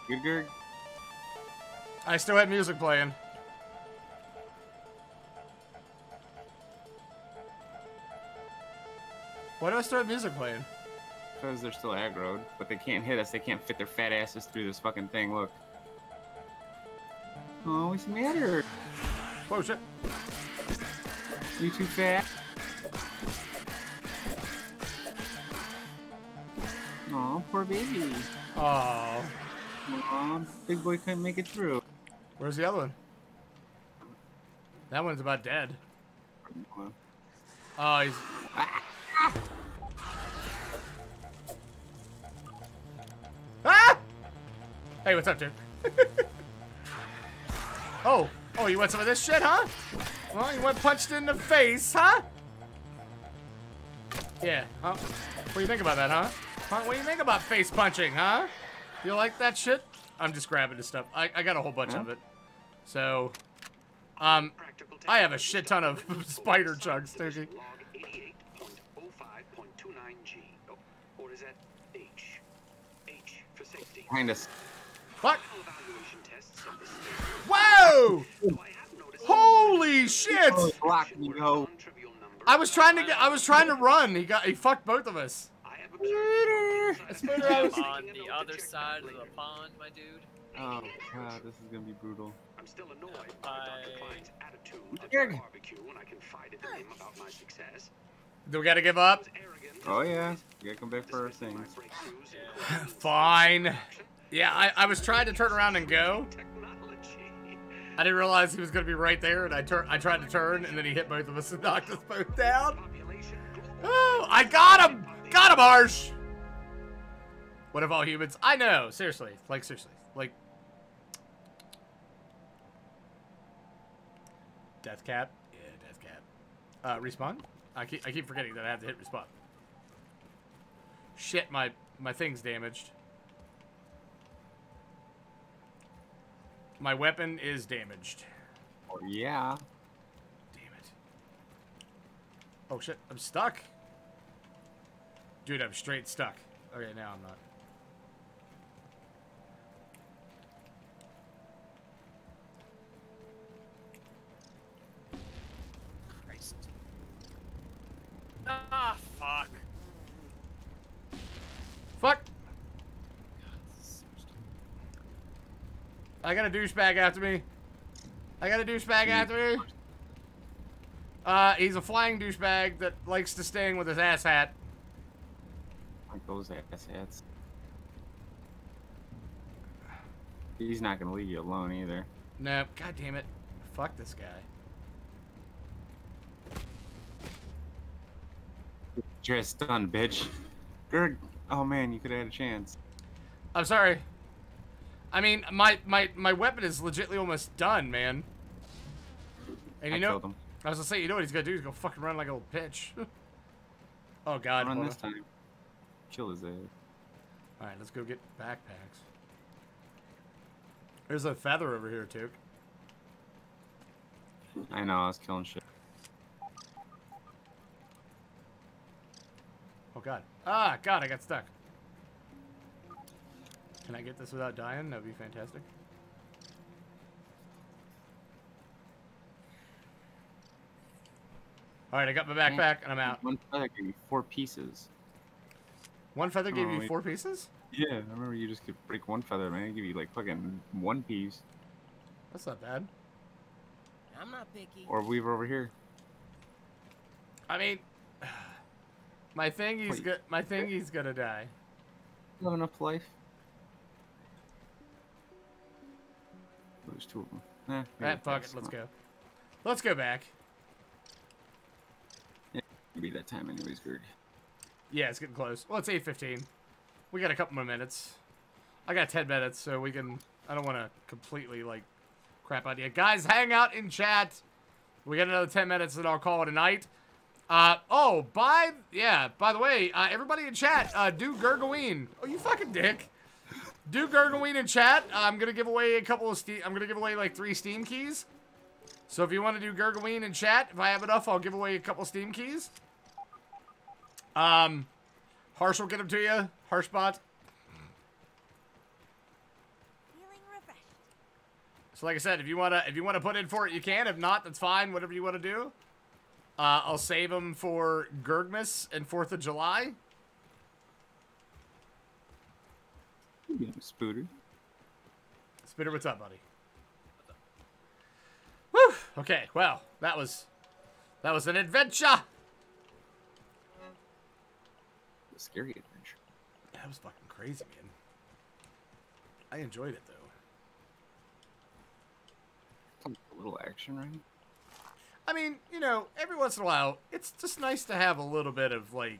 Good Gurg. I still had music playing. Why do I still have music playing? Because they're still aggroed, but they can't hit us. They can't fit their fat asses through this fucking thing. Look. Oh, what's the matter? Oh, shit. You too fat? Oh, poor baby. Oh. Mom, big boy couldn't make it through. Where's the other one? That one's about dead. Oh, he's... Ah! Ah! Hey, what's up, dude? Oh, oh, you want some of this shit, huh? Well, you went punched in the face, huh? Yeah, huh? What do you think about that, huh? Huh? What do you think about face punching, huh? You like that shit? I'm just grabbing the stuff. I, I got a whole bunch huh? of it. So, um, I have a shit ton of spider chunks, Tookie. twenty-nine G. Oh, or is that H? H for safety. Behind us. What? Whoa! Holy shit! I was trying to get. I was trying to run. He got. He fucked both of us. On the other side of the pond, my dude. Oh god, this is gonna be brutal. I'm still annoyed by Doctor Klein's attitude at the barbecue when I confided to him about my success. Do we gotta give up? Oh yeah, we gotta come back for our things. Fine. Yeah, I, I was trying to turn around and go. I didn't realize he was gonna be right there, and I tur I tried to turn, and then he hit both of us and knocked us both down. Oh, I got him! Got him, Harsh! What if all humans? I know, seriously. Like, seriously. Like... Death cap? Yeah, death cap. Uh, respawn? I keep, I keep forgetting that I have to hit respawn. Shit, my, my thing's damaged. My weapon is damaged. Oh, yeah. Damn it. Oh, shit. I'm stuck. Dude, I'm straight stuck. Okay, now I'm not. Christ. Ah, fuck. Fuck. I got a douchebag after me. I got a douchebag after me. Uh, he's a flying douchebag that likes to sting with his ass hat. Like those ass hats. He's not gonna leave you alone either. No, god damn it. Fuck this guy. Dressed done, bitch. Gurg. Oh man, you could have had a chance. I'm sorry. I mean, my, my, my weapon is legitimately almost done, man. And you I know, him. I was gonna say, you know what he's gonna do? He's gonna fucking run like a little bitch. Oh god. Run this time. Kill his ass. All right, let's go get backpacks. There's a feather over here, Took. I know, I was killing shit. Oh god. Ah, god, I got stuck. Can I get this without dying? That'd be fantastic. Alright, I got my backpack and I'm out. One feather gave me four pieces. One feather gave oh, you four pieces? Yeah, I remember you just could break one feather, man. It'd give you like fucking one piece. That's not bad. I'm not picky. Or we were over here. I mean, my thing he's good. My thing he's gonna die. You have enough life. There's two of them. Eh, All right, fuck it. Let's go. Let's go back. Yeah, it'll be that time anyways, Gurg. Yeah, it's getting close. Well, it's eight fifteen. We got a couple more minutes. I got ten minutes, so we can... I don't want to completely, like, crap out of you. Guys, hang out in chat. We got another ten minutes, and I'll call it a night. Uh, oh, by... Yeah, by the way, uh, everybody in chat, uh, do Gurgawen. Oh, you fucking dick. Do Gurgawen in chat. Uh, I'm going to give away a couple of Steam... I'm going to give away, like, three Steam keys. So if you want to do Gurgawen in chat, if I have enough, I'll give away a couple Steam keys. Um, Harsh will get them to you. Harshbot. So, like I said, if you wanna if you wanna put in for it, you can. If not, that's fine. Whatever you wanna do. Uh, I'll save them for Gurgmas and Fourth of July. Yeah, Spooter. Spooter, what's up, buddy? Woo! Okay, well, that was that was an adventure. Scary adventure. That was fucking crazy, man. I enjoyed it though. A little action, right? I mean, you know, every once in a while, it's just nice to have a little bit of like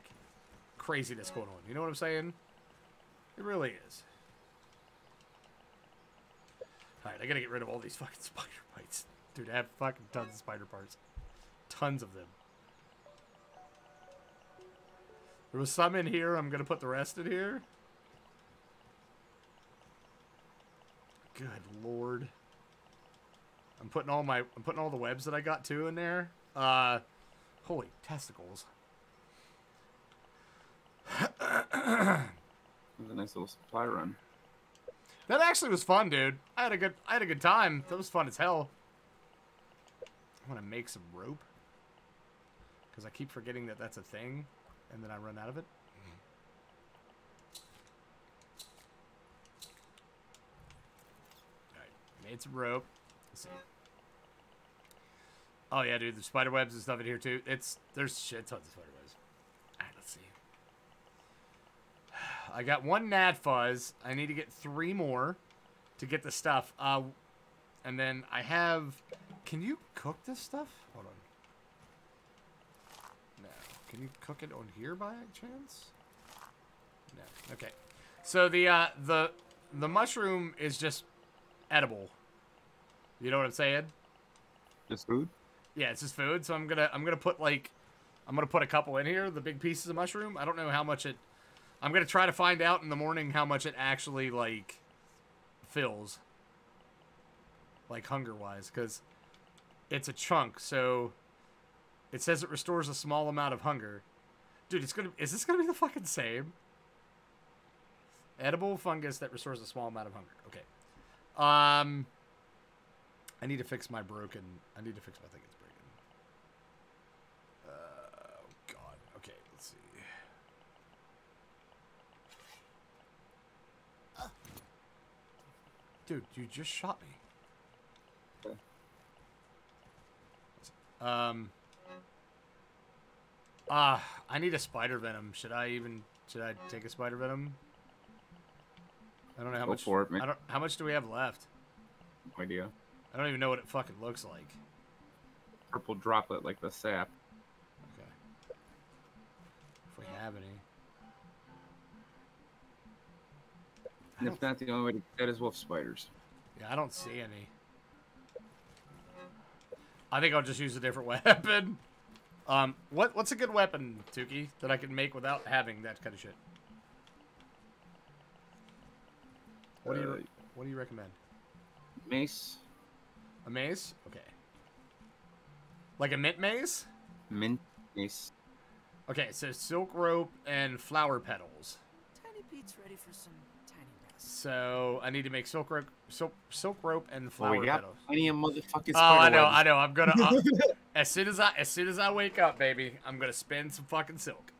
craziness going on. You know what I'm saying? It really is. All right, I gotta get rid of all these fucking spider bites, dude. I have fucking tons of spider parts, tons of them. There was some in here. I'm gonna put the rest in here. Good lord. I'm putting all my I'm putting all the webs that I got too in there. Uh, holy testicles. That was a nice little supply run. That actually was fun, dude. I had a good, I had a good time. That was fun as hell. I want to make some rope because I keep forgetting that that's a thing, and then I run out of it. All right, made some rope. Let's see. Oh yeah, dude, there's spider webs and stuff in here too. It's there's shit tons of spider webs. All right, let's see. I got one Nad Fuzz. I need to get three more to get the stuff. Uh, and then I have... Can you cook this stuff? Hold on. No. Can you cook it on here by chance? No. Okay. So the uh, the the mushroom is just edible. You know what I'm saying? Just food? Yeah, it's just food. So I'm gonna I'm gonna put like I'm gonna put a couple in here. The big pieces of mushroom. I don't know how much it. I'm going to try to find out in the morning how much it actually, like, fills. Like, hunger-wise. Because it's a chunk, so... It says it restores a small amount of hunger. Dude, it's gonna, is this going to be the fucking same? Edible fungus that restores a small amount of hunger. Okay. Um, I need to fix my broken... I need to fix my thing. It's broken. Dude, you just shot me. Yeah. Um. Ah, uh, I need a spider venom. Should I even? Should I take a spider venom? I don't know how Go much. For it, man. I don't. How much do we have left? No idea. I don't even know what it fucking looks like. Purple droplet, like the sap. Okay. If we have any. And if not, the only way to get is wolf spiders. Yeah, I don't see any. I think I'll just use a different weapon. Um, what what's a good weapon, Tukey, that I can make without having that kind of shit? What do you uh, What do you recommend? Mace. A mace? Okay. Like a mint mace? Mint mace. Okay, so silk rope and flower petals. Tiny Pete's ready for some. So I need to make silk rope, silk, silk rope, and flower oh, we got petals. Plenty of motherfucking spider oh, I know, webs. I know. I'm gonna uh, as soon as I as soon as I wake up, baby, I'm gonna spin some fucking silk.